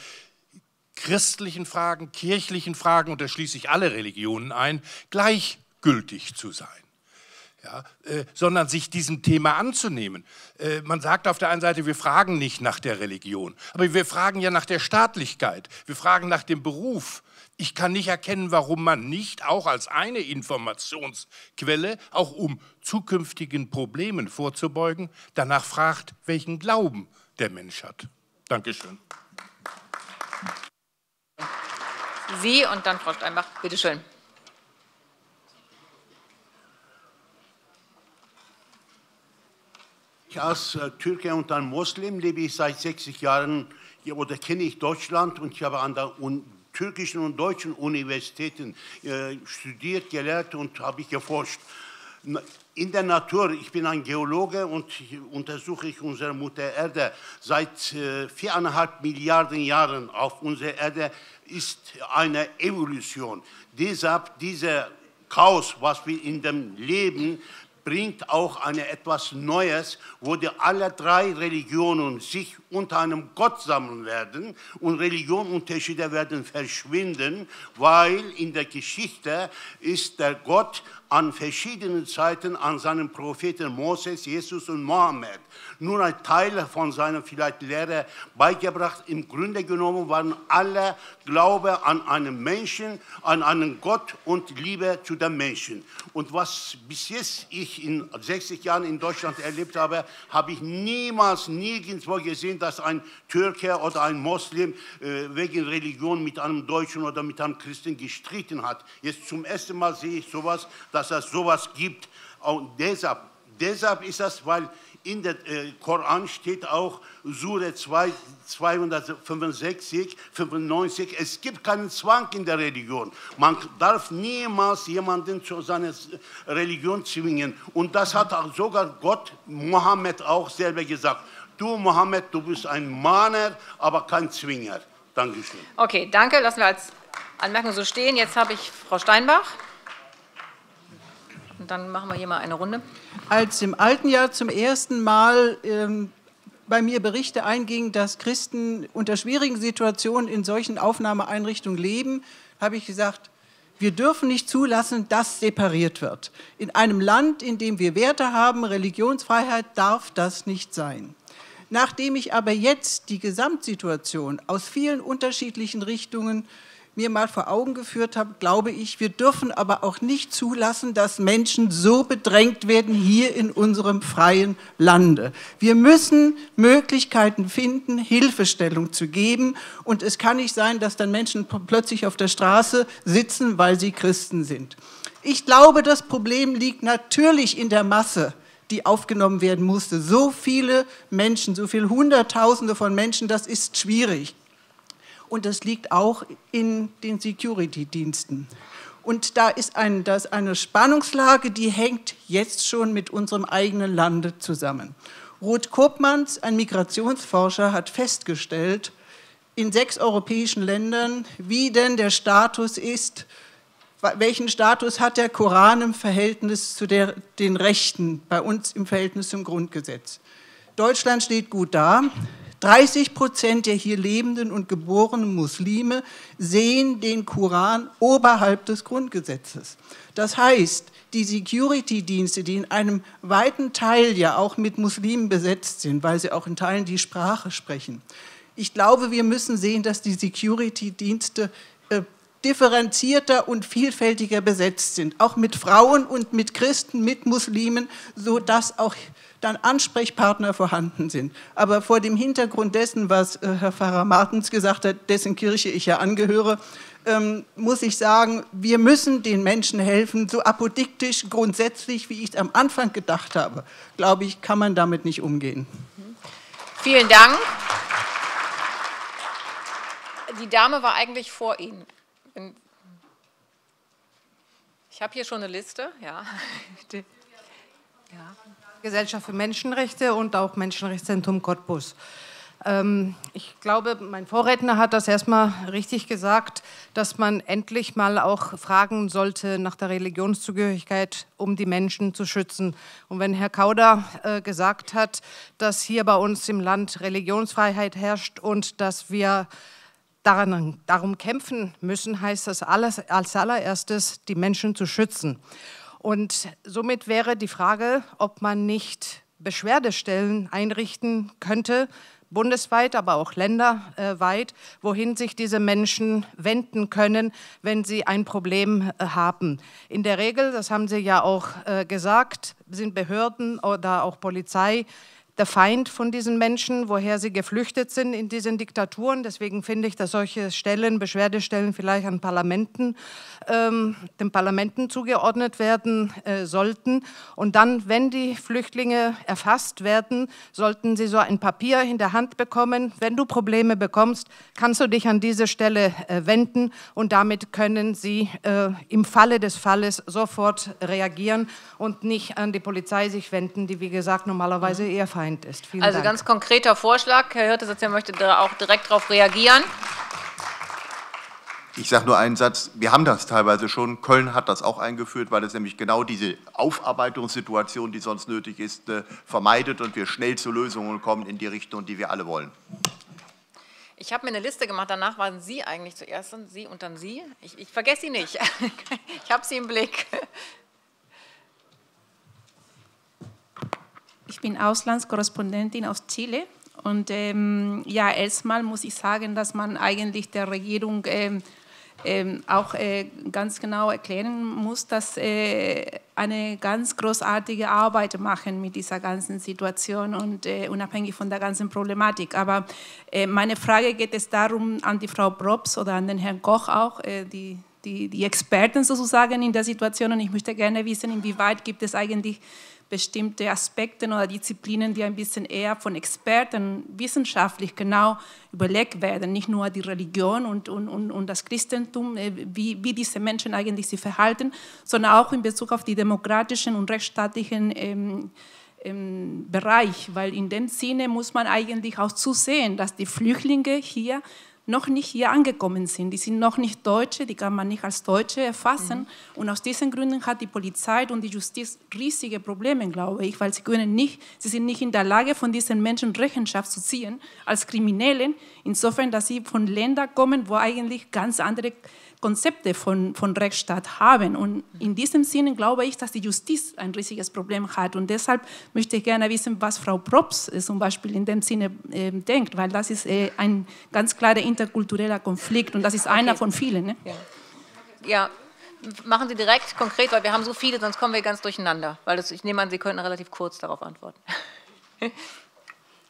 christlichen Fragen, kirchlichen Fragen, und da schließe ich alle Religionen ein, gleichgültig zu sein. Ja, äh, sondern sich diesem Thema anzunehmen. Äh, man sagt auf der einen Seite, wir fragen nicht nach der Religion, aber wir fragen ja nach der Staatlichkeit, wir fragen nach dem Beruf. Ich kann nicht erkennen, warum man nicht auch als eine Informationsquelle, auch um zukünftigen Problemen vorzubeugen, danach fragt, welchen Glauben der Mensch hat. Dankeschön. Sie und dann Frau Steinbach, bitteschön. Als Türke und dann Moslem lebe ich seit sechzig Jahren hier, oder kenne ich Deutschland, und ich habe an der un türkischen und deutschen Universitäten äh, studiert, gelehrt und habe ich geforscht. In der Natur, ich bin ein Geologe und ich untersuche ich unsere Mutter Erde. Seit äh, viereinhalb Milliarden Jahren auf unserer Erde ist eine Evolution. Deshalb dieser Chaos, was wir in dem Leben bringt auch eine etwas Neues, wo die alle drei Religionen sich unter einem Gott sammeln werden und Religionsunterschiede werden verschwinden, weil in der Geschichte ist der Gott an verschiedenen Zeiten an seinen Propheten Moses, Jesus und Mohammed nur ein Teil von seiner vielleicht Lehre beigebracht. Im Grunde genommen waren alle Glaube an einen Menschen, an einen Gott und Liebe zu den Menschen. Und was bis jetzt ich in sechzig Jahren in Deutschland erlebt habe, habe ich niemals nirgendwo gesehen, dass ein Türke oder ein Moslem äh, wegen Religion mit einem Deutschen oder mit einem Christen gestritten hat. Jetzt zum ersten Mal sehe ich sowas, dass es sowas gibt. Und deshalb, deshalb ist das, weil in der äh, Koran steht auch Sure zweihundertfünfundneunzig, es gibt keinen Zwang in der Religion. Man darf niemals jemanden zu seiner Religion zwingen. Und das hat auch sogar Gott, Mohammed auch selber gesagt. Du, Mohammed, du bist ein Mahner, aber kein Zwinger. Dankeschön. Okay, danke. Lassen wir als Anmerkung so stehen. Jetzt habe ich Frau Steinbach. Und dann machen wir hier mal eine Runde. Als im alten Jahr zum ersten Mal ähm, bei mir Berichte eingingen, dass Christen unter schwierigen Situationen in solchen Aufnahmeeinrichtungen leben, habe ich gesagt, wir dürfen nicht zulassen, dass separiert wird. In einem Land, in dem wir Werte haben, Religionsfreiheit, darf das nicht sein. Nachdem ich aber jetzt die Gesamtsituation aus vielen unterschiedlichen Richtungen mir mal vor Augen geführt habe, glaube ich, wir dürfen aber auch nicht zulassen, dass Menschen so bedrängt werden hier in unserem freien Lande. Wir müssen Möglichkeiten finden, Hilfestellung zu geben, und es kann nicht sein, dass dann Menschen plötzlich auf der Straße sitzen, weil sie Christen sind. Ich glaube, das Problem liegt natürlich in der Masse, die aufgenommen werden musste. So viele Menschen, so viele Hunderttausende von Menschen, das ist schwierig. Und das liegt auch in den Security-Diensten. Und da ist, ein, da ist eine Spannungslage, die hängt jetzt schon mit unserem eigenen Lande zusammen. Ruth Koopmans, ein Migrationsforscher, hat festgestellt, in sechs europäischen Ländern, wie denn der Status ist, welchen Status hat der Koran im Verhältnis zu der, den Rechten, bei uns im Verhältnis zum Grundgesetz. Deutschland steht gut da. dreißig Prozent der hier lebenden und geborenen Muslime sehen den Koran oberhalb des Grundgesetzes. Das heißt, die Security-Dienste, die in einem weiten Teil ja auch mit Muslimen besetzt sind, weil sie auch in Teilen die Sprache sprechen. Ich glaube, wir müssen sehen, dass die Security-Dienste äh, differenzierter und vielfältiger besetzt sind, auch mit Frauen und mit Christen, mit Muslimen, sodass auch dann Ansprechpartner vorhanden sind. Aber vor dem Hintergrund dessen, was äh, Herr Pfarrer Martens gesagt hat, dessen Kirche ich ja angehöre, ähm, muss ich sagen, wir müssen den Menschen helfen, so apodiktisch, grundsätzlich, wie ich es am Anfang gedacht habe. Glaube ich, kann man damit nicht umgehen. Vielen Dank. Die Dame war eigentlich vor Ihnen. Ich habe hier schon eine Liste, ja. Ja. Gesellschaft für Menschenrechte und auch Menschenrechtszentrum Cottbus. Ähm, ich glaube, mein Vorredner hat das erstmal richtig gesagt, dass man endlich mal auch fragen sollte nach der Religionszugehörigkeit, um die Menschen zu schützen. Und wenn Herr Kauder äh, gesagt hat, dass hier bei uns im Land Religionsfreiheit herrscht und dass wir daran, darum kämpfen müssen, heißt das alles, als allererstes, die Menschen zu schützen. Und somit wäre die Frage, ob man nicht Beschwerdestellen einrichten könnte, bundesweit, aber auch länderweit, wohin sich diese Menschen wenden können, wenn sie ein Problem haben. In der Regel, das haben Sie ja auch gesagt, sind Behörden oder auch Polizei der Feind von diesen Menschen, woher sie geflüchtet sind in diesen Diktaturen. Deswegen finde ich, dass solche Stellen, Beschwerdestellen vielleicht an Parlamenten, ähm, den Parlamenten zugeordnet werden äh, sollten. Und dann, wenn die Flüchtlinge erfasst werden, sollten sie so ein Papier in der Hand bekommen. Wenn du Probleme bekommst, kannst du dich an diese Stelle äh, wenden, und damit können sie äh, im Falle des Falles sofort reagieren und nicht an die Polizei sich wenden, die, wie gesagt, normalerweise eher Feind ist. Vielen also Dank. Ganz konkreter Vorschlag. Herr Hirte, er möchte da auch direkt darauf reagieren. Ich sage nur einen Satz. Wir haben das teilweise schon. Köln hat das auch eingeführt, weil es nämlich genau diese Aufarbeitungssituation, die sonst nötig ist, vermeidet und wir schnell zu Lösungen kommen in die Richtung, die wir alle wollen. Ich habe mir eine Liste gemacht. Danach waren Sie eigentlich zuerst, und Sie und dann Sie. Ich, ich vergesse Sie nicht. Ich habe Sie im Blick. Ich bin Auslandskorrespondentin aus Chile und ähm, ja, erstmal muss ich sagen, dass man eigentlich der Regierung ähm, ähm, auch äh, ganz genau erklären muss, dass äh, eine ganz großartige Arbeit machen mit dieser ganzen Situation und äh, unabhängig von der ganzen Problematik. Aber äh, meine Frage geht es darum an die Frau Probst oder an den Herrn Koch auch, äh, die Die, die Experten sozusagen in der Situation, und ich möchte gerne wissen, inwieweit gibt es eigentlich bestimmte Aspekte oder Disziplinen, die ein bisschen eher von Experten wissenschaftlich genau überlegt werden, nicht nur die Religion und, und, und, und das Christentum, wie, wie diese Menschen eigentlich sich verhalten, sondern auch in Bezug auf die demokratischen und rechtsstaatlichen ähm, ähm, Bereich, weil in dem Sinne muss man eigentlich auch zusehen, dass die Flüchtlinge hier noch nicht hier angekommen sind. Die sind noch nicht Deutsche, die kann man nicht als Deutsche erfassen. Mhm. Und aus diesen Gründen hat die Polizei und die Justiz riesige Probleme, glaube ich, weil sie können nicht, sie sind nicht in der Lage, von diesen Menschen Rechenschaft zu ziehen, als Kriminellen, insofern, dass sie von Ländern kommen, wo eigentlich ganz andere Konzepte von, von Rechtsstaat haben. Und in diesem Sinne glaube ich, dass die Justiz ein riesiges Problem hat. Und deshalb möchte ich gerne wissen, was Frau Probst zum Beispiel in dem Sinne äh, denkt, weil das ist äh, ein ganz klarer interkultureller Konflikt und das ist einer okay. von vielen. Ne? Ja. Ja, machen Sie direkt konkret, weil wir haben so viele, sonst kommen wir ganz durcheinander. Weil das, ich nehme an, Sie könnten relativ kurz darauf antworten.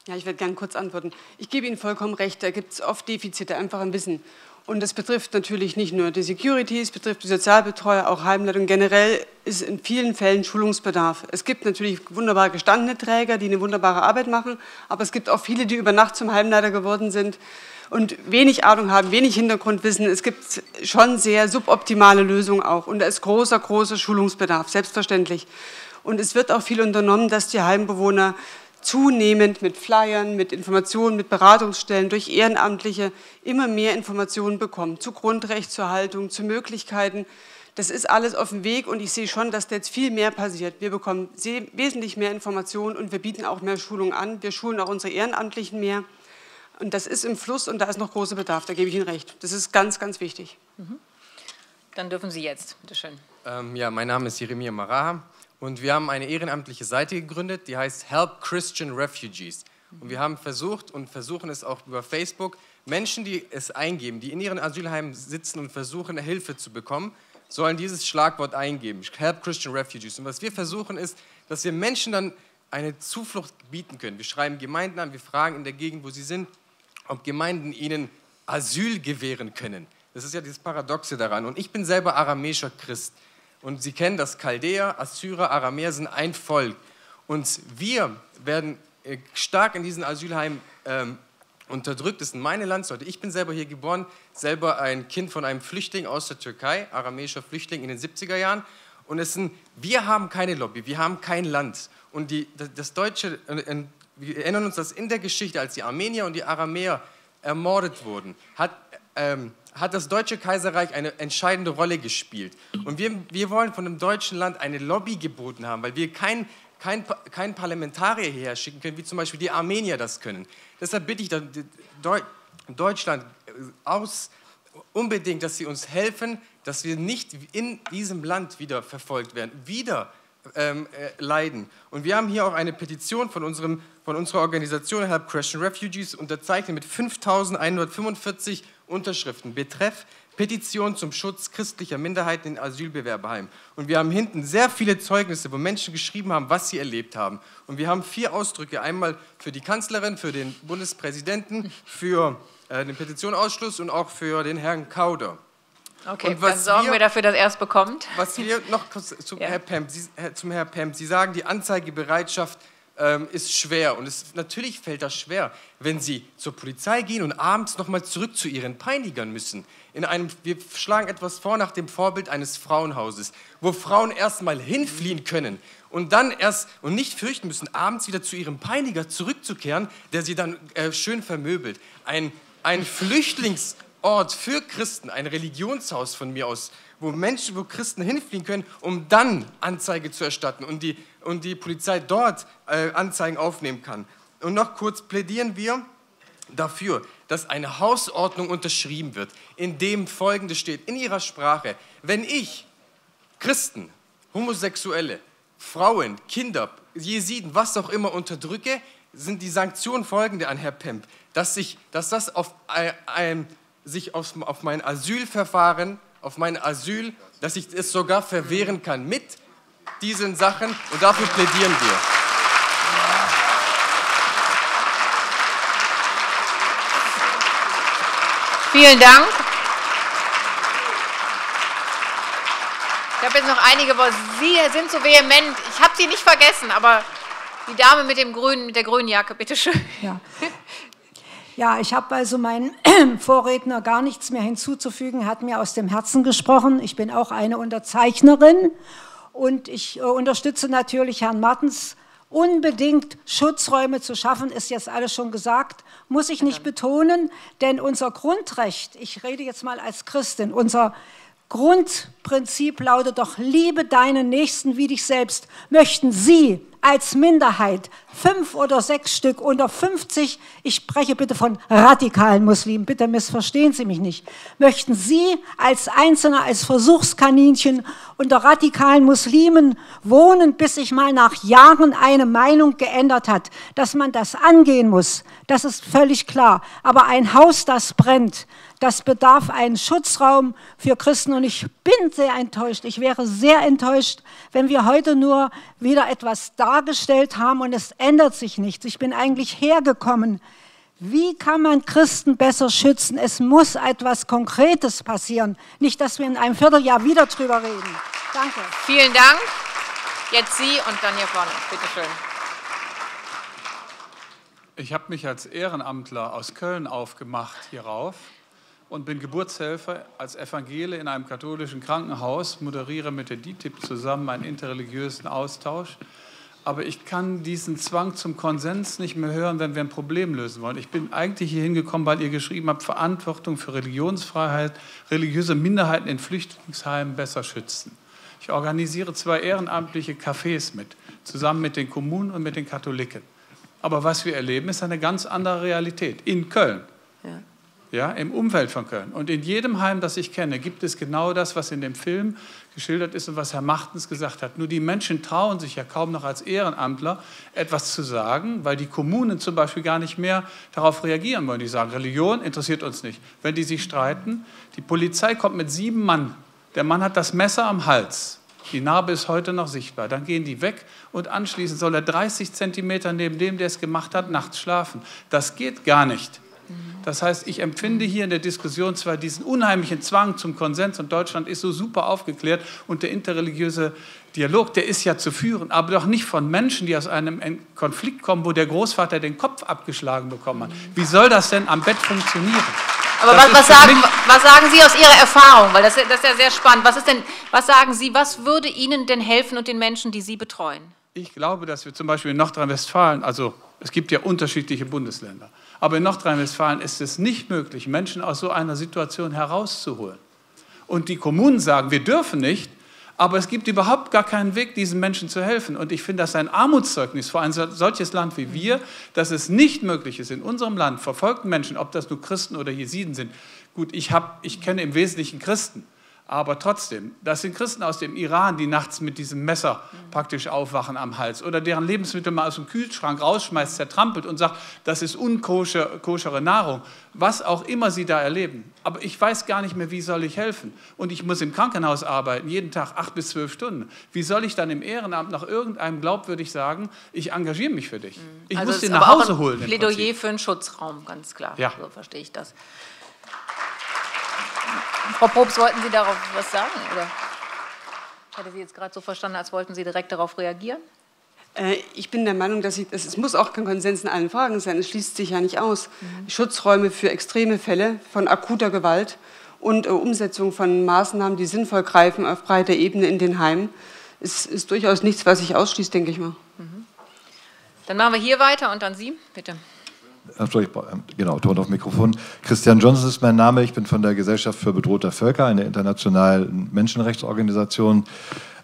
Ja, ich werde gerne kurz antworten. Ich gebe Ihnen vollkommen recht, da gibt es oft Defizite einfach im Wissen. Und das betrifft natürlich nicht nur die Securitas, betrifft die Sozialbetreuer, auch Heimleitung. Generell ist in vielen Fällen Schulungsbedarf. Es gibt natürlich wunderbar gestandene Träger, die eine wunderbare Arbeit machen, aber es gibt auch viele, die über Nacht zum Heimleiter geworden sind und wenig Ahnung haben, wenig Hintergrundwissen. Es gibt schon sehr suboptimale Lösungen auch und da ist großer, großer Schulungsbedarf, selbstverständlich. Und es wird auch viel unternommen, dass die Heimbewohner zunehmend mit Flyern, mit Informationen, mit Beratungsstellen, durch Ehrenamtliche immer mehr Informationen bekommen, zu Grundrecht, zur Haltung, zu Möglichkeiten. Das ist alles auf dem Weg und ich sehe schon, dass da jetzt viel mehr passiert. Wir bekommen wesentlich mehr Informationen und wir bieten auch mehr Schulungen an. Wir schulen auch unsere Ehrenamtlichen mehr und das ist im Fluss und da ist noch großer Bedarf, da gebe ich Ihnen recht. Das ist ganz, ganz wichtig. Mhm. Dann dürfen Sie jetzt, bitte schön. Ähm, ja, mein Name ist Jeremia Maraha. Und wir haben eine ehrenamtliche Seite gegründet, die heißt Help Christian Refugees. Und wir haben versucht und versuchen es auch über Facebook, Menschen, die es eingeben, die in ihren Asylheimen sitzen und versuchen, Hilfe zu bekommen, sollen dieses Schlagwort eingeben, Help Christian Refugees. Und was wir versuchen ist, dass wir Menschen dann eine Zuflucht bieten können. Wir schreiben Gemeinden an, wir fragen in der Gegend, wo sie sind, ob Gemeinden ihnen Asyl gewähren können. Das ist ja dieses Paradoxe daran. Und ich bin selber aramäischer Christ. Und Sie kennen das, Chaldäer, Assyrer, Aramäer sind ein Volk. Und wir werden stark in diesen Asylheimen ähm, unterdrückt. Das sind meine Landsleute. Ich bin selber hier geboren, selber ein Kind von einem Flüchtling aus der Türkei, aramäischer Flüchtling in den siebziger Jahren. Und es sind, wir haben keine Lobby, wir haben kein Land. Und die, das Deutsche, wir erinnern uns, dass in der Geschichte, als die Armenier und die Aramäer ermordet wurden, hat... Ähm, hat das Deutsche Kaiserreich eine entscheidende Rolle gespielt. Und wir, wir wollen von dem deutschen Land eine Lobby geboten haben, weil wir keinen kein, kein Parlamentarier hierher schicken können, wie zum Beispiel die Armenier das können. Deshalb bitte ich dann Deutschland aus, unbedingt, dass sie uns helfen, dass wir nicht in diesem Land wieder verfolgt werden, wieder ähm, äh, leiden. Und wir haben hier auch eine Petition von, unserem, von unserer Organisation Help Christian Refugees unterzeichnet mit fünftausendeinhundertfünfundvierzig Unterschriften betreff Petition zum Schutz christlicher Minderheiten in Asylbewerberheimen. Und wir haben hinten sehr viele Zeugnisse, wo Menschen geschrieben haben, was sie erlebt haben. Und wir haben vier Ausdrücke, einmal für die Kanzlerin, für den Bundespräsidenten, für äh, den Petitionausschuss und auch für den Herrn Kauder. Okay, und was dann sorgen wir, wir dafür, dass er es bekommt. Was wir noch zum, ja. Herr Pemp, Sie, zum Herrn Pemp, Sie sagen, die Anzeigebereitschaft ist schwer und es, natürlich fällt das schwer, wenn Sie zur Polizei gehen und abends nochmal zurück zu Ihren Peinigern müssen. In einem, wir schlagen etwas vor nach dem Vorbild eines Frauenhauses, wo Frauen erstmal hinfliehen können und dann erst und nicht fürchten müssen, abends wieder zu ihrem Peiniger zurückzukehren, der sie dann äh, schön vermöbelt. Ein, ein Flüchtlingsort für Christen, ein Religionshaus von mir aus, wo Menschen, wo Christen hinfliegen können, um dann Anzeige zu erstatten und die, und die Polizei dort äh, Anzeigen aufnehmen kann. Und noch kurz plädieren wir dafür, dass eine Hausordnung unterschrieben wird, in dem Folgendes steht, in ihrer Sprache, wenn ich Christen, Homosexuelle, Frauen, Kinder, Jesiden, was auch immer unterdrücke, sind die Sanktionen folgende an Herr Pemp, dass, ich, dass das auf, äh, ein, sich auf, auf mein Asylverfahren auf mein Asyl, dass ich es sogar verwehren kann mit diesen Sachen und dafür plädieren wir. Vielen Dank. Ich habe jetzt noch einige, aber Sie sind so vehement. Ich habe Sie nicht vergessen, aber die Dame mit dem grünen, mit der grünen Jacke, bitte schön. Ja. Ja, ich habe also meinen Vorredner gar nichts mehr hinzuzufügen, hat mir aus dem Herzen gesprochen. Ich bin auch eine Unterzeichnerin und ich äh, unterstütze natürlich Herrn Martens unbedingt Schutzräume zu schaffen, ist jetzt alles schon gesagt, muss ich nicht betonen, denn unser Grundrecht, ich rede jetzt mal als Christin, unser Grundprinzip lautet doch, liebe deinen Nächsten wie dich selbst. Möchten Sie als Minderheit fünf oder sechs Stück unter fünfzig, ich spreche bitte von radikalen Muslimen, bitte missverstehen Sie mich nicht, möchten Sie als Einzelner, als Versuchskaninchen unter radikalen Muslimen wohnen, bis sich mal nach Jahren eine Meinung geändert hat, dass man das angehen muss, das ist völlig klar. Aber ein Haus, das brennt, das bedarf einen Schutzraum für Christen und ich bin sehr enttäuscht. Ich wäre sehr enttäuscht, wenn wir heute nur wieder etwas dargestellt haben und es ändert sich nichts. Ich bin eigentlich hergekommen. Wie kann man Christen besser schützen? Es muss etwas Konkretes passieren. Nicht, dass wir in einem Vierteljahr wieder drüber reden. Danke. Vielen Dank. Jetzt Sie und dann hier vorne. Bitte schön. Ich habe mich als Ehrenamtler aus Köln aufgemacht hierauf und bin Geburtshelfer als Evangele in einem katholischen Krankenhaus, moderiere mit der D I T I B zusammen einen interreligiösen Austausch. Aber ich kann diesen Zwang zum Konsens nicht mehr hören, wenn wir ein Problem lösen wollen. Ich bin eigentlich hier hingekommen, weil ihr geschrieben habt, Verantwortung für Religionsfreiheit, religiöse Minderheiten in Flüchtlingsheimen besser schützen. Ich organisiere zwei ehrenamtliche Cafés mit, zusammen mit den Kommunen und mit den Katholiken. Aber was wir erleben, ist eine ganz andere Realität in Köln. Ja. Ja, im Umfeld von Köln. Und in jedem Heim, das ich kenne, gibt es genau das, was in dem Film geschildert ist und was Herr Martens gesagt hat. Nur die Menschen trauen sich ja kaum noch als Ehrenamtler etwas zu sagen, weil die Kommunen zum Beispiel gar nicht mehr darauf reagieren wollen. Die sagen, Religion interessiert uns nicht. Wenn die sich streiten, die Polizei kommt mit sieben Mann. Der Mann hat das Messer am Hals. Die Narbe ist heute noch sichtbar. Dann gehen die weg und anschließend soll er dreißig Zentimeter neben dem, der es gemacht hat, nachts schlafen. Das geht gar nicht. Das heißt, ich empfinde hier in der Diskussion zwar diesen unheimlichen Zwang zum Konsens und Deutschland ist so super aufgeklärt und der interreligiöse Dialog, der ist ja zu führen, aber doch nicht von Menschen, die aus einem Konflikt kommen, wo der Großvater den Kopf abgeschlagen bekommen hat. Wie soll das denn am Bett funktionieren? Aber was, was, sagen, was sagen Sie aus Ihrer Erfahrung? Weil das, das ist ja sehr spannend. Was ist denn, was sagen Sie, was würde Ihnen denn helfen und den Menschen, die Sie betreuen? Ich glaube, dass wir zum Beispiel in Nordrhein-Westfalen, also es gibt ja unterschiedliche Bundesländer, aber in Nordrhein-Westfalen ist es nicht möglich, Menschen aus so einer Situation herauszuholen. Und die Kommunen sagen, wir dürfen nicht, aber es gibt überhaupt gar keinen Weg, diesen Menschen zu helfen. Und ich finde das ein Armutszeugnis für ein solches Land wie wir, dass es nicht möglich ist, in unserem Land verfolgten Menschen, ob das nur Christen oder Jesiden sind. Gut, ich, hab, ich kenne im Wesentlichen Christen. Aber trotzdem, das sind Christen aus dem Iran, die nachts mit diesem Messer praktisch aufwachen am Hals oder deren Lebensmittel mal aus dem Kühlschrank rausschmeißt, zertrampelt und sagt, das ist unkoschere Nahrung, was auch immer sie da erleben. Aber ich weiß gar nicht mehr, wie soll ich helfen? Und ich muss im Krankenhaus arbeiten, jeden Tag acht bis zwölf Stunden. Wie soll ich dann im Ehrenamt nach irgendeinem glaubwürdig sagen, ich engagiere mich für dich? Ich also muss den nach Hause holen. Im Plädoyer Prinzip. Für einen Schutzraum, ganz klar, ja. So verstehe ich das. Frau Probst, wollten Sie darauf was sagen? Oder? Ich hatte Sie jetzt gerade so verstanden, als wollten Sie direkt darauf reagieren? Äh, ich bin der Meinung, dass ich, es, es muss auch kein Konsens in allen Fragen sein. Es schließt sich ja nicht aus. Mhm. Schutzräume für extreme Fälle von akuter Gewalt und äh, Umsetzung von Maßnahmen, die sinnvoll greifen auf breiter Ebene in den Heimen, ist, ist durchaus nichts, was sich ausschließt, denke ich mal. Mhm. Dann machen wir hier weiter und dann Sie, bitte. Genau, Ton auf Mikrofon. Christian Johnson ist mein Name. Ich bin von der Gesellschaft für bedrohte Völker, einer internationalen Menschenrechtsorganisation.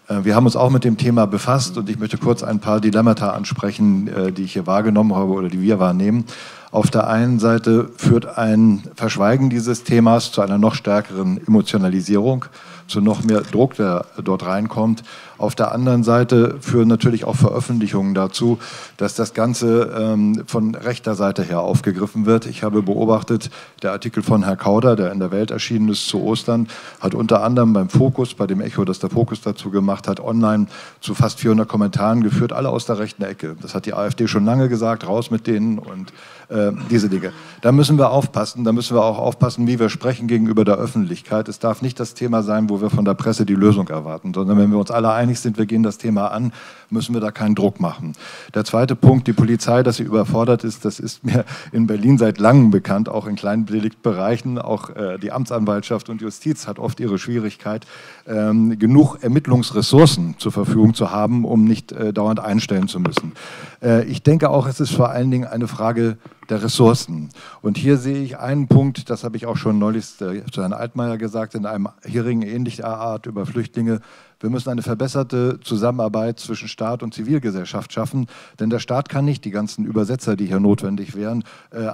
Wir haben uns auch mit dem Thema befasst und ich möchte kurz ein paar Dilemmata ansprechen, die ich hier wahrgenommen habe oder die wir wahrnehmen. Auf der einen Seite führt ein Verschweigen dieses Themas zu einer noch stärkeren Emotionalisierung, zu noch mehr Druck, der dort reinkommt. Auf der anderen Seite führen natürlich auch Veröffentlichungen dazu, dass das Ganze ähm, von rechter Seite her aufgegriffen wird. Ich habe beobachtet, der Artikel von Herrn Kauder, der in der Welt erschienen ist zu Ostern, hat unter anderem beim Fokus, bei dem Echo, das der Fokus dazu gemacht hat, online zu fast vierhundert Kommentaren geführt, alle aus der rechten Ecke. Das hat die AfD schon lange gesagt, raus mit denen und äh, äh, diese Dinge. Da müssen wir aufpassen, da müssen wir auch aufpassen, wie wir sprechen gegenüber der Öffentlichkeit. Es darf nicht das Thema sein, wo wir von der Presse die Lösung erwarten, sondern wenn wir uns alle einig sind, wir gehen das Thema an, müssen wir da keinen Druck machen. Der zweite Punkt, die Polizei, dass sie überfordert ist, das ist mir in Berlin seit langem bekannt, auch in kleinen Deliktbereichen, auch äh, die Amtsanwaltschaft und Justiz hat oft ihre Schwierigkeit, ähm, genug Ermittlungsressourcen zur Verfügung zu haben, um nicht äh, dauernd einstellen zu müssen. Äh, ich denke auch, es ist vor allen Dingen eine Frage der Ressourcen. Und hier sehe ich einen Punkt, das habe ich auch schon neulich zu Herrn Altmaier gesagt, in einem Hearing ähnlicher Art über Flüchtlinge. Wir müssen eine verbesserte Zusammenarbeit zwischen Staat und Zivilgesellschaft schaffen, denn der Staat kann nicht die ganzen Übersetzer, die hier notwendig wären, äh,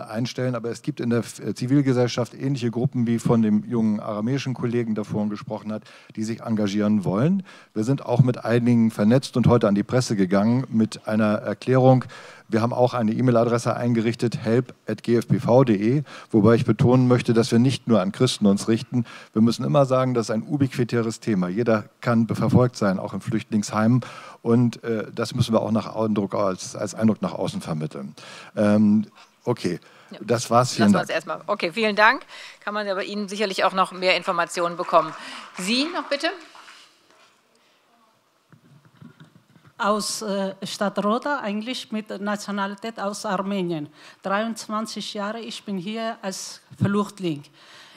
einstellen. Aber es gibt in der Zivilgesellschaft ähnliche Gruppen, wie von dem jungen aramäischen Kollegen, der vorhin gesprochen hat, die sich engagieren wollen. Wir sind auch mit einigen vernetzt und heute an die Presse gegangen mit einer Erklärung. Wir haben auch eine E-Mail-Adresse eingerichtet, help at g f b v punkt d e, wobei ich betonen möchte, dass wir nicht nur an Christen uns richten. Wir müssen immer sagen, das ist ein ubiquitäres Thema. Jeder kann verfolgt sein, auch in Flüchtlingsheimen. Und äh, das müssen wir auch nach Eindruck, als, als Eindruck nach außen vermitteln. Ähm, okay, ja. Das war's. Vielen Lassen Dank. Erstmal. Okay, vielen Dank. Kann man ja bei Ihnen sicherlich auch noch mehr Informationen bekommen. Sie noch bitte? Aus äh, Stadt Roda, eigentlich mit Nationalität aus Armenien. dreiundzwanzig Jahre, ich bin hier als Flüchtling.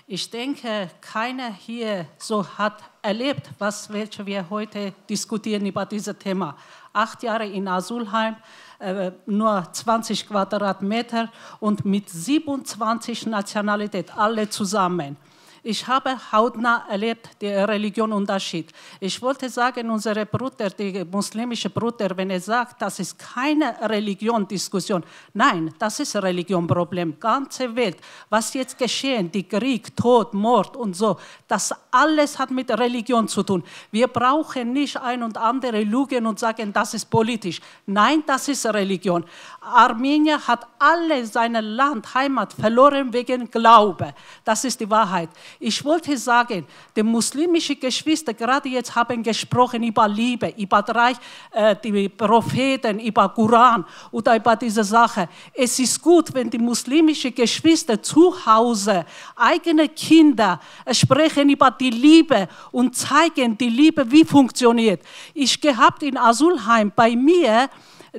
Ich denke, keiner hier so hat erlebt, was welche wir heute diskutieren über dieses Thema. Acht Jahre in Asylheim, äh, nur zwanzig Quadratmeter und mit siebenundzwanzig Nationalitäten, alle zusammen. Ich habe hautnah erlebt, der Religionsunterschied. Ich wollte sagen, unsere Brüder, die muslimische Brüder, wenn er sagt, das ist keine Religion-Diskussion. Nein, das ist ein Religion-Problem, ganze Welt. Was jetzt geschehen, die Krieg, Tod, Mord und so, das alles hat mit Religion zu tun. Wir brauchen nicht ein und andere Lügen und sagen, das ist politisch. Nein, das ist Religion. Armenien hat alle seine Land, Heimat verloren wegen Glaube. Das ist die Wahrheit. Ich wollte sagen, die muslimischen Geschwister gerade jetzt haben gesprochen über Liebe, über drei, äh, die Propheten, über Koran oder über diese Sache. Es ist gut, wenn die muslimischen Geschwister zu Hause, eigene Kinder sprechen über die Liebe und zeigen die Liebe, wie funktioniert. Ich gehabt in Asylheim bei mir,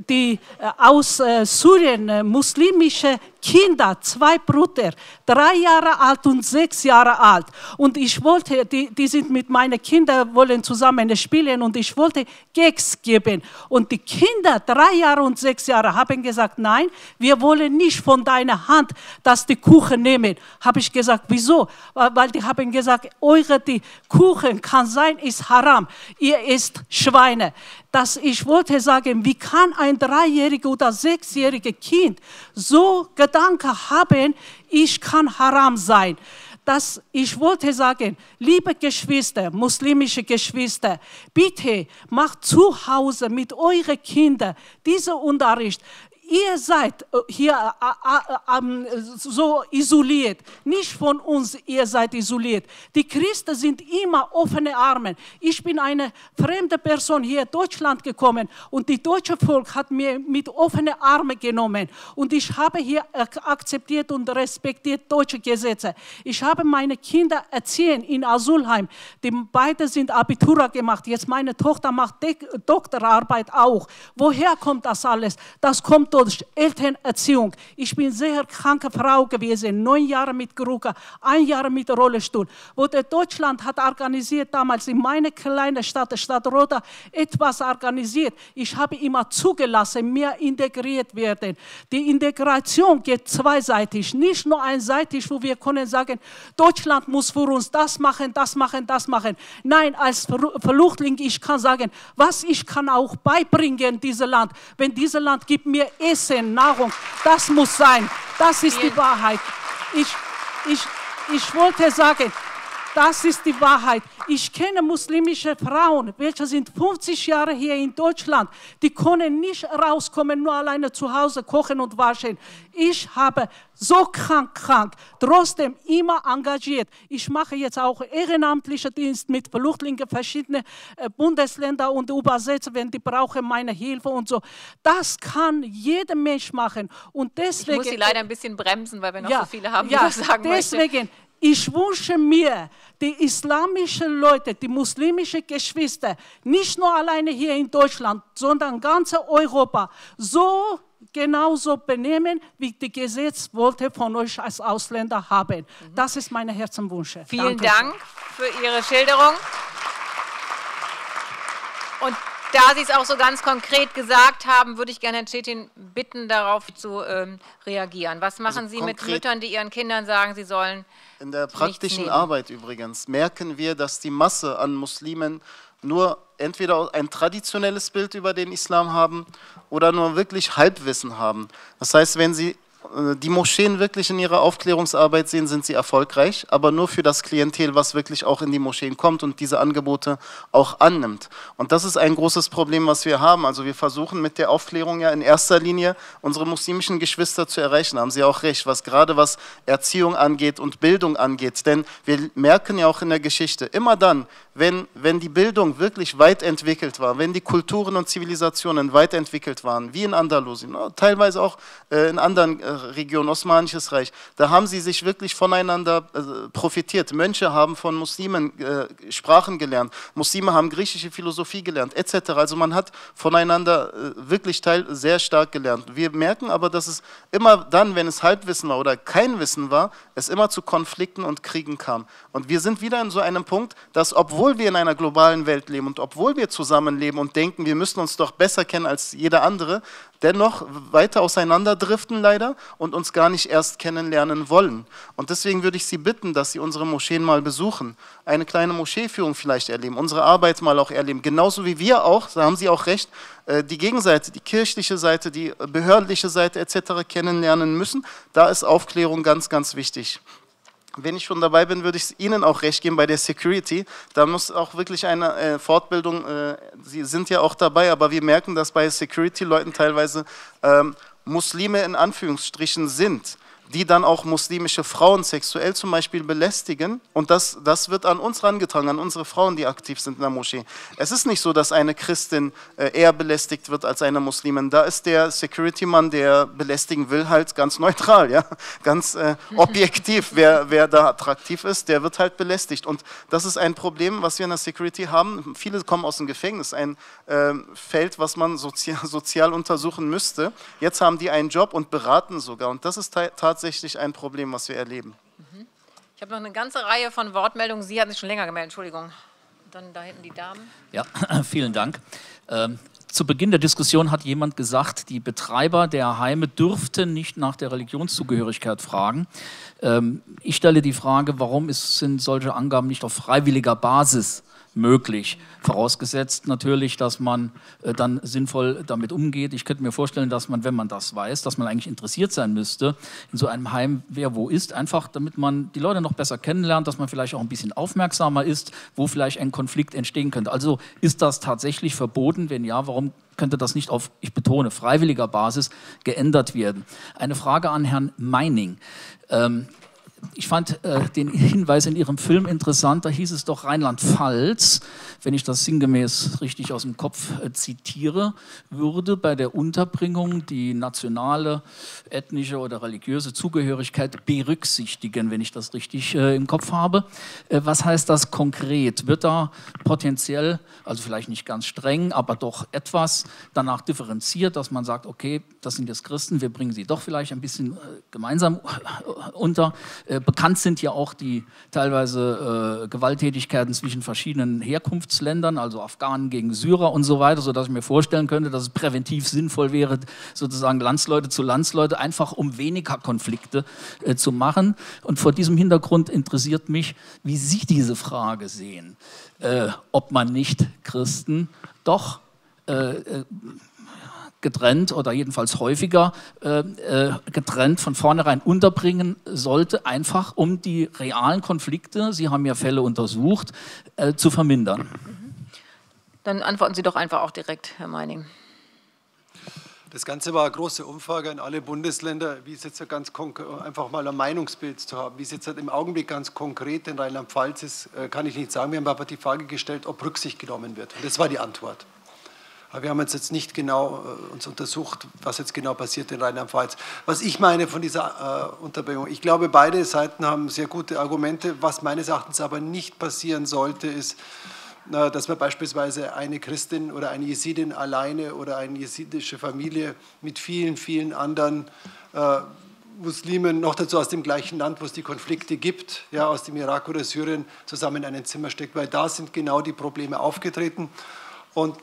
die äh, aus äh, Syrien äh, muslimische Kinder, zwei Brüder, drei Jahre alt und sechs Jahre alt. Und ich wollte, die, die sind mit meinen Kindern, wollen zusammen spielen und ich wollte Gags geben. Und die Kinder, drei Jahre und sechs Jahre, haben gesagt, nein, wir wollen nicht von deiner Hand, dass die Kuchen nehmen. Habe ich gesagt, wieso? Weil die haben gesagt, eure die Kuchen kann sein, ist haram, ihr isst Schweine. Dass ich wollte sagen, wie kann ein dreijähriges oder sechsjähriges Kind so Gedanken haben, ich kann haram sein. Das, ich wollte sagen, liebe Geschwister, muslimische Geschwister, bitte macht zu Hause mit euren Kindern diesen Unterricht. Ihr seid hier so isoliert, nicht von uns, ihr seid isoliert. Die Christen sind immer offene Arme. Ich bin eine fremde Person hier in Deutschland gekommen und das deutsche Volk hat mir mit offenen Armen genommen. Und ich habe hier akzeptiert und respektiert deutsche Gesetze. Ich habe meine Kinder erziehen in Asylheim. Die beide sind Abitur gemacht. Jetzt meine Tochter macht Doktorarbeit auch. Woher kommt das alles? Das kommt durch Elternerziehung. Ich bin sehr kranke Frau gewesen, neun Jahre mit Krücke, ein Jahr mit Rollstuhl. Wo der Deutschland hat organisiert damals in meiner kleinen Stadt, Stadt Roda, etwas organisiert. Ich habe immer zugelassen, mehr integriert werden. Die Integration geht zweiseitig, nicht nur einseitig, wo wir können sagen, Deutschland muss für uns das machen, das machen, das machen. Nein, als Flüchtling, ich kann sagen, was ich kann auch beibringen, dieses Land, wenn dieses Land gibt mir Essen, Nahrung, das muss sein. Das ist die Wahrheit. Ich, ich, ich wollte sagen, Das ist die Wahrheit. Ich kenne muslimische Frauen, welche sind fünfzig Jahre hier in Deutschland. Die können nicht rauskommen, nur alleine zu Hause kochen und waschen. Ich habe so krank, krank, trotzdem immer engagiert. Ich mache jetzt auch ehrenamtlichen Dienst mit Flüchtlingen verschiedener Bundesländer und übersetze, wenn die brauchen meine Hilfe und so. Das kann jeder Mensch machen. Und deswegen, ich muss Sie leider ein bisschen bremsen, weil wir noch ja, so viele haben, die ja, was sagen deswegen, möchten. Ich wünsche mir, die islamischen Leute, die muslimischen Geschwister, nicht nur alleine hier in Deutschland, sondern ganz Europa, so genauso benehmen, wie die Gesetz wollte von euch als Ausländer haben. Mhm. Das ist meine Herzenwünsche. Vielen Danke. Dank für Ihre Schilderung. Und da Sie es auch so ganz konkret gesagt haben, würde ich gerne Herrn Çetin bitten, darauf zu ähm, reagieren. Was machen also Sie mit Müttern, die ihren Kindern sagen, sie sollen in der praktischen Arbeit übrigens merken wir, dass die Masse an Muslimen nur entweder ein traditionelles Bild über den Islam haben oder nur wirklich Halbwissen haben. Das heißt, wenn Sie die Moscheen wirklich in ihrer Aufklärungsarbeit sehen, sind sie erfolgreich, aber nur für das Klientel, was wirklich auch in die Moscheen kommt und diese Angebote auch annimmt. Und das ist ein großes Problem, was wir haben. Also wir versuchen mit der Aufklärung ja in erster Linie unsere muslimischen Geschwister zu erreichen. Haben Sie auch recht, was gerade was Erziehung angeht und Bildung angeht. Denn wir merken ja auch in der Geschichte, immer dann, wenn, wenn die Bildung wirklich weit entwickelt war, wenn die Kulturen und Zivilisationen weit entwickelt waren, wie in Andalusien, teilweise auch in anderen Region, Osmanisches Reich, da haben sie sich wirklich voneinander äh, profitiert. Mönche haben von Muslimen äh, Sprachen gelernt, Muslime haben griechische Philosophie gelernt, et cetera. Also man hat voneinander äh, wirklich teil, sehr stark gelernt. Wir merken aber, dass es immer dann, wenn es Halbwissen war oder kein Wissen war, es immer zu Konflikten und Kriegen kam. Und wir sind wieder in so einem Punkt, dass obwohl wir in einer globalen Welt leben und obwohl wir zusammenleben und denken, wir müssen uns doch besser kennen als jeder andere, dennoch weiter auseinanderdriften leider und uns gar nicht erst kennenlernen wollen. Und deswegen würde ich Sie bitten, dass Sie unsere Moscheen mal besuchen, eine kleine Moscheeführung vielleicht erleben, unsere Arbeit mal auch erleben, genauso wie wir auch, da haben Sie auch recht, die Gegenseite, die kirchliche Seite, die behördliche Seite et cetera kennenlernen müssen. Da ist Aufklärung ganz, ganz wichtig. Wenn ich schon dabei bin, würde ich Ihnen auch recht geben bei der Security. Da muss auch wirklich eine äh, Fortbildung, äh, Sie sind ja auch dabei, aber wir merken, dass bei Security-Leuten teilweise ähm, Muslime in Anführungsstrichen sind, die dann auch muslimische Frauen sexuell zum Beispiel belästigen. Und das, das wird an uns herangetragen, an unsere Frauen, die aktiv sind in der Moschee. Es ist nicht so, dass eine Christin eher belästigt wird als eine Muslimin. Da ist der Security-Mann, der belästigen will, halt ganz neutral, ja? Ganz äh, objektiv. Wer, wer da attraktiv ist, der wird halt belästigt. Und das ist ein Problem, was wir in der Security haben. Viele kommen aus dem Gefängnis. Ein äh, Feld, was man sozial, sozial untersuchen müsste. Jetzt haben die einen Job und beraten sogar. Und das ist tatsächlich tatsächlich ein Problem, was wir erleben. Ich habe noch eine ganze Reihe von Wortmeldungen. Sie hatten sich schon länger gemeldet, Entschuldigung. Dann da hinten die Damen. Ja, vielen Dank. Ähm, zu Beginn der Diskussion hat jemand gesagt, die Betreiber der Heime dürften nicht nach der Religionszugehörigkeit fragen. Ähm, ich stelle die Frage, warum ist, sind solche Angaben nicht auf freiwilliger Basis möglich, vorausgesetzt natürlich, dass man äh, dann sinnvoll damit umgeht. Ich könnte mir vorstellen, dass man, wenn man das weiß, dass man eigentlich interessiert sein müsste, in so einem Heim, wer wo ist, einfach damit man die Leute noch besser kennenlernt, dass man vielleicht auch ein bisschen aufmerksamer ist, wo vielleicht ein Konflikt entstehen könnte. Also ist das tatsächlich verboten? Wenn ja, warum könnte das nicht auf, ich betone, freiwilliger Basis geändert werden? Eine Frage an Herrn Meining. Ähm, Ich fand äh, den Hinweis in Ihrem Film interessant, da hieß es doch Rheinland-Pfalz, wenn ich das sinngemäß richtig aus dem Kopf äh, zitiere, würde bei der Unterbringung die nationale, ethnische oder religiöse Zugehörigkeit berücksichtigen, wenn ich das richtig äh, im Kopf habe. Äh, was heißt das konkret? Wird da potenziell, also vielleicht nicht ganz streng, aber doch etwas danach differenziert, dass man sagt, okay, das sind jetzt Christen, wir bringen sie doch vielleicht ein bisschen äh, gemeinsam unter. Bekannt sind ja auch die teilweise äh, Gewalttätigkeiten zwischen verschiedenen Herkunftsländern, also Afghanen gegen Syrer und so weiter, sodass ich mir vorstellen könnte, dass es präventiv sinnvoll wäre, sozusagen Landsleute zu Landsleute, einfach um weniger Konflikte äh, zu machen. Und vor diesem Hintergrund interessiert mich, wie Sie diese Frage sehen, äh, ob man nicht Christen doch äh, getrennt oder jedenfalls häufiger äh, getrennt von vornherein unterbringen sollte, einfach um die realen Konflikte, Sie haben ja Fälle untersucht, äh, zu vermindern. Dann antworten Sie doch einfach auch direkt, Herr Meining. Das Ganze war eine große Umfrage in alle Bundesländer, wie es jetzt so ganz einfach mal ein Meinungsbild zu haben, wie es jetzt im Augenblick ganz konkret in Rheinland-Pfalz ist, kann ich nicht sagen. Wir haben aber die Frage gestellt, ob Rücksicht genommen wird. Und das war die Antwort. Aber wir haben uns jetzt nicht genau uns untersucht, was jetzt genau passiert in Rheinland-Pfalz. Was ich meine von dieser äh, Unterbringung, ich glaube, beide Seiten haben sehr gute Argumente. Was meines Erachtens aber nicht passieren sollte, ist, dass man beispielsweise eine Christin oder eine Jesidin alleine oder eine jesidische Familie mit vielen, vielen anderen äh, Muslimen, noch dazu aus dem gleichen Land, wo es die Konflikte gibt, ja, aus dem Irak oder Syrien, zusammen in ein Zimmer steckt, weil da sind genau die Probleme aufgetreten. Und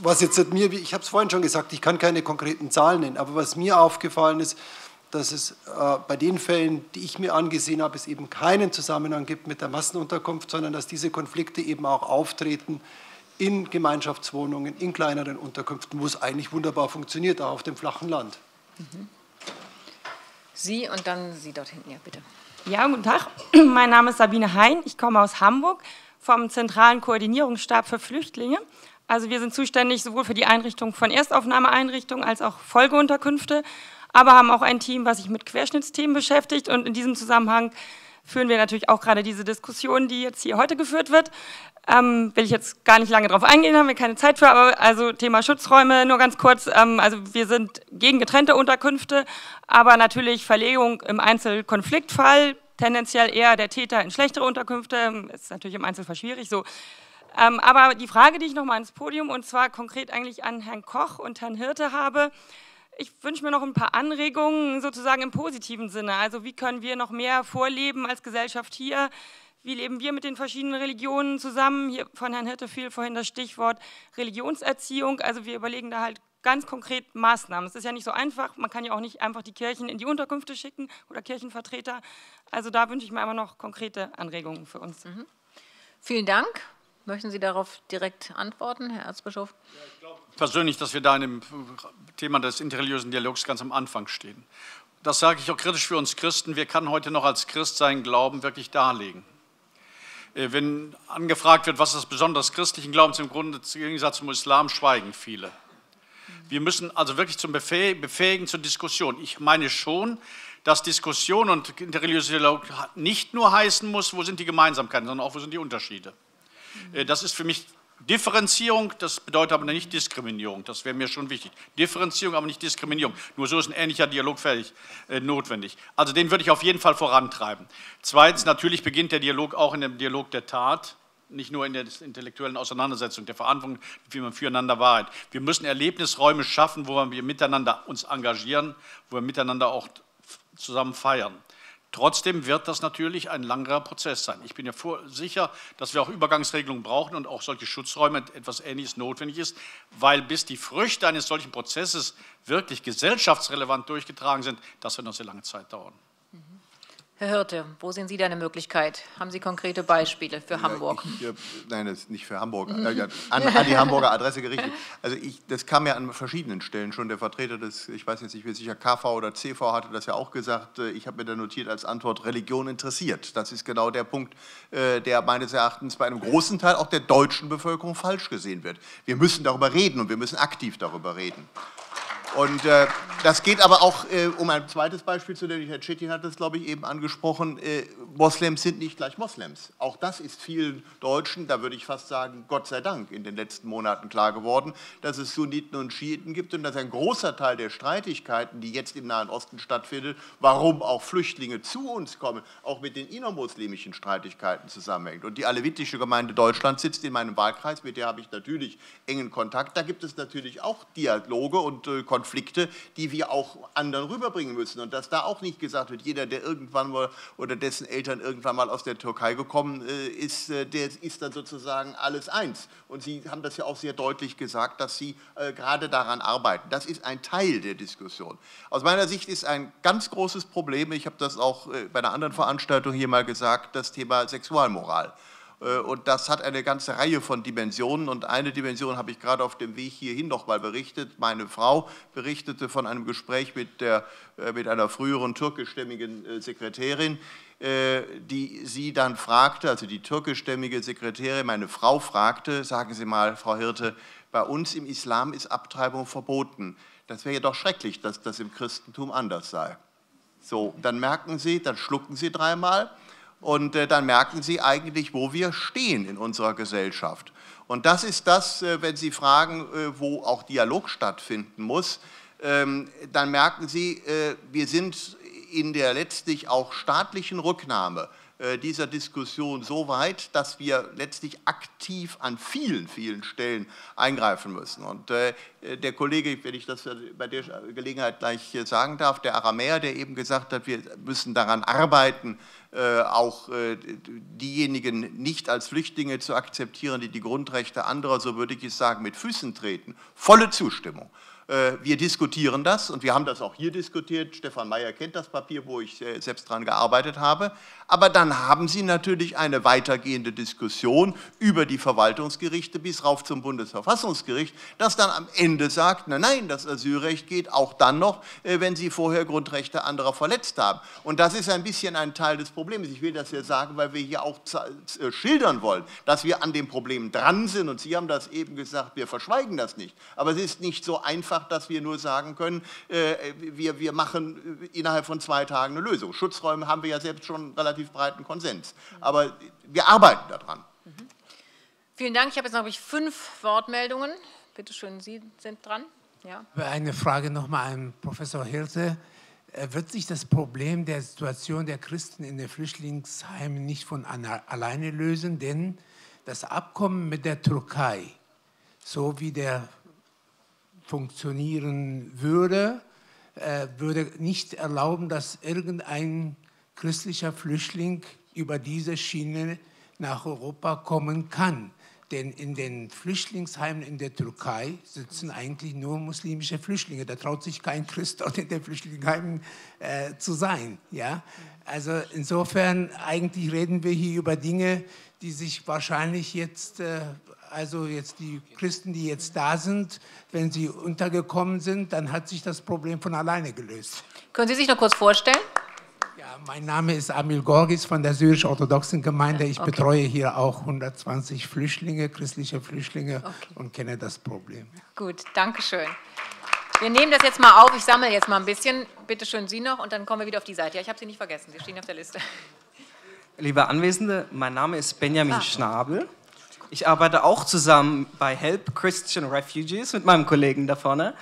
was jetzt hat mir, ich habe es vorhin schon gesagt, ich kann keine konkreten Zahlen nennen, aber was mir aufgefallen ist, dass es äh, bei den Fällen, die ich mir angesehen habe, es eben keinen Zusammenhang gibt mit der Massenunterkunft, sondern dass diese Konflikte eben auch auftreten in Gemeinschaftswohnungen, in kleineren Unterkünften, wo es eigentlich wunderbar funktioniert, auch auf dem flachen Land. Mhm. Sie und dann Sie dort hinten, ja, bitte. Ja, guten Tag. Mein Name ist Sabine Hein, ich komme aus Hamburg vom Zentralen Koordinierungsstab für Flüchtlinge. Also wir sind zuständig sowohl für die Einrichtung von Erstaufnahmeeinrichtungen als auch Folgeunterkünfte, aber haben auch ein Team, was sich mit Querschnittsthemen beschäftigt. Und in diesem Zusammenhang führen wir natürlich auch gerade diese Diskussion, die jetzt hier heute geführt wird. Ähm, will ich jetzt gar nicht lange drauf eingehen, haben wir keine Zeit für, aber also Thema Schutzräume nur ganz kurz. Ähm, also wir sind gegen getrennte Unterkünfte, aber natürlich Verlegung im Einzelkonfliktfall, tendenziell eher der Täter in schlechtere Unterkünfte, ist natürlich im Einzelfall schwierig so. Ähm, aber die Frage, die ich nochmal ans Podium und zwar konkret eigentlich an Herrn Koch und Herrn Hirte habe, ich wünsche mir noch ein paar Anregungen sozusagen im positiven Sinne. Also wie können wir noch mehr vorleben als Gesellschaft hier? Wie leben wir mit den verschiedenen Religionen zusammen? Hier von Herrn Hirte fiel vorhin das Stichwort Religionserziehung. Also wir überlegen da halt ganz konkret Maßnahmen. Es ist ja nicht so einfach. Man kann ja auch nicht einfach die Kirchen in die Unterkünfte schicken oder Kirchenvertreter. Also da wünsche ich mir immer noch konkrete Anregungen für uns. Mhm. Vielen Dank. Möchten Sie darauf direkt antworten, Herr Erzbischof? Ja, ich glaube persönlich, dass wir da in dem Thema des interreligiösen Dialogs ganz am Anfang stehen. Das sage ich auch kritisch für uns Christen. Wir können heute noch als Christ seinen Glauben wirklich darlegen. Wenn angefragt wird, was ist das besonders christlichen Glaubens, im Grunde im Gegensatz zum Islam schweigen viele. Wir müssen also wirklich zum Befäh- befähigen zur Diskussion. Ich meine schon, dass Diskussion und interreligiöser Dialog nicht nur heißen muss, wo sind die Gemeinsamkeiten, sondern auch, wo sind die Unterschiede. Das ist für mich Differenzierung, das bedeutet aber nicht Diskriminierung, das wäre mir schon wichtig. Differenzierung, aber nicht Diskriminierung. Nur so ist ein ähnlicher Dialog fähig, äh, notwendig. Also den würde ich auf jeden Fall vorantreiben. Zweitens, natürlich beginnt der Dialog auch in dem Dialog der Tat, nicht nur in der intellektuellen Auseinandersetzung, der Verantwortung, wie man füreinander Wahrheit. Wir müssen Erlebnisräume schaffen, wo wir miteinander uns engagieren, wo wir miteinander auch zusammen feiern. Trotzdem wird das natürlich ein langer Prozess sein. Ich bin ja sicher, dass wir auch Übergangsregelungen brauchen und auch solche Schutzräume, etwas Ähnliches notwendig ist, weil bis die Früchte eines solchen Prozesses wirklich gesellschaftsrelevant durchgetragen sind, das wird noch sehr lange Zeit dauern. Herr Hirte, wo sehen Sie da eine Möglichkeit? Haben Sie konkrete Beispiele für ja, Hamburg? Ich, äh, nein, das ist nicht für Hamburg, äh, an, an die Hamburger Adresse gerichtet. Also ich, das kam ja an verschiedenen Stellen schon. Der Vertreter des, ich weiß jetzt nicht, wie sicher K V oder C V hatte das ja auch gesagt. Ich habe mir da notiert als Antwort, Religion interessiert. Das ist genau der Punkt, äh, der meines Erachtens bei einem großen Teil auch der deutschen Bevölkerung falsch gesehen wird. Wir müssen darüber reden und wir müssen aktiv darüber reden. Und äh, das geht aber auch, äh, um ein zweites Beispiel zu nennen, Herr Çetin hat das, glaube ich, eben angesprochen, äh, Moslems sind nicht gleich Moslems. Auch das ist vielen Deutschen, da würde ich fast sagen, Gott sei Dank, in den letzten Monaten klar geworden, dass es Sunniten und Schiiten gibt und dass ein großer Teil der Streitigkeiten, die jetzt im Nahen Osten stattfindet, warum auch Flüchtlinge zu uns kommen, auch mit den innermuslimischen Streitigkeiten zusammenhängt. Und die alevitische Gemeinde Deutschlands sitzt in meinem Wahlkreis, mit der habe ich natürlich engen Kontakt. Da gibt es natürlich auch Dialoge und äh, Konflikte, die wir auch anderen rüberbringen müssen. Und dass da auch nicht gesagt wird, jeder, der irgendwann mal oder dessen Eltern irgendwann mal aus der Türkei gekommen äh, ist, äh, der ist dann sozusagen alles eins. Und Sie haben das ja auch sehr deutlich gesagt, dass Sie äh, gerade daran arbeiten. Das ist ein Teil der Diskussion. Aus meiner Sicht ist ein ganz großes Problem, ich habe das auch äh, bei einer anderen Veranstaltung hier mal gesagt, das Thema Sexualmoral. Und das hat eine ganze Reihe von Dimensionen. Und eine Dimension habe ich gerade auf dem Weg hierhin noch mal berichtet. Meine Frau berichtete von einem Gespräch mit, der, mit einer früheren türkischstämmigen Sekretärin, die sie dann fragte, also die türkischstämmige Sekretärin, meine Frau fragte, sagen Sie mal, Frau Hirte, bei uns im Islam ist Abtreibung verboten. Das wäre ja doch schrecklich, dass das im Christentum anders sei. So, dann merken Sie, dann schlucken Sie dreimal. Und dann merken Sie eigentlich, wo wir stehen in unserer Gesellschaft. Und das ist das, wenn Sie fragen, wo auch Dialog stattfinden muss, dann merken Sie, wir sind in der letztlich auch staatlichen Rücknahme dieser Diskussion so weit, dass wir letztlich aktiv an vielen, vielen Stellen eingreifen müssen. Und äh, der Kollege, wenn ich das bei der Gelegenheit gleich sagen darf, der Aramäer, der eben gesagt hat, wir müssen daran arbeiten, äh, auch äh, diejenigen nicht als Flüchtlinge zu akzeptieren, die die Grundrechte anderer, so würde ich es sagen, mit Füßen treten. Volle Zustimmung. Wir diskutieren das und wir haben das auch hier diskutiert. Stephan Mayer kennt das Papier, wo ich selbst daran gearbeitet habe. Aber dann haben Sie natürlich eine weitergehende Diskussion über die Verwaltungsgerichte bis rauf zum Bundesverfassungsgericht, das dann am Ende sagt, nein, nein, das Asylrecht geht auch dann noch, wenn Sie vorher Grundrechte anderer verletzt haben. Und das ist ein bisschen ein Teil des Problems. Ich will das ja sagen, weil wir hier auch schildern wollen, dass wir an den Problemen dran sind. Und Sie haben das eben gesagt, wir verschweigen das nicht. Aber es ist nicht so einfach, dass wir nur sagen können, wir, wir machen innerhalb von zwei Tagen eine Lösung. Schutzräume haben wir ja selbst schon einen relativ breiten Konsens. Aber wir arbeiten daran. Mhm. Vielen Dank. Ich habe jetzt noch, glaube ich, fünf Wortmeldungen. Bitte schön, Sie sind dran. Ja. Eine Frage nochmal an Professor Hirte. Wird sich das Problem der Situation der Christen in den Flüchtlingsheimen nicht von alleine lösen? Denn das Abkommen mit der Türkei, so wie der funktionieren würde, äh, würde nicht erlauben, dass irgendein christlicher Flüchtling über diese Schiene nach Europa kommen kann. Denn in den Flüchtlingsheimen in der Türkei sitzen eigentlich nur muslimische Flüchtlinge. Da traut sich kein Christ, dort in den Flüchtlingsheimen äh, zu sein. Ja? Also insofern, eigentlich reden wir hier über Dinge, die sich wahrscheinlich jetzt... Äh, Also jetzt die Christen, die jetzt da sind, wenn sie untergekommen sind, dann hat sich das Problem von alleine gelöst. Können Sie sich noch kurz vorstellen? Ja, mein Name ist Amil Gorgis von der syrisch-orthodoxen Gemeinde. Ich okay. betreue hier auch hundertzwanzig Flüchtlinge, christliche Flüchtlinge okay. und kenne das Problem. Gut, danke schön. Wir nehmen das jetzt mal auf. Ich sammle jetzt mal ein bisschen. Bitte schön, Sie noch und dann kommen wir wieder auf die Seite. Ja, ich habe Sie nicht vergessen, Sie stehen auf der Liste. Liebe Anwesende, mein Name ist Benjamin ah. Schnabel. Ich arbeite auch zusammen bei Help Christian Refugees mit meinem Kollegen da vorne.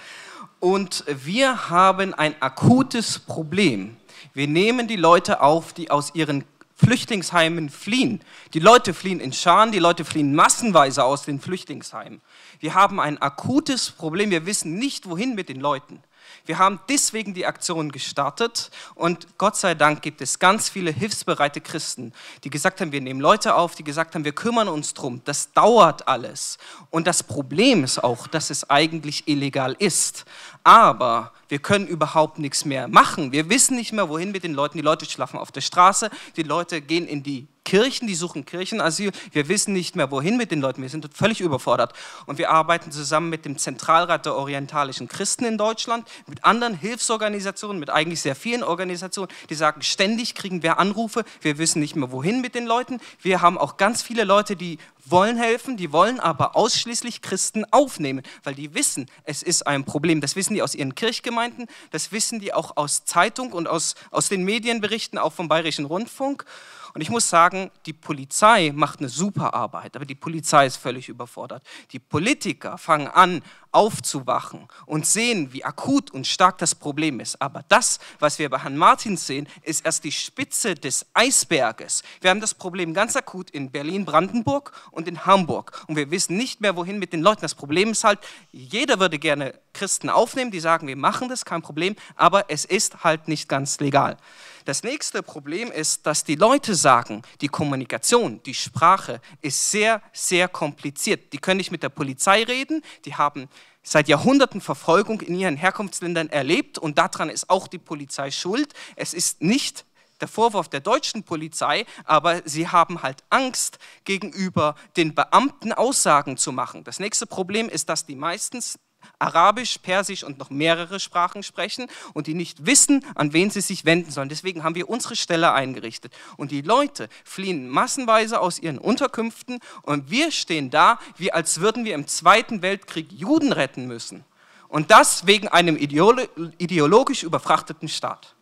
Und wir haben ein akutes Problem. Wir nehmen die Leute auf, die aus ihren Flüchtlingsheimen fliehen. Die Leute fliehen in Scharen, die Leute fliehen massenweise aus den Flüchtlingsheimen. Wir haben ein akutes Problem. Wir wissen nicht, wohin mit den Leuten. Wir haben deswegen die Aktion gestartet und Gott sei Dank gibt es ganz viele hilfsbereite Christen, die gesagt haben, wir nehmen Leute auf, die gesagt haben, wir kümmern uns drum. Das dauert alles. Und das Problem ist auch, dass es eigentlich illegal ist. Aber wir können überhaupt nichts mehr machen. Wir wissen nicht mehr, wohin mit den Leuten. Die Leute schlafen auf der Straße, die Leute gehen in die Kirchen, die suchen Kirchenasyl. Wir wissen nicht mehr, wohin mit den Leuten. Wir sind völlig überfordert. Und wir arbeiten zusammen mit dem Zentralrat der orientalischen Christen in Deutschland, mit anderen Hilfsorganisationen, mit eigentlich sehr vielen Organisationen, die sagen, ständig kriegen wir Anrufe, wir wissen nicht mehr, wohin mit den Leuten. Wir haben auch ganz viele Leute, die wollen helfen, die wollen aber ausschließlich Christen aufnehmen, weil die wissen, es ist ein Problem. Das wissen die aus ihren Kirchgemeinden, das wissen die auch aus Zeitung und aus, aus den Medienberichten, auch vom Bayerischen Rundfunk. Und ich muss sagen, die Polizei macht eine super Arbeit, aber die Polizei ist völlig überfordert. Die Politiker fangen an aufzuwachen und sehen, wie akut und stark das Problem ist. Aber das, was wir bei Herrn Martens sehen, ist erst die Spitze des Eisberges. Wir haben das Problem ganz akut in Berlin-Brandenburg und in Hamburg. Und wir wissen nicht mehr, wohin mit den Leuten. Das Problem ist halt, jeder würde gerne Christen aufnehmen, die sagen, wir machen das, kein Problem, aber es ist halt nicht ganz legal. Das nächste Problem ist, dass die Leute sagen, die Kommunikation, die Sprache ist sehr, sehr kompliziert. Die können nicht mit der Polizei reden, die haben seit Jahrhunderten Verfolgung in ihren Herkunftsländern erlebt und daran ist auch die Polizei schuld. Es ist nicht der Vorwurf der deutschen Polizei, aber sie haben halt Angst, gegenüber den Beamten Aussagen zu machen. Das nächste Problem ist, dass die meistens Arabisch, Persisch und noch mehrere Sprachen sprechen und die nicht wissen, an wen sie sich wenden sollen. Deswegen haben wir unsere Stelle eingerichtet. Und die Leute fliehen massenweise aus ihren Unterkünften und wir stehen da, wie als würden wir im Zweiten Weltkrieg Juden retten müssen. Und das wegen einem ideologisch überfrachteten Staat.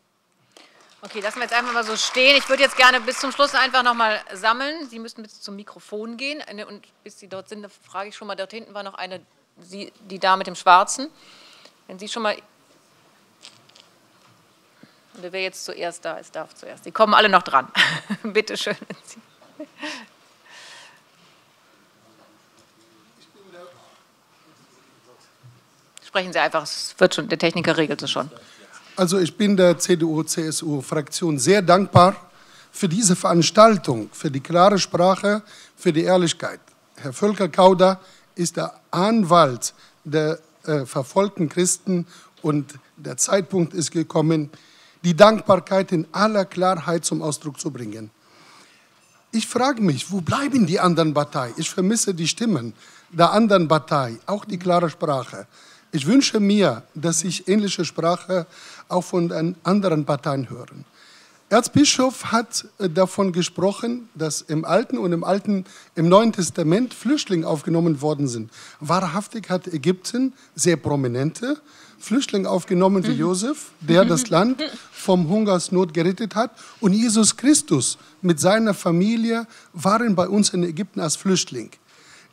Okay, lassen wir jetzt einfach mal so stehen. Ich würde jetzt gerne bis zum Schluss einfach nochmal sammeln. Sie müssen bis zum Mikrofon gehen. Und bis Sie dort sind, da frage ich schon mal, dort hinten war noch eine... Sie, die da mit dem Schwarzen, wenn Sie schon mal, oder wer jetzt zuerst da ist, darf zuerst. Die kommen alle noch dran. Bitte schön. Sie... Sprechen Sie einfach, es wird schon, der Techniker regelt es schon. Also ich bin der C D U C S U-Fraktion sehr dankbar für diese Veranstaltung, für die klare Sprache, für die Ehrlichkeit. Herr Völker Kauder ist der Anwalt der äh, verfolgten Christen und der Zeitpunkt ist gekommen, die Dankbarkeit in aller Klarheit zum Ausdruck zu bringen. Ich frage mich, wo bleiben die anderen Parteien? Ich vermisse die Stimmen der anderen Partei, auch die klare Sprache. Ich wünsche mir, dass ich ähnliche Sprache auch von anderen Parteien hören. Erzbischof hat davon gesprochen, dass im Alten und im, Alten, im Neuen Testament Flüchtlinge aufgenommen worden sind. Wahrhaftig hat Ägypten sehr prominente Flüchtlinge aufgenommen wie Josef, der das Land vom Hungersnot gerettet hat. Und Jesus Christus mit seiner Familie waren bei uns in Ägypten als Flüchtling.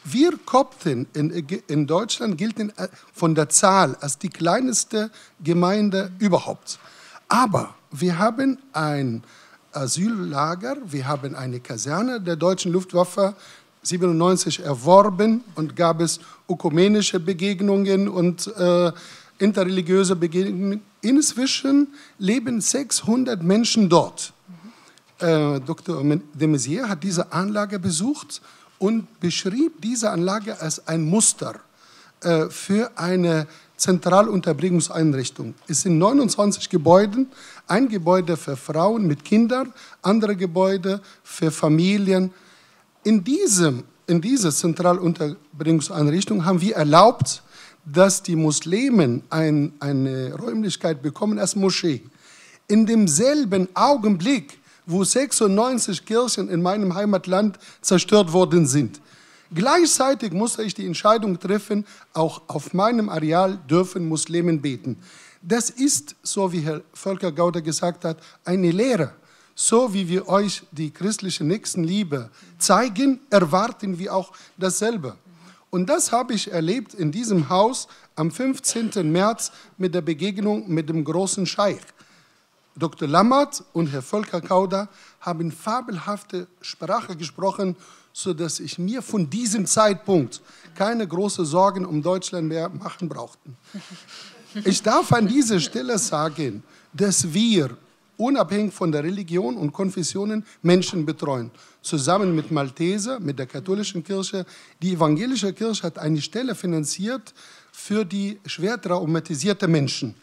Wir Kopten in, in Deutschland gelten von der Zahl als die kleinste Gemeinde überhaupt. Aber wir haben ein Asyllager, wir haben eine Kaserne der deutschen Luftwaffe siebenundneunzig erworben und gab es ökumenische Begegnungen und äh, interreligiöse Begegnungen. Inzwischen leben sechshundert Menschen dort. Äh, Doktor de Maizière hat diese Anlage besucht und beschrieb diese Anlage als ein Muster äh, für eine Zentralunterbringungseinrichtung. Es sind neunundzwanzig Gebäude, ein Gebäude für Frauen mit Kindern, andere Gebäude für Familien. In, diesem, in dieser Zentralunterbringungseinrichtung haben wir erlaubt, dass die Muslimen ein, eine Räumlichkeit bekommen als Moschee. In demselben Augenblick, wo sechsundneunzig Kirchen in meinem Heimatland zerstört worden sind. Gleichzeitig musste ich die Entscheidung treffen, auch auf meinem Areal dürfen Muslimen beten. Das ist, so wie Herr Völker Kauder gesagt hat, eine Lehre. So wie wir euch die christliche Nächstenliebe zeigen, erwarten wir auch dasselbe. Und das habe ich erlebt in diesem Haus am fünfzehnten März mit der Begegnung mit dem großen Scheich. Doktor Lammert und Herr Völker Kauder haben fabelhafte Sprache gesprochen, sodass ich mir von diesem Zeitpunkt keine großen Sorgen um Deutschland mehr machen brauchte. Ich darf an dieser Stelle sagen, dass wir, unabhängig von der Religion und Konfessionen, Menschen betreuen. Zusammen mit Malteser, mit der katholischen Kirche. Die evangelische Kirche hat eine Stelle finanziert für die schwer traumatisierten Menschen.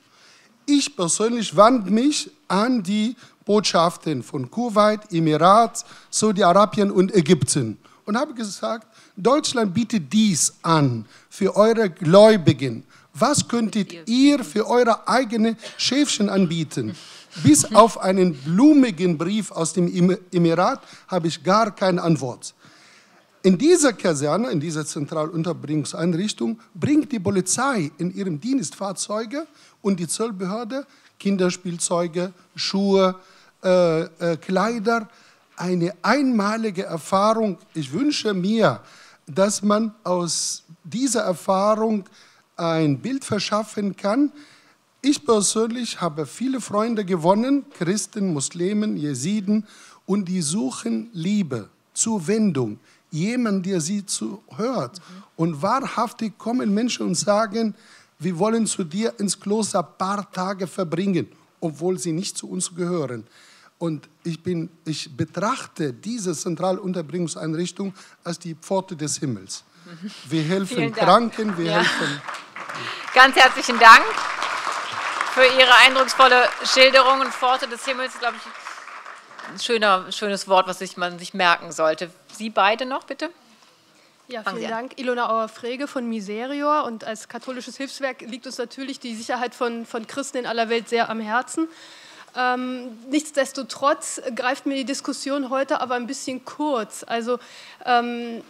Ich persönlich wandte mich an die Botschaften von Kuwait, Emirat, Saudi-Arabien und Ägypten und habe gesagt, Deutschland bietet dies an für eure Gläubigen. Was könntet ihr für eure eigene Schäfchen anbieten? Bis auf einen blumigen Brief aus dem Emirat habe ich gar keine Antwort. In dieser Kaserne, in dieser Zentralunterbringungseinrichtung, bringt die Polizei in ihrem Dienstfahrzeuge und die Zollbehörde Kinderspielzeuge, Schuhe, äh, äh, Kleider, eine einmalige Erfahrung. Ich wünsche mir, dass man aus dieser Erfahrung ein Bild verschaffen kann. Ich persönlich habe viele Freunde gewonnen, Christen, Muslimen, Jesiden, und die suchen Liebe, Zuwendung, jemand, der sie zuhört. Mhm. Und wahrhaftig kommen Menschen und sagen, wir wollen zu dir ins Kloster ein paar Tage verbringen, obwohl sie nicht zu uns gehören. Und ich, bin, ich betrachte diese Zentralunterbringungseinrichtung als die Pforte des Himmels. Wir helfen Kranken, wir ja. helfen... Ganz herzlichen Dank für Ihre eindrucksvolle Schilderung und Pforte des Himmels, glaube ich. ein schöner, schönes Wort, was sich, man sich merken sollte. Sie beide noch, bitte. Ja, vielen Dank. Ilona Auer-Frege von Miserior, und als katholisches Hilfswerk liegt uns natürlich die Sicherheit von, von Christen in aller Welt sehr am Herzen. Ähm, nichtsdestotrotz greift mir die Diskussion heute aber ein bisschen kurz. Also ähm,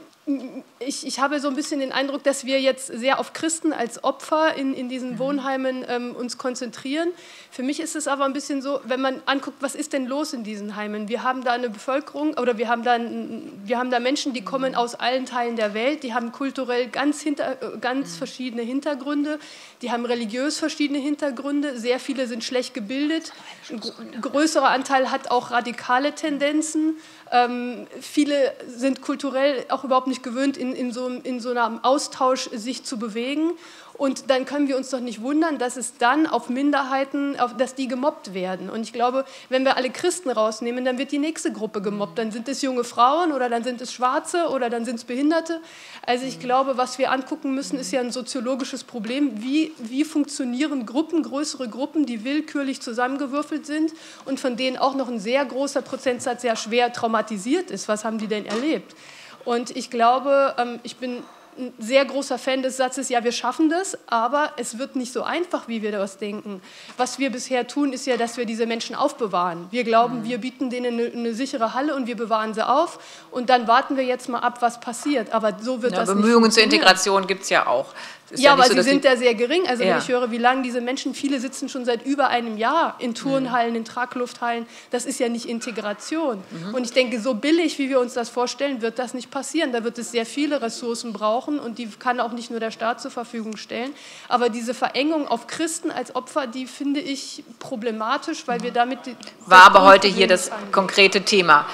ich, ich habe so ein bisschen den Eindruck, dass wir jetzt sehr auf Christen als Opfer in, in diesen Wohnheimen ähm, uns konzentrieren. Für mich ist es aber ein bisschen so, wenn man anguckt, was ist denn los in diesen Heimen? Wir haben da eine Bevölkerung oder wir haben da, ein, wir haben da Menschen, die kommen aus allen Teilen der Welt, die haben kulturell ganz, hinter, ganz verschiedene Hintergründe, die haben religiös verschiedene Hintergründe, sehr viele sind schlecht gebildet, ein größerer Anteil hat auch radikale Tendenzen. Ähm, viele sind kulturell auch überhaupt nicht gewöhnt, in, in, so, in so einem Austausch sich zu bewegen. Und dann können wir uns doch nicht wundern, dass es dann auf Minderheiten, auf, dass die gemobbt werden. Und ich glaube, wenn wir alle Christen rausnehmen, dann wird die nächste Gruppe gemobbt. Dann sind es junge Frauen oder dann sind es Schwarze oder dann sind es Behinderte. Also ich glaube, was wir angucken müssen, ist ja ein soziologisches Problem. Wie, wie funktionieren Gruppen, größere Gruppen, die willkürlich zusammengewürfelt sind und von denen auch noch ein sehr großer Prozentsatz sehr schwer traumatisiert ist? Was haben die denn erlebt? Und ich glaube, ich bin ein sehr großer Fan des Satzes, ja, wir schaffen das, aber es wird nicht so einfach, wie wir das denken. Was wir bisher tun, ist ja, dass wir diese Menschen aufbewahren. Wir glauben, mhm. wir bieten denen eine, eine sichere Halle und wir bewahren sie auf und dann warten wir jetzt mal ab, was passiert. Aber so wird ja, das Bemühungen nicht zur Integration gibt es ja auch. Ja, ja, aber so, sie sind da sehr gering. Also ja. wenn ich höre, wie lange diese Menschen, viele sitzen schon seit über einem Jahr in Turnhallen, in Traglufthallen, das ist ja nicht Integration. Mhm. Und ich denke, so billig, wie wir uns das vorstellen, wird das nicht passieren. Da wird es sehr viele Ressourcen brauchen und die kann auch nicht nur der Staat zur Verfügung stellen. Aber diese Verengung auf Christen als Opfer, die finde ich problematisch, weil wir damit... War aber heute hier das konkrete Thema.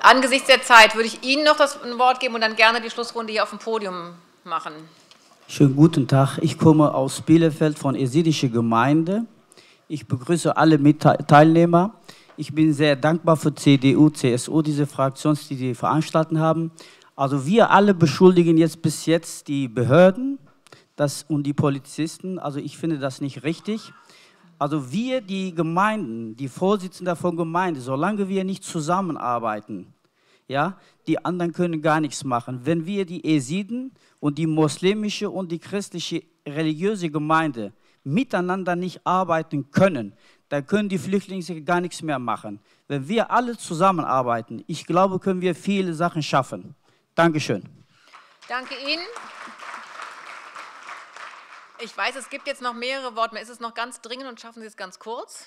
Angesichts der Zeit würde ich Ihnen noch das Wort geben und dann gerne die Schlussrunde hier auf dem Podium machen. Schönen guten Tag. Ich komme aus Bielefeld von Esidische Gemeinde. Ich begrüße alle Teilnehmer. Ich bin sehr dankbar für C D U, C S U, diese Fraktion, die sie veranstalten haben. Also wir alle beschuldigen jetzt bis jetzt die Behörden das und die Polizisten. Also ich finde das nicht richtig. Also wir, die Gemeinden, die Vorsitzenden von Gemeinden, solange wir nicht zusammenarbeiten, ja, die anderen können gar nichts machen. Wenn wir die Esiden und die muslimische und die christliche religiöse Gemeinde miteinander nicht arbeiten können, dann können die Flüchtlinge gar nichts mehr machen. Wenn wir alle zusammenarbeiten, ich glaube, können wir viele Sachen schaffen. Dankeschön. Danke Ihnen. Ich weiß, es gibt jetzt noch mehrere Worte. Ist es noch ganz dringend und schaffen Sie es ganz kurz?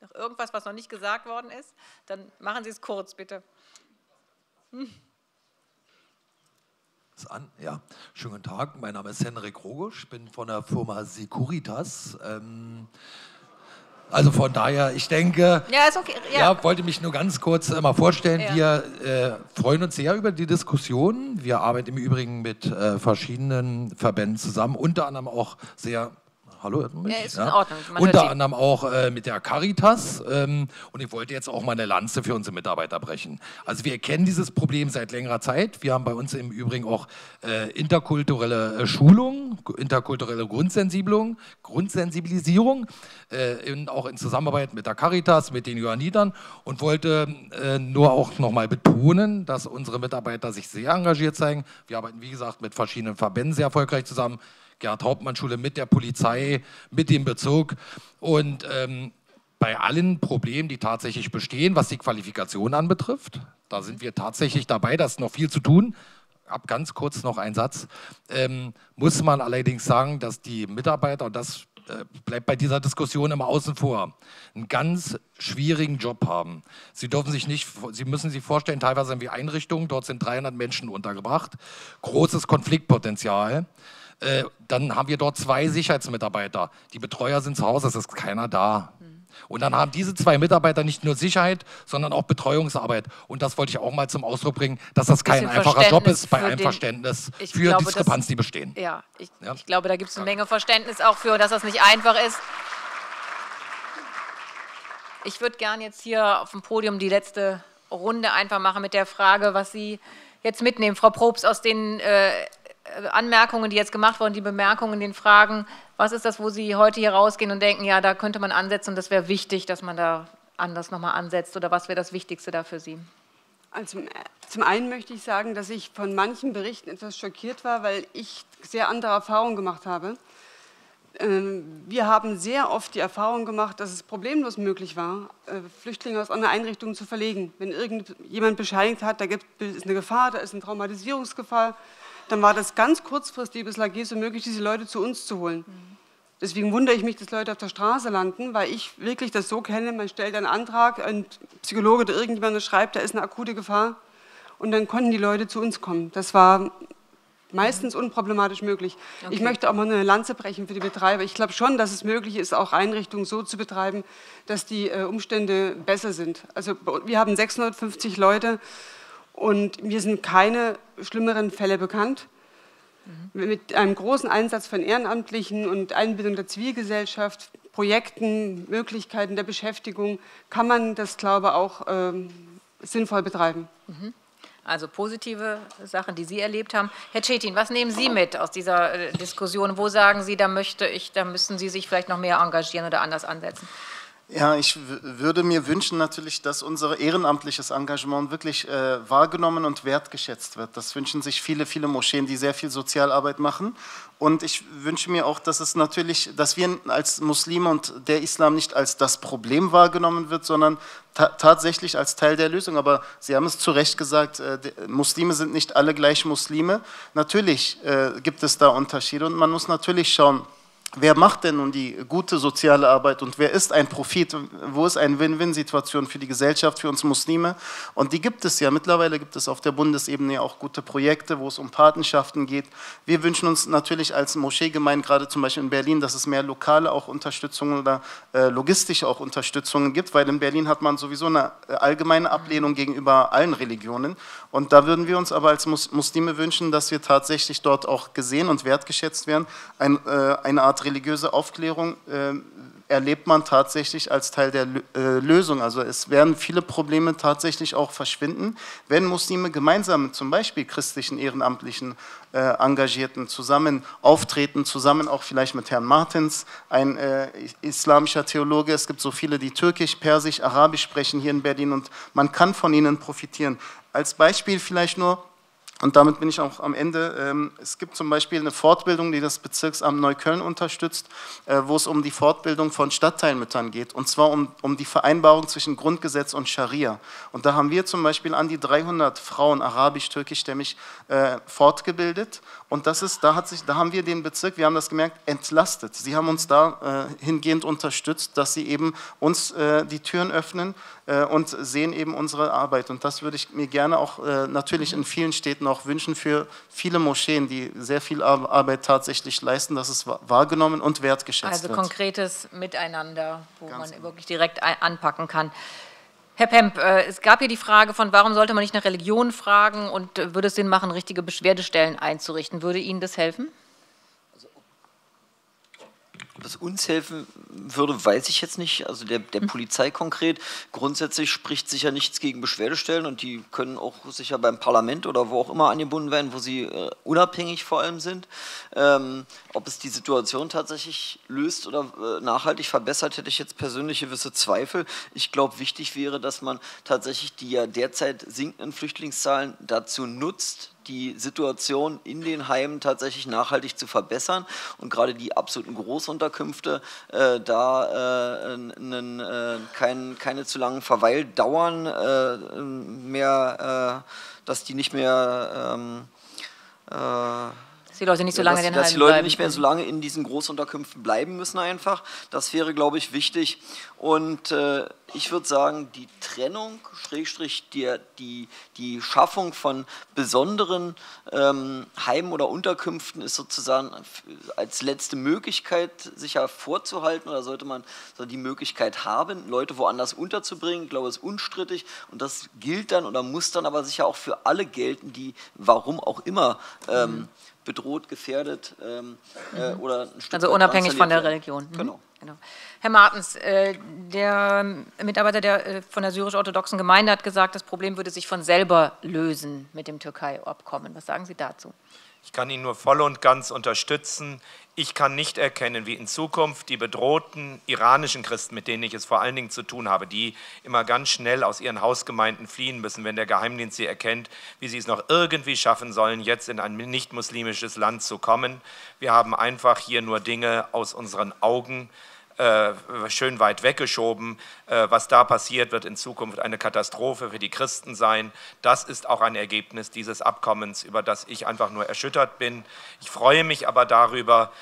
Noch irgendwas, was noch nicht gesagt worden ist? Dann machen Sie es kurz, bitte. Hm. An. Ja. Schönen guten Tag, mein Name ist Henrik Rogosch, ich bin von der Firma Securitas. Ähm, also von daher, ich denke, ja, ist okay. ja. Ja, wollte mich nur ganz kurz äh, mal vorstellen, ja. wir äh, freuen uns sehr über die Diskussion. Wir arbeiten im Übrigen mit äh, verschiedenen Verbänden zusammen, unter anderem auch sehr... Hallo, ja, ist ja. in Ordnung. Man Unter anderem auch äh, mit der Caritas ähm, und ich wollte jetzt auch mal eine Lanze für unsere Mitarbeiter brechen. Also wir kennen dieses Problem seit längerer Zeit. Wir haben bei uns im Übrigen auch äh, interkulturelle äh, Schulung, interkulturelle Grundsensibilung, Grundsensibilisierung, äh, in, auch in Zusammenarbeit mit der Caritas, mit den Johannitern und wollte äh, nur auch nochmal betonen, dass unsere Mitarbeiter sich sehr engagiert zeigen. Wir arbeiten, wie gesagt, mit verschiedenen Verbänden sehr erfolgreich zusammen. Gerhard-Hauptmann-Schule, mit der Polizei, mit dem Bezirk und ähm, bei allen Problemen, die tatsächlich bestehen, was die Qualifikation anbetrifft, da sind wir tatsächlich dabei, da ist noch viel zu tun. Ab ganz kurz noch ein Satz, ähm, muss man allerdings sagen, dass die Mitarbeiter, und das äh, bleibt bei dieser Diskussion immer außen vor, einen ganz schwierigen Job haben. Sie dürfen sich nicht, Sie müssen sich vorstellen, teilweise haben wir Einrichtungen, dort sind dreihundert Menschen untergebracht, großes Konfliktpotenzial. Äh, dann haben wir dort zwei Sicherheitsmitarbeiter. Die Betreuer sind zu Hause, es ist keiner da. Und dann haben diese zwei Mitarbeiter nicht nur Sicherheit, sondern auch Betreuungsarbeit. Und das wollte ich auch mal zum Ausdruck bringen, dass das kein einfacher Job ist, bei allem Verständnis für Diskrepanzen, die bestehen. Ja, ich, ja? ich glaube, da gibt es eine Menge Verständnis auch für, dass das nicht einfach ist. Ich würde gerne jetzt hier auf dem Podium die letzte Runde einfach machen mit der Frage, was Sie jetzt mitnehmen. Frau Probst, aus den... Äh, Anmerkungen, die jetzt gemacht wurden, die Bemerkungen, den Fragen, was ist das, wo Sie heute hier rausgehen und denken, ja, da könnte man ansetzen und das wäre wichtig, dass man da anders nochmal ansetzt, oder was wäre das Wichtigste da für Sie? Also zum einen möchte ich sagen, dass ich von manchen Berichten etwas schockiert war, weil ich sehr andere Erfahrungen gemacht habe. Wir haben sehr oft die Erfahrung gemacht, dass es problemlos möglich war, Flüchtlinge aus einer Einrichtung zu verlegen. Wenn irgendjemand bescheinigt hat, da gibt es eine Gefahr, da ist eine Traumatisierungsgefahr, dann war das ganz kurzfristig bis Lageso möglich, diese Leute zu uns zu holen. Deswegen wundere ich mich, dass Leute auf der Straße landen, weil ich wirklich das so kenne, man stellt einen Antrag, ein Psychologe oder irgendjemand schreibt, da ist eine akute Gefahr, und dann konnten die Leute zu uns kommen. Das war meistens unproblematisch möglich. Okay. Ich möchte auch mal eine Lanze brechen für die Betreiber. Ich glaube schon, dass es möglich ist, auch Einrichtungen so zu betreiben, dass die Umstände besser sind. Also wir haben sechshundertfünfzig Leute und mir sind keine schlimmeren Fälle bekannt. Mit einem großen Einsatz von Ehrenamtlichen und Einbindung der Zivilgesellschaft, Projekten, Möglichkeiten der Beschäftigung kann man das, glaube ich, auch ähm, sinnvoll betreiben. Also positive Sachen, die Sie erlebt haben. Herr Çetin, was nehmen Sie mit aus dieser Diskussion? Wo sagen Sie, da möchte ich, da müssen Sie sich vielleicht noch mehr engagieren oder anders ansetzen? Ja, ich würde mir wünschen natürlich, dass unser ehrenamtliches Engagement wirklich äh, wahrgenommen und wertgeschätzt wird. Das wünschen sich viele, viele Moscheen, die sehr viel Sozialarbeit machen. Und ich wünsche mir auch, dass es natürlich, dass wir als Muslime und der Islam nicht als das Problem wahrgenommen wird, sondern ta tatsächlich als Teil der Lösung. Aber Sie haben es zu Recht gesagt, äh, Muslime sind nicht alle gleich Muslime. Natürlich äh, gibt es da Unterschiede und man muss natürlich schauen, wer macht denn nun die gute soziale Arbeit und wer ist ein Profit? Wo ist eine Win-Win-Situation für die Gesellschaft, für uns Muslime? Und die gibt es ja. Mittlerweile gibt es auf der Bundesebene ja auch gute Projekte, wo es um Patenschaften geht. Wir wünschen uns natürlich als Moscheegemeinde, gerade zum Beispiel in Berlin, dass es mehr lokale auch Unterstützung oder äh, logistische auch Unterstützungen gibt, weil in Berlin hat man sowieso eine allgemeine Ablehnung gegenüber allen Religionen. Und da würden wir uns aber als Mus Muslime wünschen, dass wir tatsächlich dort auch gesehen und wertgeschätzt werden. Ein, äh, eine Art religiöse Aufklärung äh, erlebt man tatsächlich als Teil der L äh, Lösung. Also es werden viele Probleme tatsächlich auch verschwinden, wenn Muslime gemeinsam mit zum Beispiel christlichen Ehrenamtlichen äh, Engagierten zusammen auftreten, zusammen auch vielleicht mit Herrn Martens, ein äh, islamischer Theologe. Es gibt so viele, die Türkisch, Persisch, Arabisch sprechen hier in Berlin und man kann von ihnen profitieren. Als Beispiel vielleicht nur, und damit bin ich auch am Ende. Es gibt zum Beispiel eine Fortbildung, die das Bezirksamt Neukölln unterstützt, wo es um die Fortbildung von Stadtteilmüttern geht, und zwar um, um die Vereinbarung zwischen Grundgesetz und Scharia. Und da haben wir zum Beispiel an die dreihundert Frauen arabisch, türkischstämmig äh, fortgebildet. Und das ist, da, hat sich, da haben wir den Bezirk, wir haben das gemerkt, entlastet. Sie haben uns da äh, hingehend unterstützt, dass sie eben uns äh, die Türen öffnen äh, und sehen eben unsere Arbeit. Und das würde ich mir gerne auch äh, natürlich in vielen Städten auch wünschen für viele Moscheen, die sehr viel Arbeit tatsächlich leisten, dass es wahrgenommen und wertgeschätzt also wird. Also konkretes Miteinander, wo Ganz man gut. wirklich direkt anpacken kann. Herr Pemp, es gab hier die Frage von, warum sollte man nicht nach Religion fragen, und würde es Sinn machen, richtige Beschwerdestellen einzurichten? Würde Ihnen das helfen? Also, ob es uns helfen würde, weiß ich jetzt nicht. Also der, der hm. Polizei konkret. Grundsätzlich spricht sicher nichts gegen Beschwerdestellen, und die können auch sicher beim Parlament oder wo auch immer angebunden werden, wo sie äh, unabhängig vor allem sind. Ähm, ob es die Situation tatsächlich löst oder nachhaltig verbessert, hätte ich jetzt persönlich gewisse Zweifel. Ich glaube, wichtig wäre, dass man tatsächlich die ja derzeit sinkenden Flüchtlingszahlen dazu nutzt, die Situation in den Heimen tatsächlich nachhaltig zu verbessern, und gerade die absoluten Großunterkünfte äh, da äh, einen, äh, kein, keine zu langen Verweildauern äh, mehr, äh, dass die nicht mehr ähm, äh, Die Leute nicht so lange ja, dass, in den dass die Leute bleiben. nicht mehr so lange in diesen Großunterkünften bleiben müssen einfach. Das wäre, glaube ich, wichtig. Und äh, ich würde sagen, die Trennung, Schrägstrich, die, die, die Schaffung von besonderen ähm, Heimen oder Unterkünften ist sozusagen als letzte Möglichkeit sicher vorzuhalten, oder sollte man so die Möglichkeit haben, Leute woanders unterzubringen. Ich glaube, das ist unstrittig, und das gilt dann oder muss dann aber sicher auch für alle gelten, die warum auch immer ähm, mhm. bedroht, gefährdet ähm, äh, oder ein Stück also unabhängig von der Religion. Mhm. Genau. Genau. Herr Martens, äh, der Mitarbeiter der, äh, von der syrisch-orthodoxen Gemeinde hat gesagt, das Problem würde sich von selber lösen mit dem Türkei-Abkommen. Was sagen Sie dazu? Ich kann ihn nur voll und ganz unterstützen. Ich kann nicht erkennen, wie in Zukunft die bedrohten iranischen Christen, mit denen ich es vor allen Dingen zu tun habe, die immer ganz schnell aus ihren Hausgemeinden fliehen müssen, wenn der Geheimdienst sie erkennt, wie sie es noch irgendwie schaffen sollen, jetzt in ein nicht-muslimisches Land zu kommen. Wir haben einfach hier nur Dinge aus unseren Augen äh, schön weit weggeschoben. Äh, was da passiert, wird in Zukunft eine Katastrophe für die Christen sein. Das ist auch ein Ergebnis dieses Abkommens, über das ich einfach nur erschüttert bin. Ich freue mich aber darüber,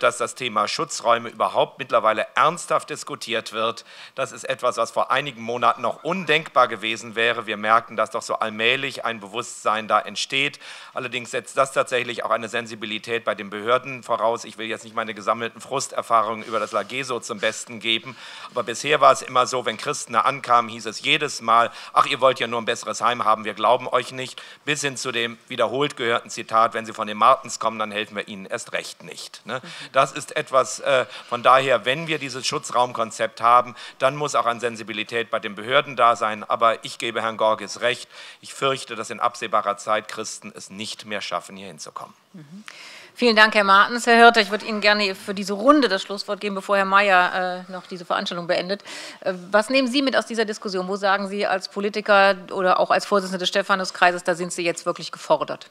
dass das Thema Schutzräume überhaupt mittlerweile ernsthaft diskutiert wird. Das ist etwas, was vor einigen Monaten noch undenkbar gewesen wäre. Wir merken, dass doch so allmählich ein Bewusstsein da entsteht. Allerdings setzt das tatsächlich auch eine Sensibilität bei den Behörden voraus. Ich will jetzt nicht meine gesammelten Frusterfahrungen über das Lageso zum Besten geben, aber bisher war es immer so, wenn Christen da ankamen, hieß es jedes Mal, ach, ihr wollt ja nur ein besseres Heim haben, wir glauben euch nicht, bis hin zu dem wiederholt gehörten Zitat, wenn sie von den Martens kommen, dann helfen wir ihnen erst recht nicht, ne? Das ist etwas, äh, von daher, wenn wir dieses Schutzraumkonzept haben, dann muss auch an Sensibilität bei den Behörden da sein. Aber ich gebe Herrn Gorges recht, ich fürchte, dass in absehbarer Zeit Christen es nicht mehr schaffen, hier hinzukommen. Mhm. Vielen Dank, Herr Martens. Herr Hirte, ich würde Ihnen gerne für diese Runde das Schlusswort geben, bevor Herr Mayer äh, noch diese Veranstaltung beendet. Äh, was nehmen Sie mit aus dieser Diskussion? Wo sagen Sie als Politiker oder auch als Vorsitzende des Stephanus-Kreises, da sind Sie jetzt wirklich gefordert?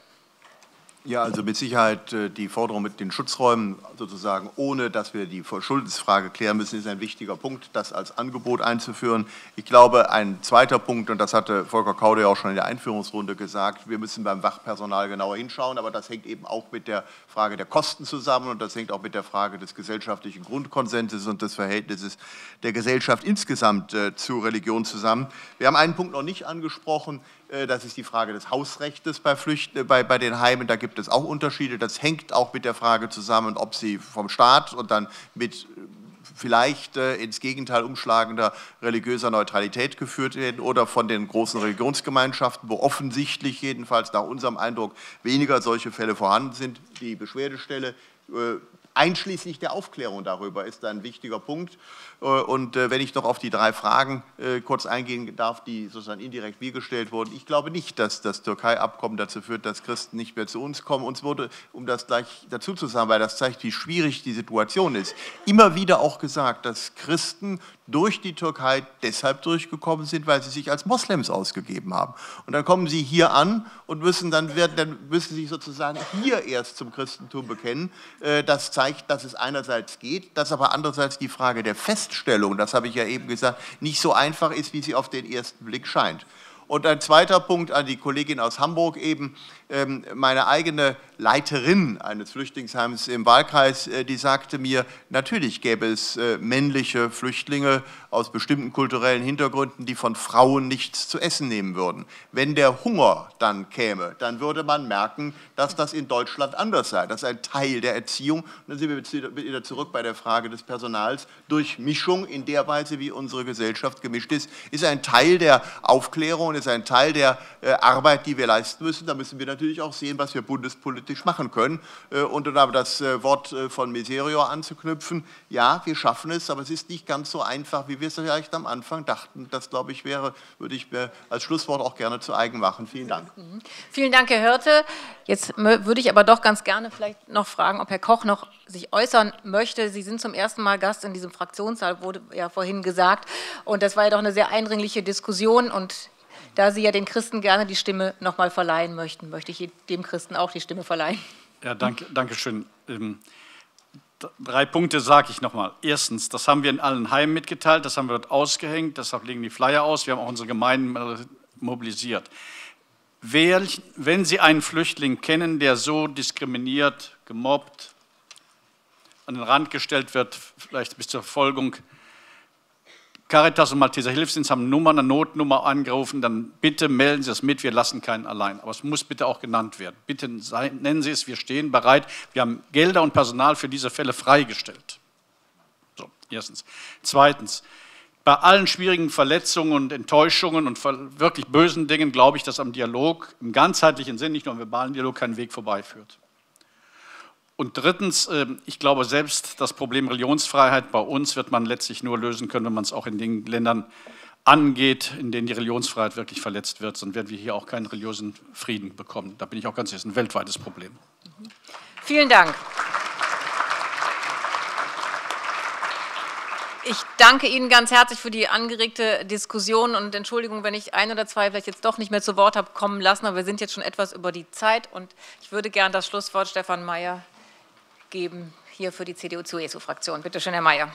Ja, also mit Sicherheit die Forderung mit den Schutzräumen sozusagen, ohne dass wir die Verschuldensfrage klären müssen, ist ein wichtiger Punkt, das als Angebot einzuführen. Ich glaube, ein zweiter Punkt, und das hatte Volker Kauder auch schon in der Einführungsrunde gesagt, wir müssen beim Wachpersonal genauer hinschauen, aber das hängt eben auch mit der Frage der Kosten zusammen und das hängt auch mit der Frage des gesellschaftlichen Grundkonsenses und des Verhältnisses der Gesellschaft insgesamt äh, zu Religion zusammen. Wir haben einen Punkt noch nicht angesprochen. Das ist die Frage des Hausrechts bei, Flücht, bei, bei den Heimen. Da gibt es auch Unterschiede. Das hängt auch mit der Frage zusammen, ob sie vom Staat und dann mit vielleicht äh, ins Gegenteil umschlagender religiöser Neutralität geführt werden oder von den großen Religionsgemeinschaften, wo offensichtlich jedenfalls nach unserem Eindruck weniger solche Fälle vorhanden sind. Die Beschwerdestelle äh, einschließlich der Aufklärung darüber ist ein wichtiger Punkt. Und wenn ich noch auf die drei Fragen kurz eingehen darf, die sozusagen indirekt mir gestellt wurden. Ich glaube nicht, dass das Türkei-Abkommen dazu führt, dass Christen nicht mehr zu uns kommen. Uns wurde, um das gleich dazu zu sagen, weil das zeigt, wie schwierig die Situation ist, immer wieder auch gesagt, dass Christen durch die Türkei deshalb durchgekommen sind, weil sie sich als Moslems ausgegeben haben. Und dann kommen sie hier an und müssen dann, werden, dann müssen sich sozusagen hier erst zum Christentum bekennen. Das zeigt zeigt, dass es einerseits geht, dass aber andererseits die Frage der Feststellung, das habe ich ja eben gesagt, nicht so einfach ist, wie sie auf den ersten Blick scheint. Und ein zweiter Punkt an die Kollegin aus Hamburg eben, meine eigene Leiterin eines Flüchtlingsheims im Wahlkreis, die sagte mir, natürlich gäbe es männliche Flüchtlinge aus bestimmten kulturellen Hintergründen, die von Frauen nichts zu essen nehmen würden. Wenn der Hunger dann käme, dann würde man merken, dass das in Deutschland anders sei. Das ist ein Teil der Erziehung. Und dann sind wir wieder zurück bei der Frage des Personals. Durch Mischung in der Weise, wie unsere Gesellschaft gemischt ist, ist ein Teil der Aufklärung, ist ein Teil der äh, Arbeit, die wir leisten müssen. Da müssen wir natürlich auch sehen, was wir bundespolitisch machen können. Äh, und um das äh, Wort äh, von Meizière anzuknüpfen, ja, wir schaffen es, aber es ist nicht ganz so einfach, wie wir es vielleicht am Anfang dachten. Das, glaube ich, wäre, würde ich mir als Schlusswort auch gerne zu eigen machen. Vielen Dank. Vielen Dank, Herr Hirte. Jetzt würde ich aber doch ganz gerne vielleicht noch fragen, ob Herr Koch noch sich äußern möchte. Sie sind zum ersten Mal Gast in diesem Fraktionssaal, wurde ja vorhin gesagt. Und das war ja doch eine sehr eindringliche Diskussion und da Sie ja den Christen gerne die Stimme noch mal verleihen möchten, möchte ich dem Christen auch die Stimme verleihen. Ja, danke, danke schön. Ähm, drei Punkte sage ich noch mal. Erstens, das haben wir in allen Heimen mitgeteilt, das haben wir dort ausgehängt, deshalb legen die Flyer aus, wir haben auch unsere Gemeinden mobilisiert. Wer, wenn Sie einen Flüchtling kennen, der so diskriminiert, gemobbt, an den Rand gestellt wird, vielleicht bis zur Verfolgung, Caritas und Malteser Hilfsdienst haben Nummern, eine Notnummer angerufen, dann bitte melden Sie das mit, wir lassen keinen allein. Aber es muss bitte auch genannt werden. Bitte nennen Sie es, wir stehen bereit. Wir haben Gelder und Personal für diese Fälle freigestellt. So, erstens. Zweitens, bei allen schwierigen Verletzungen und Enttäuschungen und wirklich bösen Dingen glaube ich, dass am Dialog, im ganzheitlichen Sinn, nicht nur im verbalen Dialog, kein Weg vorbeiführt. Und drittens, ich glaube, selbst das Problem Religionsfreiheit bei uns wird man letztlich nur lösen können, wenn man es auch in den Ländern angeht, in denen die Religionsfreiheit wirklich verletzt wird. Sonst werden wir hier auch keinen religiösen Frieden bekommen. Da bin ich auch ganz sicher, das ist ein weltweites Problem. Vielen Dank. Ich danke Ihnen ganz herzlich für die angeregte Diskussion und Entschuldigung, wenn ich ein oder zwei vielleicht jetzt doch nicht mehr zu Wort habe kommen lassen, aber wir sind jetzt schon etwas über die Zeit und ich würde gern das Schlusswort Stephan Mayer geben, hier für die C D U-C S U-Fraktion. Bitte schön, Herr Mayer.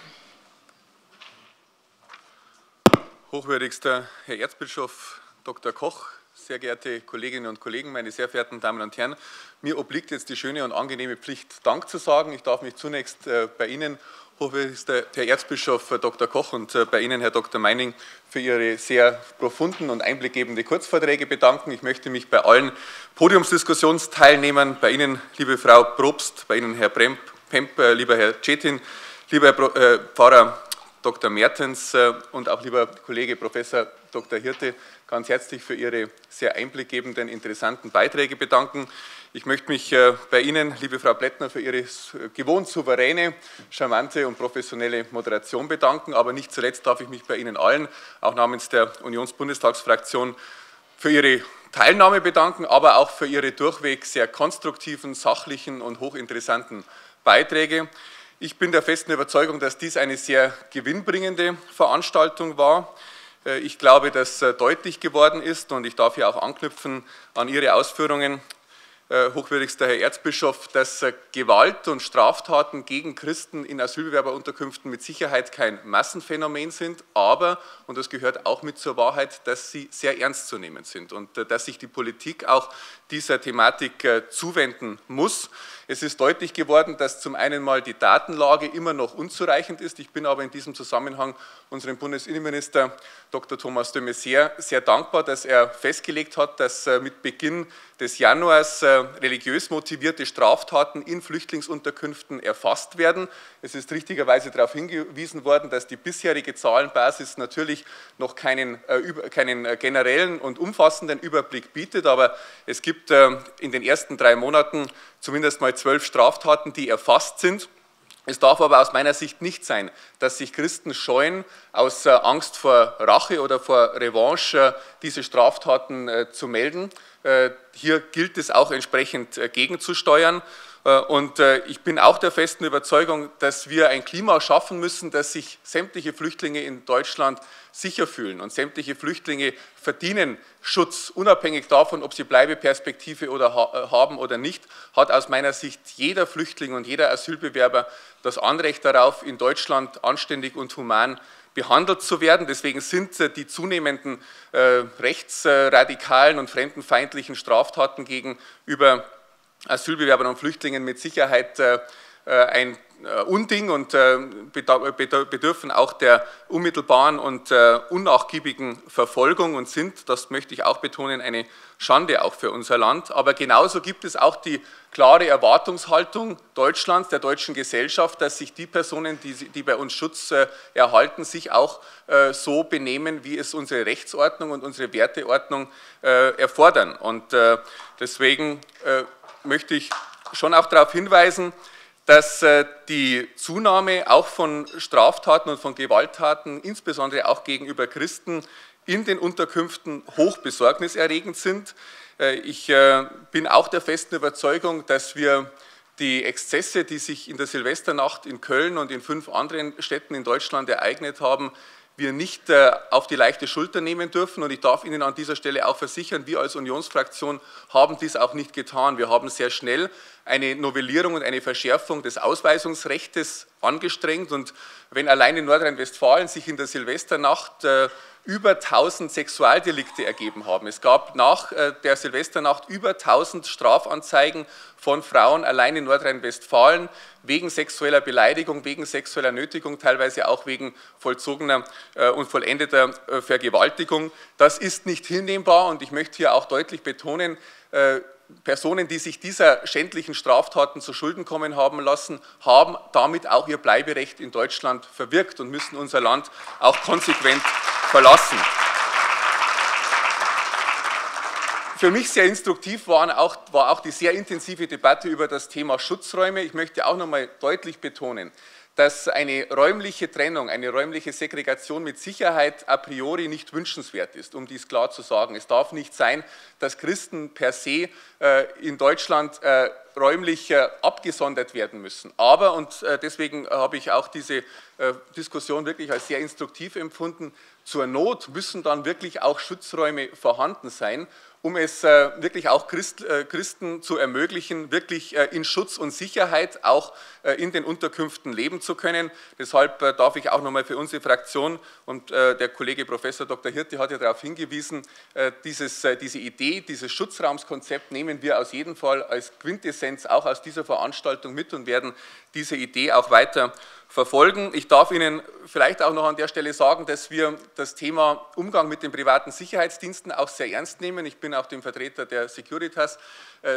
Hochwürdigster Herr Erzbischof Doktor Koch, sehr geehrte Kolleginnen und Kollegen, meine sehr verehrten Damen und Herren, mir obliegt jetzt die schöne und angenehme Pflicht, Dank zu sagen. Ich darf mich zunächst bei Ihnen, hochwürdigster Herr Erzbischof Doktor Koch, und bei Ihnen, Herr Doktor Meining, für Ihre sehr profunden und einblickgebenden Kurzvorträge bedanken. Ich möchte mich bei allen Podiumsdiskussionsteilnehmern, bei Ihnen, liebe Frau Probst, bei Ihnen, Herr Pemp, lieber Herr Çetin, lieber Herr Pfarrer Doktor Martens und auch lieber Kollege Professor Doktor Hirte, ganz herzlich für Ihre sehr einblickgebenden, interessanten Beiträge bedanken. Ich möchte mich bei Ihnen, liebe Frau Plättner, für Ihre gewohnt souveräne, charmante und professionelle Moderation bedanken. Aber nicht zuletzt darf ich mich bei Ihnen allen, auch namens der Unionsbundestagsfraktion, für Ihre Teilnahme bedanken, aber auch für Ihre durchweg sehr konstruktiven, sachlichen und hochinteressanten Beiträge. Ich bin der festen Überzeugung, dass dies eine sehr gewinnbringende Veranstaltung war. Ich glaube, dass deutlich geworden ist, und ich darf hier auch anknüpfen an Ihre Ausführungen, hochwürdigster Herr Erzbischof, dass Gewalt und Straftaten gegen Christen in Asylbewerberunterkünften mit Sicherheit kein Massenphänomen sind, aber, und das gehört auch mit zur Wahrheit, dass sie sehr ernst zu nehmen sind und dass sich die Politik auch dieser Thematik zuwenden muss. Es ist deutlich geworden, dass zum einen mal die Datenlage immer noch unzureichend ist. Ich bin aber in diesem Zusammenhang unserem Bundesinnenminister Doktor Thomas de Maizière sehr dankbar, dass er festgelegt hat, dass mit Beginn des Januars religiös motivierte Straftaten in Flüchtlingsunterkünften erfasst werden. Es ist richtigerweise darauf hingewiesen worden, dass die bisherige Zahlenbasis natürlich noch keinen, keinen generellen und umfassenden Überblick bietet, aber es gibt in den ersten drei Monaten zumindest mal zwölf Straftaten, die erfasst sind. Es darf aber aus meiner Sicht nicht sein, dass sich Christen scheuen, aus Angst vor Rache oder vor Revanche diese Straftaten zu melden. Hier gilt es auch entsprechend gegenzusteuern. Und ich bin auch der festen Überzeugung, dass wir ein Klima schaffen müssen, dass sich sämtliche Flüchtlinge in Deutschland sicher fühlen. Und sämtliche Flüchtlinge verdienen Schutz, unabhängig davon, ob sie Bleibeperspektive oder haben oder nicht, hat aus meiner Sicht jeder Flüchtling und jeder Asylbewerber das Anrecht darauf, in Deutschland anständig und human behandelt zu werden. Deswegen sind die zunehmenden äh, rechtsradikalen und fremdenfeindlichen Straftaten gegenüber Asylbewerbern und Flüchtlingen mit Sicherheit äh, ein Unding und äh, bedürfen auch der unmittelbaren und äh, unnachgiebigen Verfolgung und sind, das möchte ich auch betonen, eine Schande auch für unser Land. Aber genauso gibt es auch die klare Erwartungshaltung Deutschlands, der deutschen Gesellschaft, dass sich die Personen, die, die bei uns Schutz äh, erhalten, sich auch äh, so benehmen, wie es unsere Rechtsordnung und unsere Werteordnung äh, erfordern. Und äh, deswegen äh, möchte ich schon auch darauf hinweisen, dass die Zunahme auch von Straftaten und von Gewalttaten, insbesondere auch gegenüber Christen, in den Unterkünften hoch besorgniserregend sind. Ich bin auch der festen Überzeugung, dass wir die Exzesse, die sich in der Silvesternacht in Köln und in fünf anderen Städten in Deutschland ereignet haben, wir nicht auf die leichte Schulter nehmen dürfen. Und ich darf Ihnen an dieser Stelle auch versichern, wir als Unionsfraktion haben dies auch nicht getan. Wir haben sehr schnell eine Novellierung und eine Verschärfung des Ausweisungsrechts angestrengt. Und wenn allein in Nordrhein-Westfalen sich in der Silvesternacht äh, über tausend Sexualdelikte ergeben haben. Es gab nach äh, der Silvesternacht über tausend Strafanzeigen von Frauen allein in Nordrhein-Westfalen wegen sexueller Beleidigung, wegen sexueller Nötigung, teilweise auch wegen vollzogener äh, und vollendeter äh, Vergewaltigung. Das ist nicht hinnehmbar und ich möchte hier auch deutlich betonen, äh, Personen, die sich dieser schändlichen Straftaten zu Schulden kommen haben lassen, haben damit auch ihr Bleiberecht in Deutschland verwirkt und müssen unser Land auch konsequent verlassen. Für mich sehr instruktiv waren auch, war auch die sehr intensive Debatte über das Thema Schutzräume. Ich möchte auch noch mal deutlich betonen, dass eine räumliche Trennung, eine räumliche Segregation mit Sicherheit a priori nicht wünschenswert ist, um dies klar zu sagen. Es darf nicht sein, dass Christen per se äh, in Deutschland äh, räumlich äh, abgesondert werden müssen. Aber, und äh, deswegen habe ich auch diese äh, Diskussion wirklich als sehr instruktiv empfunden, zur Not müssen dann wirklich auch Schutzräume vorhanden sein, um es äh, wirklich auch Christ, äh, Christen zu ermöglichen, wirklich äh, in Schutz und Sicherheit auch äh, in den Unterkünften leben zu können. Deshalb äh, darf ich auch nochmal für unsere Fraktion, und äh, der Kollege Professor Doktor Hirte hat ja darauf hingewiesen, äh, dieses, äh, diese Idee, dieses Schutzraumskonzept nehmen wir aus jedem Fall als Quintessenz auch aus dieser Veranstaltung mit und werden diese Idee auch weiter verfolgen. Ich darf Ihnen vielleicht auch noch an der Stelle sagen, dass wir das Thema Umgang mit den privaten Sicherheitsdiensten auch sehr ernst nehmen. Ich bin auch dem Vertreter der Securitas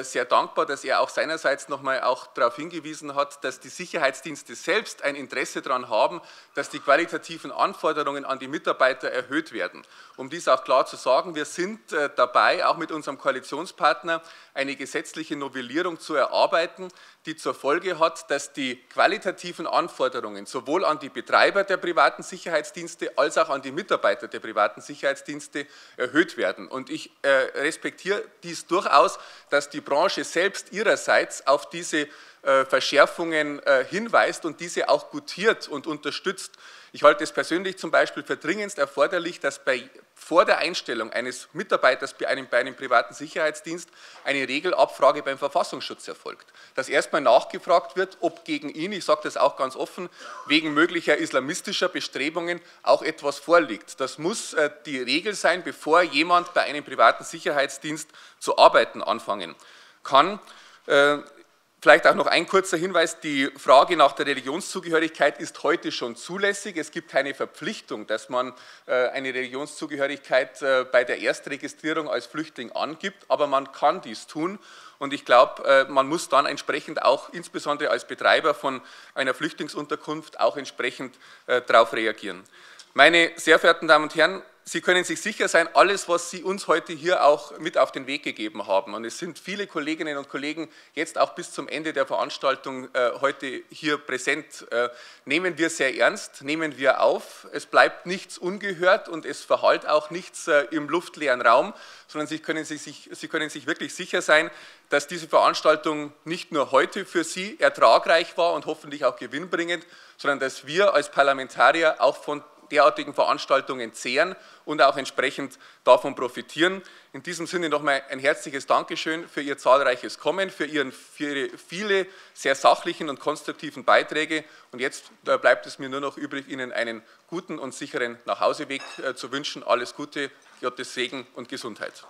sehr dankbar, dass er auch seinerseits nochmal auch darauf hingewiesen hat, dass die Sicherheitsdienste selbst ein Interesse daran haben, dass die qualitativen Anforderungen an die Mitarbeiter erhöht werden. Um dies auch klar zu sagen, wir sind dabei, auch mit unserem Koalitionspartner eine gesetzliche Novellierung zu erarbeiten, die zur Folge hat, dass die qualitativen Anforderungen sowohl an die Betreiber der privaten Sicherheitsdienste als auch an die Mitarbeiter der privaten Sicherheitsdienste erhöht werden. Und ich äh, respektiere dies durchaus, dass die Branche selbst ihrerseits auf diese äh, Verschärfungen äh, hinweist und diese auch gutiert und unterstützt. Ich halte es persönlich zum Beispiel für dringendst erforderlich, dass bei vor der Einstellung eines Mitarbeiters bei einem, bei einem privaten Sicherheitsdienst eine Regelabfrage beim Verfassungsschutz erfolgt. Dass erstmal nachgefragt wird, ob gegen ihn, ich sage das auch ganz offen, wegen möglicher islamistischer Bestrebungen auch etwas vorliegt. Das muss äh, die Regel sein, bevor jemand bei einem privaten Sicherheitsdienst zu arbeiten anfangen kann. Äh, Vielleicht auch noch ein kurzer Hinweis, die Frage nach der Religionszugehörigkeit ist heute schon zulässig. Es gibt keine Verpflichtung, dass man eine Religionszugehörigkeit bei der Erstregistrierung als Flüchtling angibt, aber man kann dies tun. Und ich glaube, man muss dann entsprechend auch, insbesondere als Betreiber von einer Flüchtlingsunterkunft, auch entsprechend darauf reagieren. Meine sehr verehrten Damen und Herren, Sie können sich sicher sein, alles, was Sie uns heute hier auch mit auf den Weg gegeben haben, und es sind viele Kolleginnen und Kollegen jetzt auch bis zum Ende der Veranstaltung äh, heute hier präsent, äh, nehmen wir sehr ernst, nehmen wir auf. Es bleibt nichts ungehört und es verhallt auch nichts äh, im luftleeren Raum, sondern Sie können sich, sich, Sie können sich wirklich sicher sein, dass diese Veranstaltung nicht nur heute für Sie ertragreich war und hoffentlich auch gewinnbringend, sondern dass wir als Parlamentarier auch von derartigen Veranstaltungen zehren und auch entsprechend davon profitieren. In diesem Sinne nochmal ein herzliches Dankeschön für Ihr zahlreiches Kommen, für, Ihren, für Ihre viele sehr sachlichen und konstruktiven Beiträge. Und jetzt bleibt es mir nur noch übrig, Ihnen einen guten und sicheren Nachhauseweg zu wünschen. Alles Gute, Gottes Segen und Gesundheit.